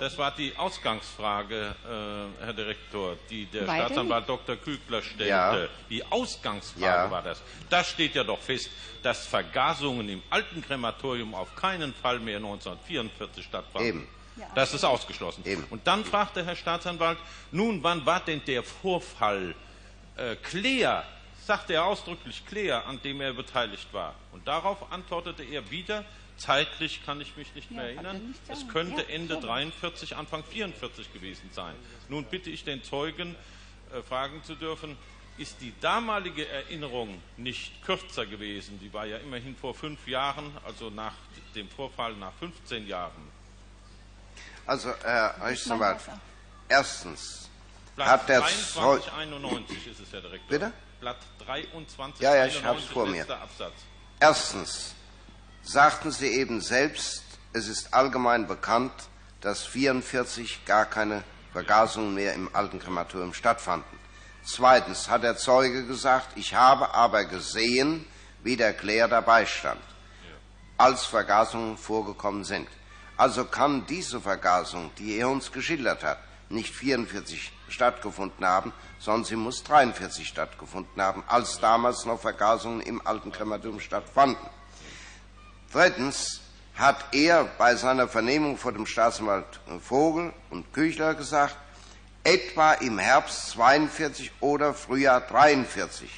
Das war die Ausgangsfrage, äh, Herr Direktor, die der Weiter Staatsanwalt Doktor Kügler stellte. Ja. Die Ausgangsfrage ja. war das. Das steht ja doch fest, dass Vergasungen im alten Krematorium auf keinen Fall mehr neunzehnhundertvierundvierzig stattfanden. Eben. Das ist ausgeschlossen. Eben. Und dann fragte Herr Staatsanwalt, nun, wann war denn der Vorfall äh, Klär, sagte er ausdrücklich Klär, an dem er beteiligt war. Und darauf antwortete er wieder, zeitlich kann ich mich nicht mehr ja, erinnern, nicht es könnte ja, Ende dreiundvierzig, Anfang vierundvierzig gewesen sein. Nun bitte ich den Zeugen, äh, fragen zu dürfen, ist die damalige Erinnerung nicht kürzer gewesen? Die war ja immerhin vor fünf Jahren, also nach dem Vorfall nach fünfzehn Jahren. Also, Herr Rechtsanwalt, erstens Blatt hat der dreiundzwanzig einundneunzig ist es, Herr Direktor. Bitte? Blatt dreiundzwanzig einundneunzig, ja, ja, ich hab's vor mir. Absatz. Erstens sagten Sie eben selbst, es ist allgemein bekannt, dass vierundvierzig gar keine Vergasungen mehr im alten Krematorium stattfanden. Zweitens hat der Zeuge gesagt, ich habe aber gesehen, wie der Klär dabei stand, als Vergasungen vorgekommen sind. Also kann diese Vergasung, die er uns geschildert hat, nicht vierundvierzig stattgefunden haben, sondern sie muss dreiundvierzig stattgefunden haben, als damals noch Vergasungen im alten Krematorium stattfanden. Drittens hat er bei seiner Vernehmung vor dem Staatsanwalt Vogel und Küchler gesagt, etwa im Herbst zweiundvierzig oder Frühjahr dreiundvierzig.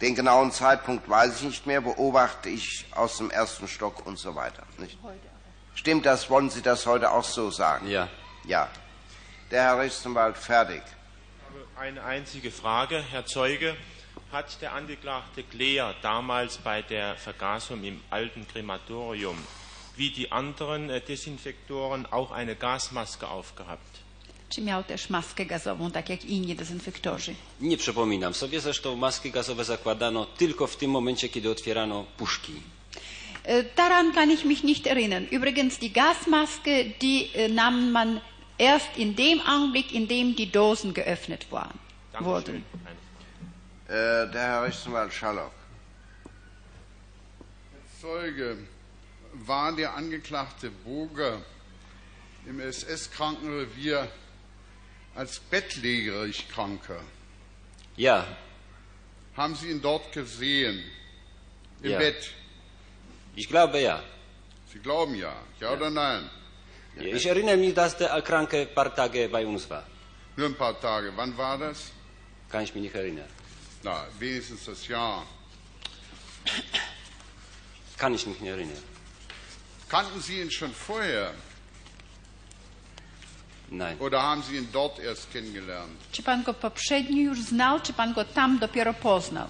Den genauen Zeitpunkt weiß ich nicht mehr, beobachte ich aus dem ersten Stock und so weiter. Nicht? Stimmt das? Wollen Sie das heute auch so sagen? Ja. Ja. Der Herr Rechtsanwalt fertig. Ich habe eine einzige Frage, Herr Zeuge. Hat der Angeklagte Klär damals bei der Vergasung im alten Krematorium wie die anderen Desinfektoren auch eine Gasmaske aufgehabt? Czy miał też maskę gazową, tak jak inni dezynfektorzy? Nie przypominam sobie, zresztą maski gazowe zakładano tylko w tym momencie, kiedy otwierano puszki. Daran kann ich mich nicht erinnern. Übrigens, die Gasmaske, die äh, nahm man erst in dem Augenblick, in dem die Dosen geöffnet waren, wurden. Äh, der Herr Rechtsanwalt Schallow. Herr Zeuge, war der Angeklagte Boger im S S-Krankenrevier als bettlägerig Kranker? Ja. Haben Sie ihn dort gesehen? Im ja. Bett? Ich glaube ja. Sie glauben ja, ja, ja. oder nein? Ja, ich erinnere mich, dass der Kranke ein paar Tage bei uns war. Nur ein paar Tage. Wann war das? Kann ich mich nicht erinnern. Na, wenigstens das Jahr. Kann ich mich nicht erinnern. Kannten Sie ihn schon vorher? Nein. Oder haben Sie ihn dort erst kennengelernt? Czy pan go poprzednio już znał, czy pan go tam dopiero poznał?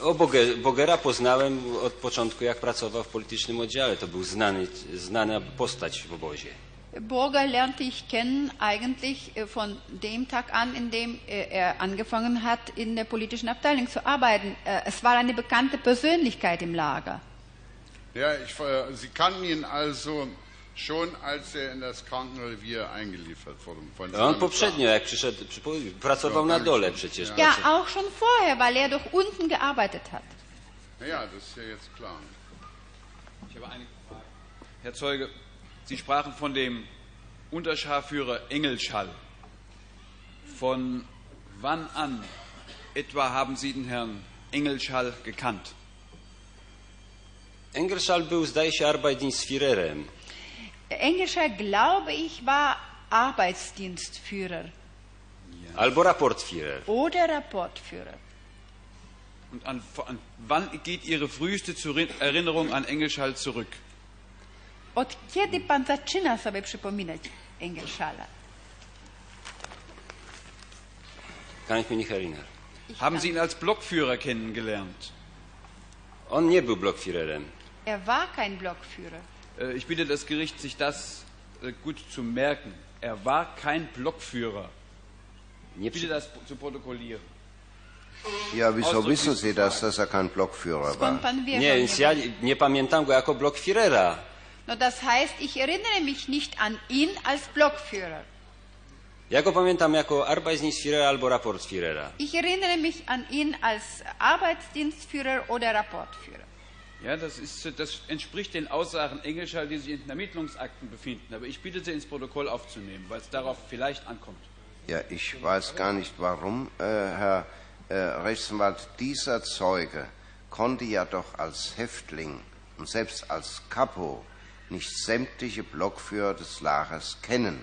O Bogera poznałem od początku, jak pracował w politycznym oddziale. To był znany, znana postać w obozie. Boger lernte ich kennen eigentlich von dem Tag an, in dem er angefangen hat, in der politischen Abteilung zu arbeiten. Es war eine bekannte Persönlichkeit im Lager. Ja, ich, Sie kannten ihn also schon, als er in das Krankenrevier eingeliefert wurde. Von ja, on poprzednio, jak przyszedł, pracował na dole przecież. Ja, ja, auch schon vorher, weil er doch unten gearbeitet hat. Ja, das ist ja jetzt klar. Ich habe eine Frage. Herr Zeuge, Sie sprachen von dem Unterscharführer Engelschall. Von wann an etwa haben Sie den Herrn Engelschall gekannt? Engelschall był, zdaje się, Arbeitsdienstführerem. Engelschall, glaube ich, war Arbeitsdienstführer. Ja. Albo Rapportführer. Oder Rapportführer. Und an, an wann geht Ihre früheste Erinnerung an Engelschall zurück? Od kiedy pan zaczyna sobie przypominać Engelschalla? Kann ich mich nicht erinnern. Haben Sie ihn als Blockführer kennengelernt? On nie był Blockführerem. Er war kein Blockführer. Ich bitte das Gericht, sich das gut zu merken. Er war kein Blockführer. Ich bitte das zu protokollieren. Ja, wieso wissen Sie das, dass er kein Blockführer war? Nie, więc ja nie pamiętam go jako Blockführera. No, das heißt, ich erinnere mich nicht an ihn als Blockführer. Ja go pamiętam jako Arbeitsdienstführer albo Rapportführer. Ich erinnere mich an ihn als Arbeitsdienstführer oder Rapportführer. Ja, das, ist, das entspricht den Aussagen Engelscher, die sich in den Ermittlungsakten befinden. Aber ich bitte Sie, ins Protokoll aufzunehmen, weil es darauf vielleicht ankommt. Ja, ich weiß gar nicht, warum, äh, Herr äh, Rechtsanwalt, dieser Zeuge konnte ja doch als Häftling und selbst als Kapo nicht sämtliche Blockführer des Lagers kennen.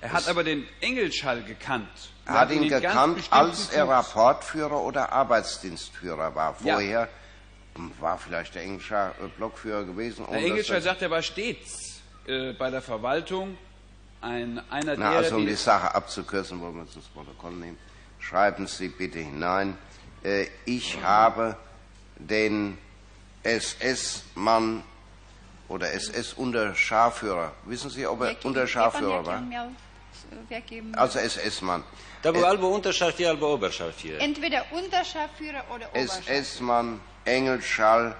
Er hat es aber den Engelschall gekannt. Er hat ihn, ihn gekannt, als er Rapportführer oder Arbeitsdienstführer war. Vorher ja. war vielleicht der Engelschall Blockführer gewesen. Der Engelschall sagt, er war stets äh, bei der Verwaltung ein, einer Na, der... Also um die Sache abzukürzen, wollen wir uns das Protokoll nehmen. Schreiben Sie bitte hinein. Äh, ich mhm. habe den S S-Mann oder S S-Unterscharführer. Wissen Sie, ob er Unterscharführer war? Also S S-Mann. Da war halber Unterscharführer, halber Oberscharführer. Entweder Unterscharführer oder Oberscharführer. S S-Mann, Engelschall,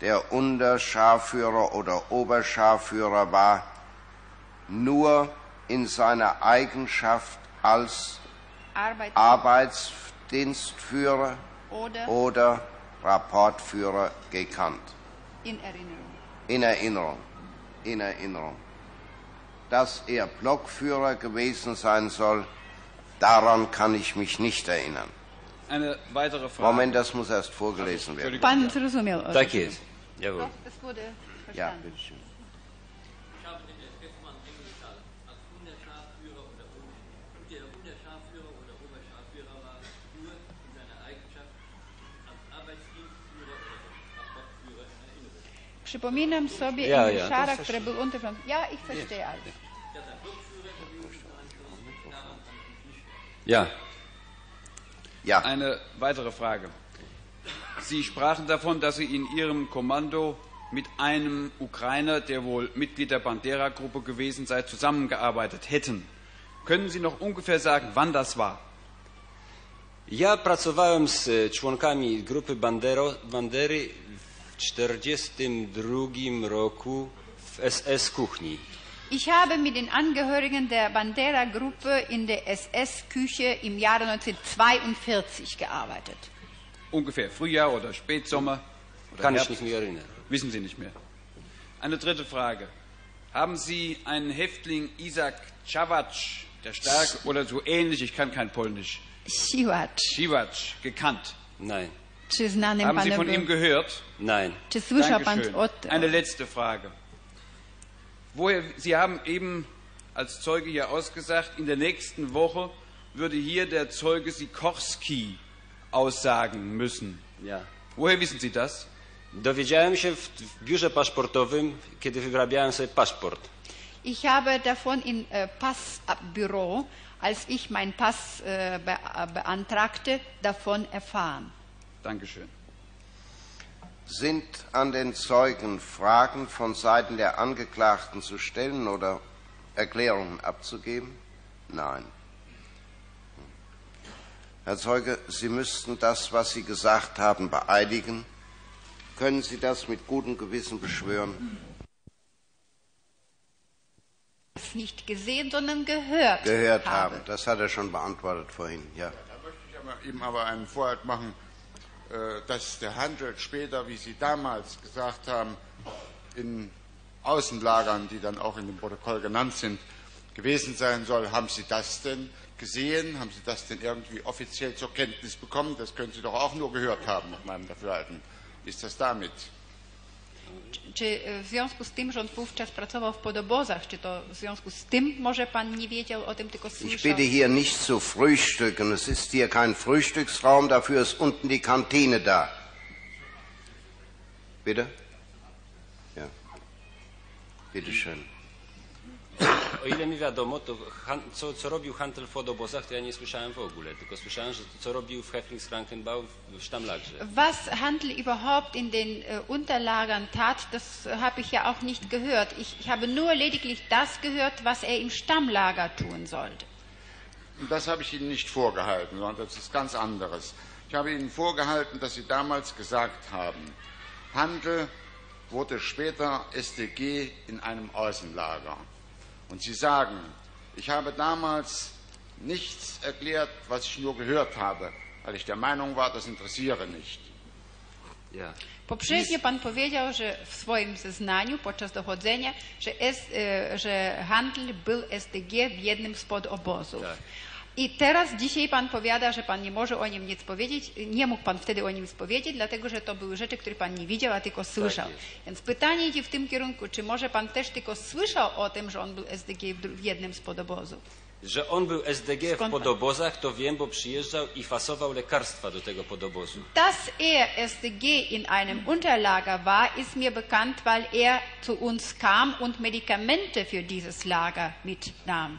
der Unterscharführer oder Oberscharführer war, nur in seiner Eigenschaft als Arbeits Arbeitsdienstführer oder, oder Rapportführer gekannt. In Erinnerung. In Erinnerung. In Erinnerung. Dass er Blockführer gewesen sein soll, daran kann ich mich nicht erinnern. Eine weitere Frage. Moment, das muss erst vorgelesen werden. Pan zrozumiał. Tak jest. Jawohl. Das wurde verstanden. Ja, bitte schön. Ich habe den S S-Mann Engelschall als Unterscharführer oder Oberscharführer war nur in seiner Eigenschaft als Arbeitsdienstführer oder Rapportführer in Erinnerung. Przypominam sobie Engelschara, który był unterscharführer. Ja, ich verstehe alles. Ja. Ja. Eine weitere Frage. Sie sprachen davon, dass Sie in Ihrem Kommando mit einem Ukrainer, der wohl Mitglied der Bandera-Gruppe gewesen sei, zusammengearbeitet hätten. Können Sie noch ungefähr sagen, wann das war? Ja, pracowałem z członkami grupy Bandero, Bandery w czterdziestym drugim roku w S S Kuchni. Ich habe mit den Angehörigen der Bandera-Gruppe in der S S-Küche im Jahre neunzehnhundertzweiundvierzig gearbeitet. Ungefähr Frühjahr oder Spätsommer? Oder Kann Herbst? Ich nicht mehr erinnern. Wissen Sie nicht mehr. Eine dritte Frage. Haben Sie einen Häftling Isaac Siwacz, der stark oder so ähnlich, ich kann kein Polnisch, Siwacz, Siwacz gekannt? Nein. Haben Sie von ihm gehört? Nein. Dankeschön. Eine letzte Frage. Woher, Sie haben eben als Zeuge hier ausgesagt, in der nächsten Woche würde hier der Zeuge Sikorski aussagen müssen. Ja. Woher wissen Sie das? Dowiedziałem się w biurze paszportowym, kiedy wyrabiałem sobie paszport. Ich habe davon im äh, Passbüro, als ich meinen Pass äh, be beantragte, davon erfahren. Dankeschön. Sind an den Zeugen Fragen von Seiten der Angeklagten zu stellen oder Erklärungen abzugeben? Nein. Herr Zeuge, Sie müssten das, was Sie gesagt haben, beeidigen. Können Sie das mit gutem Gewissen beschwören? Das nicht gesehen, sondern gehört. Gehört habe. haben. Das hat er schon beantwortet vorhin. Ja. Ja, da möchte ich aber eben aber einen Vorhalt machen, dass der Handel später, wie Sie damals gesagt haben, in Außenlagern, die dann auch in dem Protokoll genannt sind, gewesen sein soll. Haben Sie das denn gesehen? Haben Sie das denn irgendwie offiziell zur Kenntnis bekommen? Das können Sie doch auch nur gehört haben, nach meinem Dafürhalten. Ist das damit? Czy w związku z tym, że on wówczas pracował w podobozach, czy to w związku z tym może Pan nie wiedział o tym, tylko słyszał? Ich bitte hier nicht zu frühstücken. Es ist hier kein Frühstücksraum, dafür ist unten die Kantine da. Bitte? Ja. Bitte schön. O ile mi wiadomo, to co, co robił Hantel w obozach, to ja nie słyszałem w ogóle, tylko słyszałem, że co robił w Häftlings Krankenbau w Stammlagrze. Was Hantel überhaupt in den äh, Unterlagern tat, das habe ich ja auch nicht gehört. Ich, ich habe nur lediglich das gehört, was er im Stammlager tun sollte. Und das habe ich Ihnen nicht vorgehalten, sondern das ist ganz anderes. Ich habe Ihnen vorgehalten, dass Sie damals gesagt haben, Hantel wurde später S D G in einem Außenlager. Und Sie sagen, ich habe damals nichts erklärt, was ich nur gehört habe, weil ich der Meinung war, das interessiere nicht. Yeah. Poprzednio Pan powiedział, że w swoim zeznaniu podczas dochodzenia, że, es, że handel był S D G w jednym spod obozów. Tak. I teraz dzisiaj Pan powiada, że Pan nie może o nim nic powiedzieć, nie mógł Pan wtedy o nim powiedzieć, dlatego że to były rzeczy, które Pan nie widział, a tylko słyszał. Tak. Więc pytanie idzie w tym kierunku, czy może Pan też tylko słyszał o tym, że on był S D G w jednym z podobozów? Że on był S D G Skąd w podobozach, to wiem, bo przyjeżdżał i fasował lekarstwa do tego podobozu. Dass er S D G in einem Unterlager war, ist mir bekannt, weil er zu uns kam und Medikamente für dieses Lager mitnahm.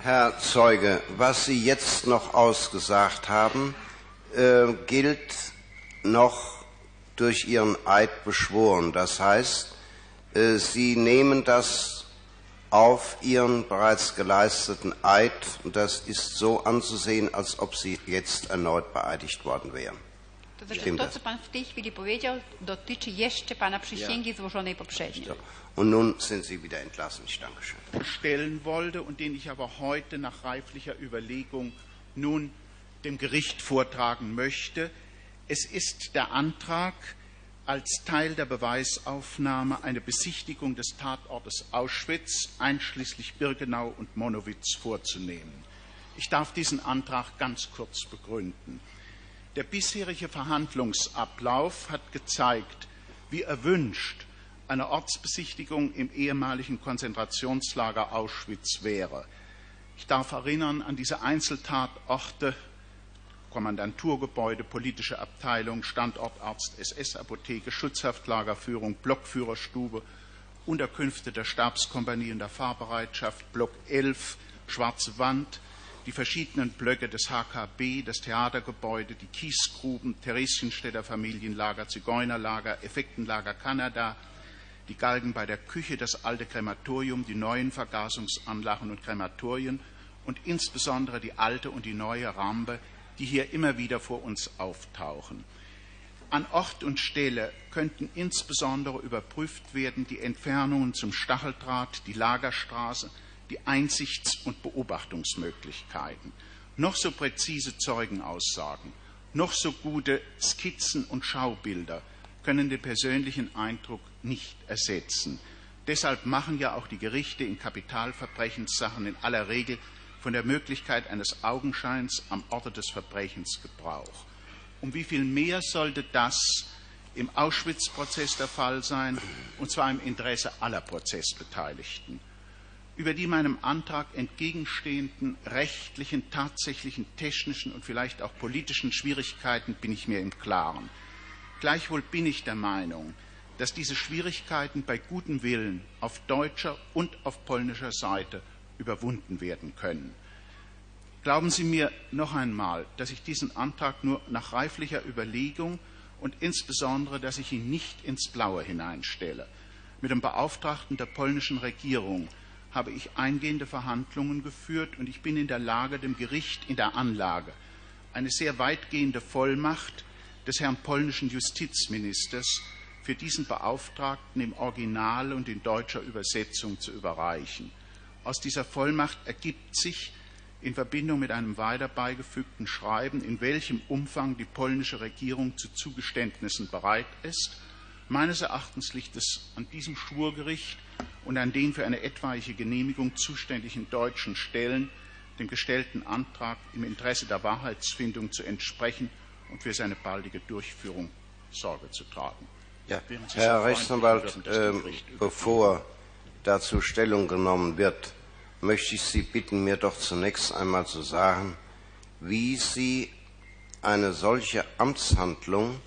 Herr Zeuge, was Sie jetzt noch ausgesagt haben, äh, gilt noch durch Ihren Eid beschworen. Das heißt, äh, Sie nehmen das auf Ihren bereits geleisteten Eid, und das ist so anzusehen, als ob Sie jetzt erneut beeidigt worden wären. Stimmt das? Ja. Und nun sind Sie wieder entlassen. Ich danke schön. Stellen wollte und den ich aber heute nach reiflicher Überlegung nun dem Gericht vortragen möchte. Es ist der Antrag, als Teil der Beweisaufnahme eine Besichtigung des Tatortes Auschwitz, einschließlich Birkenau und Monowitz, vorzunehmen. Ich darf diesen Antrag ganz kurz begründen. Der bisherige Verhandlungsablauf hat gezeigt, wie erwünscht eine Ortsbesichtigung im ehemaligen Konzentrationslager Auschwitz wäre. Ich darf erinnern an diese Einzeltatorte: Kommandanturgebäude, politische Abteilung, Standortarzt, S S-Apotheke, Schutzhaftlagerführung, Blockführerstube, Unterkünfte der Stabskompanie und der Fahrbereitschaft, Block elf, Schwarze Wand, die verschiedenen Blöcke des H K B, das Theatergebäude, die Kiesgruben, Theresienstädter Familienlager, Zigeunerlager, Effektenlager Kanada, die Galgen bei der Küche, das alte Krematorium, die neuen Vergasungsanlagen und Krematorien und insbesondere die alte und die neue Rampe, die hier immer wieder vor uns auftauchen. An Ort und Stelle könnten insbesondere überprüft werden die Entfernungen zum Stacheldraht, die Lagerstraße, die Einsichts- und Beobachtungsmöglichkeiten. Noch so präzise Zeugenaussagen, noch so gute Skizzen und Schaubilder können den persönlichen Eindruck nicht ersetzen. Deshalb machen ja auch die Gerichte in Kapitalverbrechenssachen in aller Regel von der Möglichkeit eines Augenscheins am Orte des Verbrechens Gebrauch. Um wie viel mehr sollte das im Auschwitz-Prozess der Fall sein, und zwar im Interesse aller Prozessbeteiligten. Über die meinem Antrag entgegenstehenden rechtlichen, tatsächlichen, technischen und vielleicht auch politischen Schwierigkeiten bin ich mir im Klaren. Gleichwohl bin ich der Meinung, dass diese Schwierigkeiten bei gutem Willen auf deutscher und auf polnischer Seite überwunden werden können. Glauben Sie mir noch einmal, dass ich diesen Antrag nur nach reiflicher Überlegung und insbesondere, dass ich ihn nicht ins Blaue hineinstelle. Mit dem Beauftragten der polnischen Regierung habe ich eingehende Verhandlungen geführt, und ich bin in der Lage, dem Gericht in der Anlage eine sehr weitgehende Vollmacht des Herrn polnischen Justizministers für diesen Beauftragten im Original und in deutscher Übersetzung zu überreichen. Aus dieser Vollmacht ergibt sich in Verbindung mit einem weiter beigefügten Schreiben, in welchem Umfang die polnische Regierung zu Zugeständnissen bereit ist. Meines Erachtens liegt es an diesem Schwurgericht und an den für eine etwaige Genehmigung zuständigen deutschen Stellen, dem gestellten Antrag im Interesse der Wahrheitsfindung zu entsprechen und für seine baldige Durchführung Sorge zu tragen. Ja, Herr Rechtsanwalt, ähm, bevor dazu Stellung genommen wird, möchte ich Sie bitten, mir doch zunächst einmal zu sagen, wie Sie eine solche Amtshandlung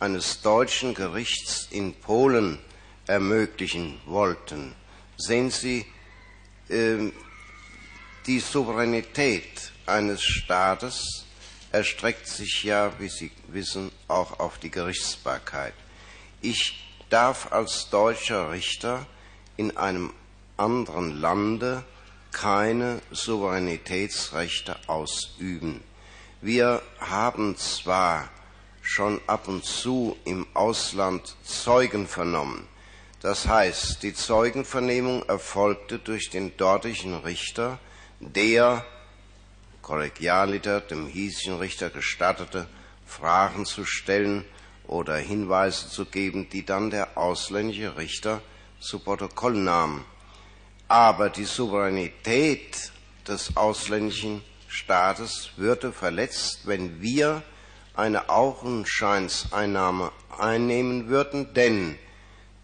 eines deutschen Gerichts in Polen ermöglichen wollten. Sehen Sie, äh, die Souveränität eines Staates erstreckt sich ja, wie Sie wissen, auch auf die Gerichtsbarkeit. Ich darf als deutscher Richter in einem anderen Lande keine Souveränitätsrechte ausüben. Wir haben zwar schon ab und zu im Ausland Zeugen vernommen. Das heißt, die Zeugenvernehmung erfolgte durch den dortigen Richter, der Kollegialiter, dem hiesigen Richter, gestattete, Fragen zu stellen oder Hinweise zu geben, die dann der ausländische Richter zu Protokoll nahm. Aber die Souveränität des ausländischen Staates würde verletzt, wenn wir eine Augenscheinseinnahme einnehmen würden, denn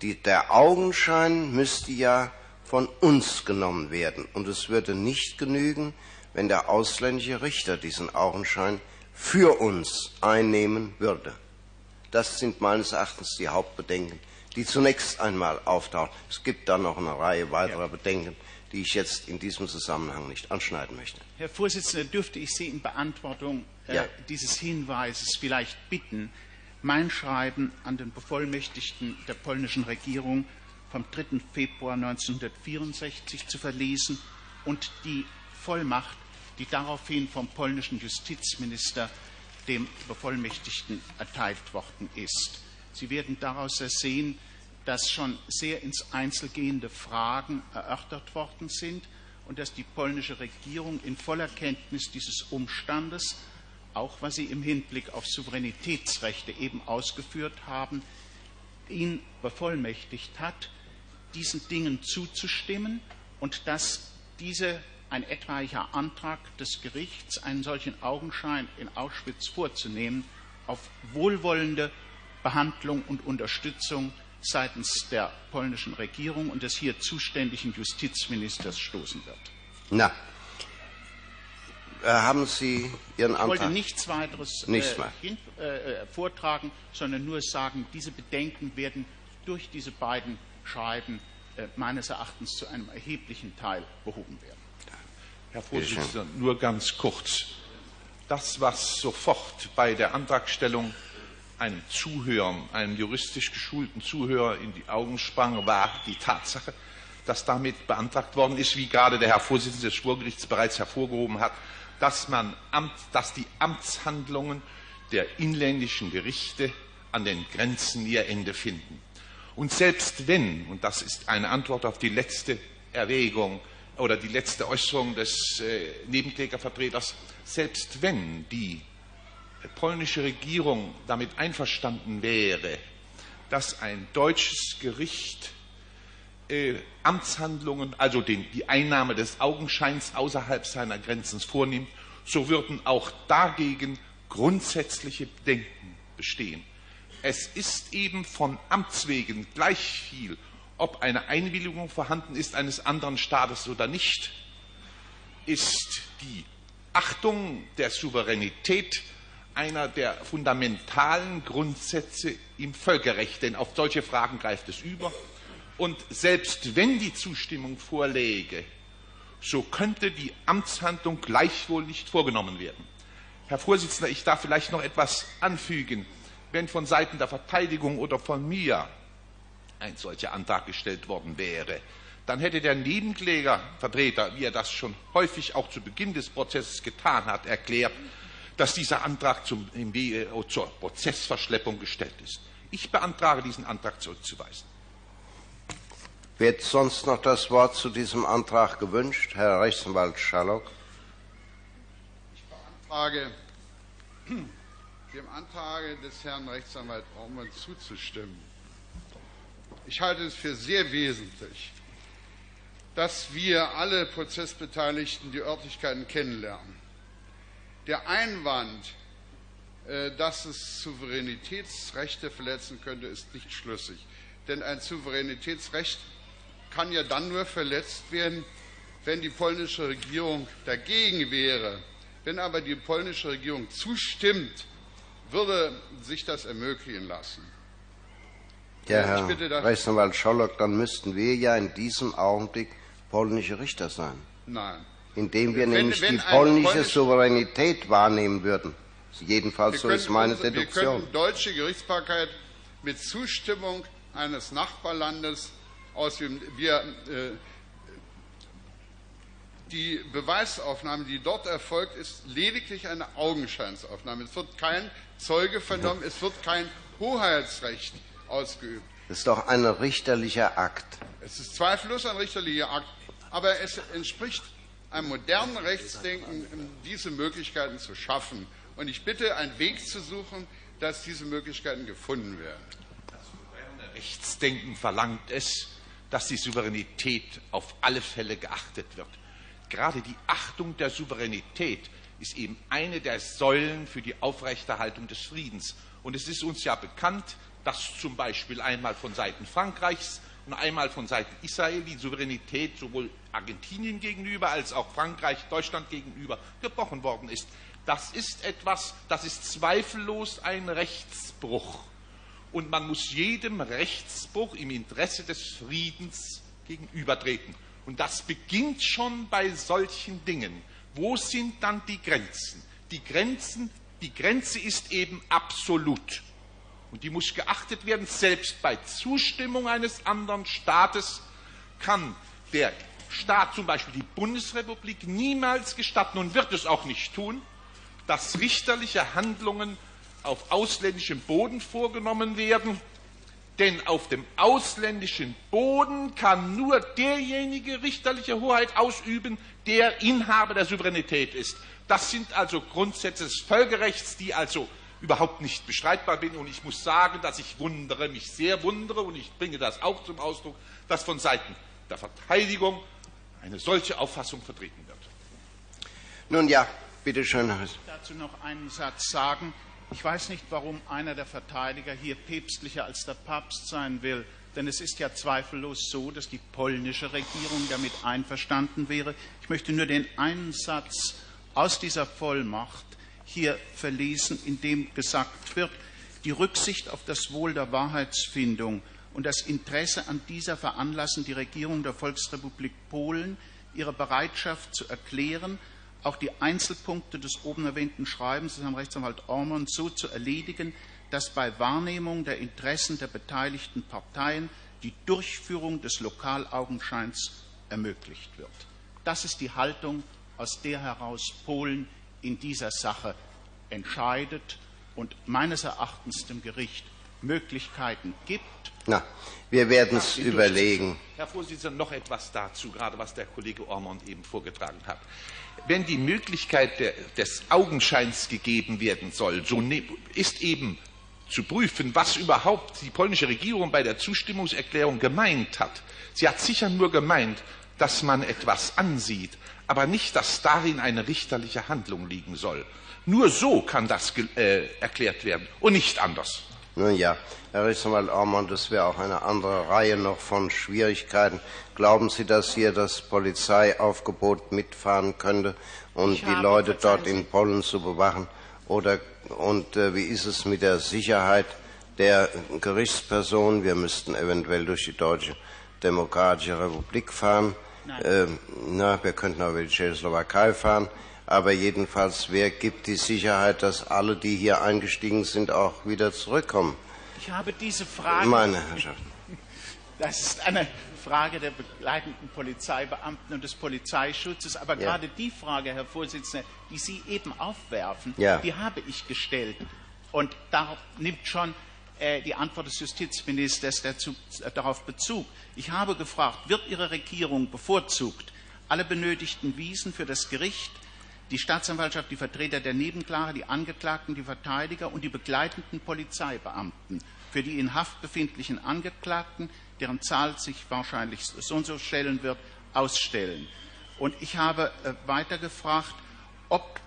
die, der Augenschein müsste ja von uns genommen werden. Und es würde nicht genügen, wenn der ausländische Richter diesen Augenschein für uns einnehmen würde. Das sind meines Erachtens die Hauptbedenken, die zunächst einmal auftauchen. Es gibt dann noch eine Reihe weiterer ja. Bedenken, die ich jetzt in diesem Zusammenhang nicht anschneiden möchte. Herr Vorsitzender, dürfte ich Sie in Beantwortung äh, ja. dieses Hinweises vielleicht bitten, mein Schreiben an den Bevollmächtigten der polnischen Regierung vom dritten Februar neunzehnhundertvierundsechzig zu verlesen und die Vollmacht, die daraufhin vom polnischen Justizminister dem Bevollmächtigten erteilt worden ist. Sie werden daraus ersehen, dass schon sehr ins Einzelgehende Fragen erörtert worden sind und dass die polnische Regierung in voller Kenntnis dieses Umstandes, auch was sie im Hinblick auf Souveränitätsrechte eben ausgeführt haben, ihn bevollmächtigt hat, diesen Dingen zuzustimmen und dass diese ein etwaiger Antrag des Gerichts, einen solchen Augenschein in Auschwitz vorzunehmen, auf wohlwollende Behandlung und Unterstützung seitens der polnischen Regierung und des hier zuständigen Justizministers stoßen wird. Na, äh, haben Sie Ihren Antrag? Ich wollte nichts weiteres Nicht äh, hin, äh, vortragen, sondern nur sagen, diese Bedenken werden durch diese beiden Schreiben äh, meines Erachtens zu einem erheblichen Teil behoben werden. Herr Vorsitzender, nur ganz kurz. Das, was sofort bei der Antragstellung einem Zuhörer, einem juristisch geschulten Zuhörer in die Augen sprang, war die Tatsache, dass damit beantragt worden ist, wie gerade der Herr Vorsitzende des Schwurgerichts bereits hervorgehoben hat, dass, man Amt, dass die Amtshandlungen der inländischen Gerichte an den Grenzen ihr Ende finden. Und selbst wenn, und das ist eine Antwort auf die letzte Erwägung, oder die letzte Äußerung des äh, Nebenklägervertreters, selbst wenn die polnische Regierung damit einverstanden wäre, dass ein deutsches Gericht äh, Amtshandlungen, also den, die Einnahme des Augenscheins außerhalb seiner Grenzen vornimmt, so würden auch dagegen grundsätzliche Bedenken bestehen. Es ist eben von Amts wegen gleich viel, ob eine Einwilligung vorhanden ist eines anderen Staates oder nicht, ist die Achtung der Souveränität einer der fundamentalen Grundsätze im Völkerrecht. Denn auf solche Fragen greift es über. Und selbst wenn die Zustimmung vorläge, so könnte die Amtshandlung gleichwohl nicht vorgenommen werden. Herr Vorsitzender, ich darf vielleicht noch etwas anfügen. Wenn von Seiten der Verteidigung oder von mir ein solcher Antrag gestellt worden wäre, dann hätte der Nebenklägervertreter, wie er das schon häufig auch zu Beginn des Prozesses getan hat, erklärt, dass dieser Antrag zum, zur Prozessverschleppung gestellt ist. Ich beantrage, diesen Antrag zurückzuweisen. Wird sonst noch das Wort zu diesem Antrag gewünscht? Herr Rechtsanwalt Scharlock. Ich beantrage, dem Antrag des Herrn Rechtsanwalt Braumann zuzustimmen. Ich halte es für sehr wesentlich, dass wir alle Prozessbeteiligten die Örtlichkeiten kennenlernen. Der Einwand, dass es Souveränitätsrechte verletzen könnte, ist nicht schlüssig. Denn ein Souveränitätsrecht kann ja dann nur verletzt werden, wenn die polnische Regierung dagegen wäre. Wenn aber die polnische Regierung zustimmt, würde sich das ermöglichen lassen. Ja, Herr Rechtsanwalt Scharlock, dann müssten wir ja in diesem Augenblick polnische Richter sein. Nein. Indem wir wenn, nämlich wenn die polnische polnische Souveränität wahrnehmen würden. Jedenfalls so ist meine unsere, Deduktion. Wir können deutsche Gerichtsbarkeit mit Zustimmung eines Nachbarlandes ausüben. Wir, äh, die Beweisaufnahme, die dort erfolgt, ist lediglich eine Augenscheinsaufnahme. Es wird kein Zeuge vernommen, ja. Es wird kein Hoheitsrecht ausgeübt. Das ist doch ein richterlicher Akt. Es ist zweifellos ein richterlicher Akt, aber es entspricht einem modernen Rechtsdenken, diese Möglichkeiten zu schaffen. Und ich bitte, einen Weg zu suchen, dass diese Möglichkeiten gefunden werden. Das souveräne Rechtsdenken verlangt es, dass die Souveränität auf alle Fälle geachtet wird. Gerade die Achtung der Souveränität ist eben eine der Säulen für die Aufrechterhaltung des Friedens. Und es ist uns ja bekannt, dass zum Beispiel einmal von Seiten Frankreichs und einmal von Seiten Israel die Souveränität sowohl Argentinien gegenüber als auch Frankreich, Deutschland gegenüber gebrochen worden ist. Das ist etwas, das ist zweifellos ein Rechtsbruch. Und man muss jedem Rechtsbruch im Interesse des Friedens gegenübertreten. Und das beginnt schon bei solchen Dingen. Wo sind dann die Grenzen? Die Grenzen, die Grenze ist eben absolut. Und die muss geachtet werden. Selbst bei Zustimmung eines anderen Staates kann der Staat, zum Beispiel die Bundesrepublik, niemals gestatten und wird es auch nicht tun, dass richterliche Handlungen auf ausländischem Boden vorgenommen werden. Denn auf dem ausländischen Boden kann nur derjenige richterliche Hoheit ausüben, der Inhaber der Souveränität ist. Das sind also Grundsätze des Völkerrechts, die also überhaupt nicht bestreitbar bin. Und ich muss sagen, dass ich wundere, mich sehr wundere, und ich bringe das auch zum Ausdruck, dass von Seiten der Verteidigung eine solche Auffassung vertreten wird. Nun ja, bitte schön. Ich möchte dazu noch einen Satz sagen. Ich weiß nicht, warum einer der Verteidiger hier päpstlicher als der Papst sein will. Denn es ist ja zweifellos so, dass die polnische Regierung damit einverstanden wäre. Ich möchte nur den einen Satz aus dieser Vollmacht hier verlesen, in dem gesagt wird, die Rücksicht auf das Wohl der Wahrheitsfindung und das Interesse an dieser veranlassen die Regierung der Volksrepublik Polen, ihre Bereitschaft zu erklären, auch die Einzelpunkte des oben erwähnten Schreibens des Herrn Rechtsanwalt Ormond so zu erledigen, dass bei Wahrnehmung der Interessen der beteiligten Parteien die Durchführung des Lokalaugenscheins ermöglicht wird. Das ist die Haltung, aus der heraus Polen in dieser Sache entscheidet und meines Erachtens dem Gericht Möglichkeiten gibt. Na, wir werden es überlegen. Herr Vorsitzender, noch etwas dazu, gerade was der Kollege Ormond eben vorgetragen hat. Wenn die Möglichkeit des Augenscheins gegeben werden soll, so ist eben zu prüfen, was überhaupt die polnische Regierung bei der Zustimmungserklärung gemeint hat. Sie hat sicher nur gemeint, dass man etwas ansieht, aber nicht, dass darin eine richterliche Handlung liegen soll. Nur so kann das äh, erklärt werden und nicht anders. Nun ja, Herr Rechtsanwalt Ormond, das wäre auch eine andere Reihe noch von Schwierigkeiten. Glauben Sie, dass hier das Polizeiaufgebot mitfahren könnte, um die Leute dort in Polen zu bewachen? Oder, und äh, wie ist es mit der Sicherheit der Gerichtsperson? Wir müssten eventuell durch die Deutsche Demokratische Republik fahren. Äh, na, wir könnten auch über die Tschechoslowakei fahren, aber jedenfalls, wer gibt die Sicherheit, dass alle, die hier eingestiegen sind, auch wieder zurückkommen? Ich habe diese Frage. Meine Herrschaften. Das ist eine Frage der begleitenden Polizeibeamten und des Polizeischutzes, aber ja. Gerade die Frage, Herr Vorsitzender, die Sie eben aufwerfen, ja. Die habe ich gestellt. Und darauf nimmt schon die Antwort des Justizministers dazu, darauf Bezug. Ich habe gefragt, wird Ihre Regierung bevorzugt alle benötigten Wiesen für das Gericht, die Staatsanwaltschaft, die Vertreter der Nebenklage, die Angeklagten, die Verteidiger und die begleitenden Polizeibeamten für die in Haft befindlichen Angeklagten, deren Zahl sich wahrscheinlich so und so stellen wird, ausstellen? Und ich habe weiter gefragt, ob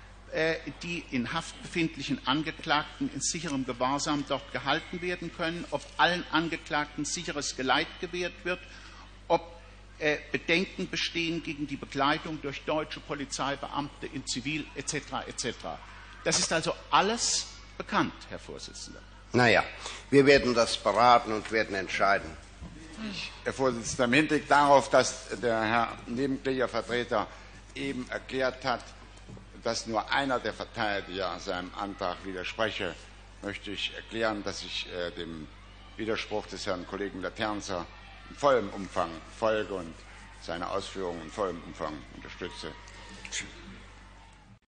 die in Haft befindlichen Angeklagten in sicherem Gewahrsam dort gehalten werden können, ob allen Angeklagten sicheres Geleit gewährt wird, ob äh, Bedenken bestehen gegen die Begleitung durch deutsche Polizeibeamte in Zivil et cetera et cetera. Das ist also alles bekannt, Herr Vorsitzender. Na ja, wir werden das beraten und werden entscheiden. Ich, Herr Vorsitzender, im Hinblick darauf, dass der Herr Nebenklägervertreter eben erklärt hat, dass nur einer der Verteidiger seinem Antrag widerspreche, möchte ich erklären, dass ich äh, dem Widerspruch des Herrn Kollegen Laternzer in vollem Umfang folge und seine Ausführungen in vollem Umfang unterstütze.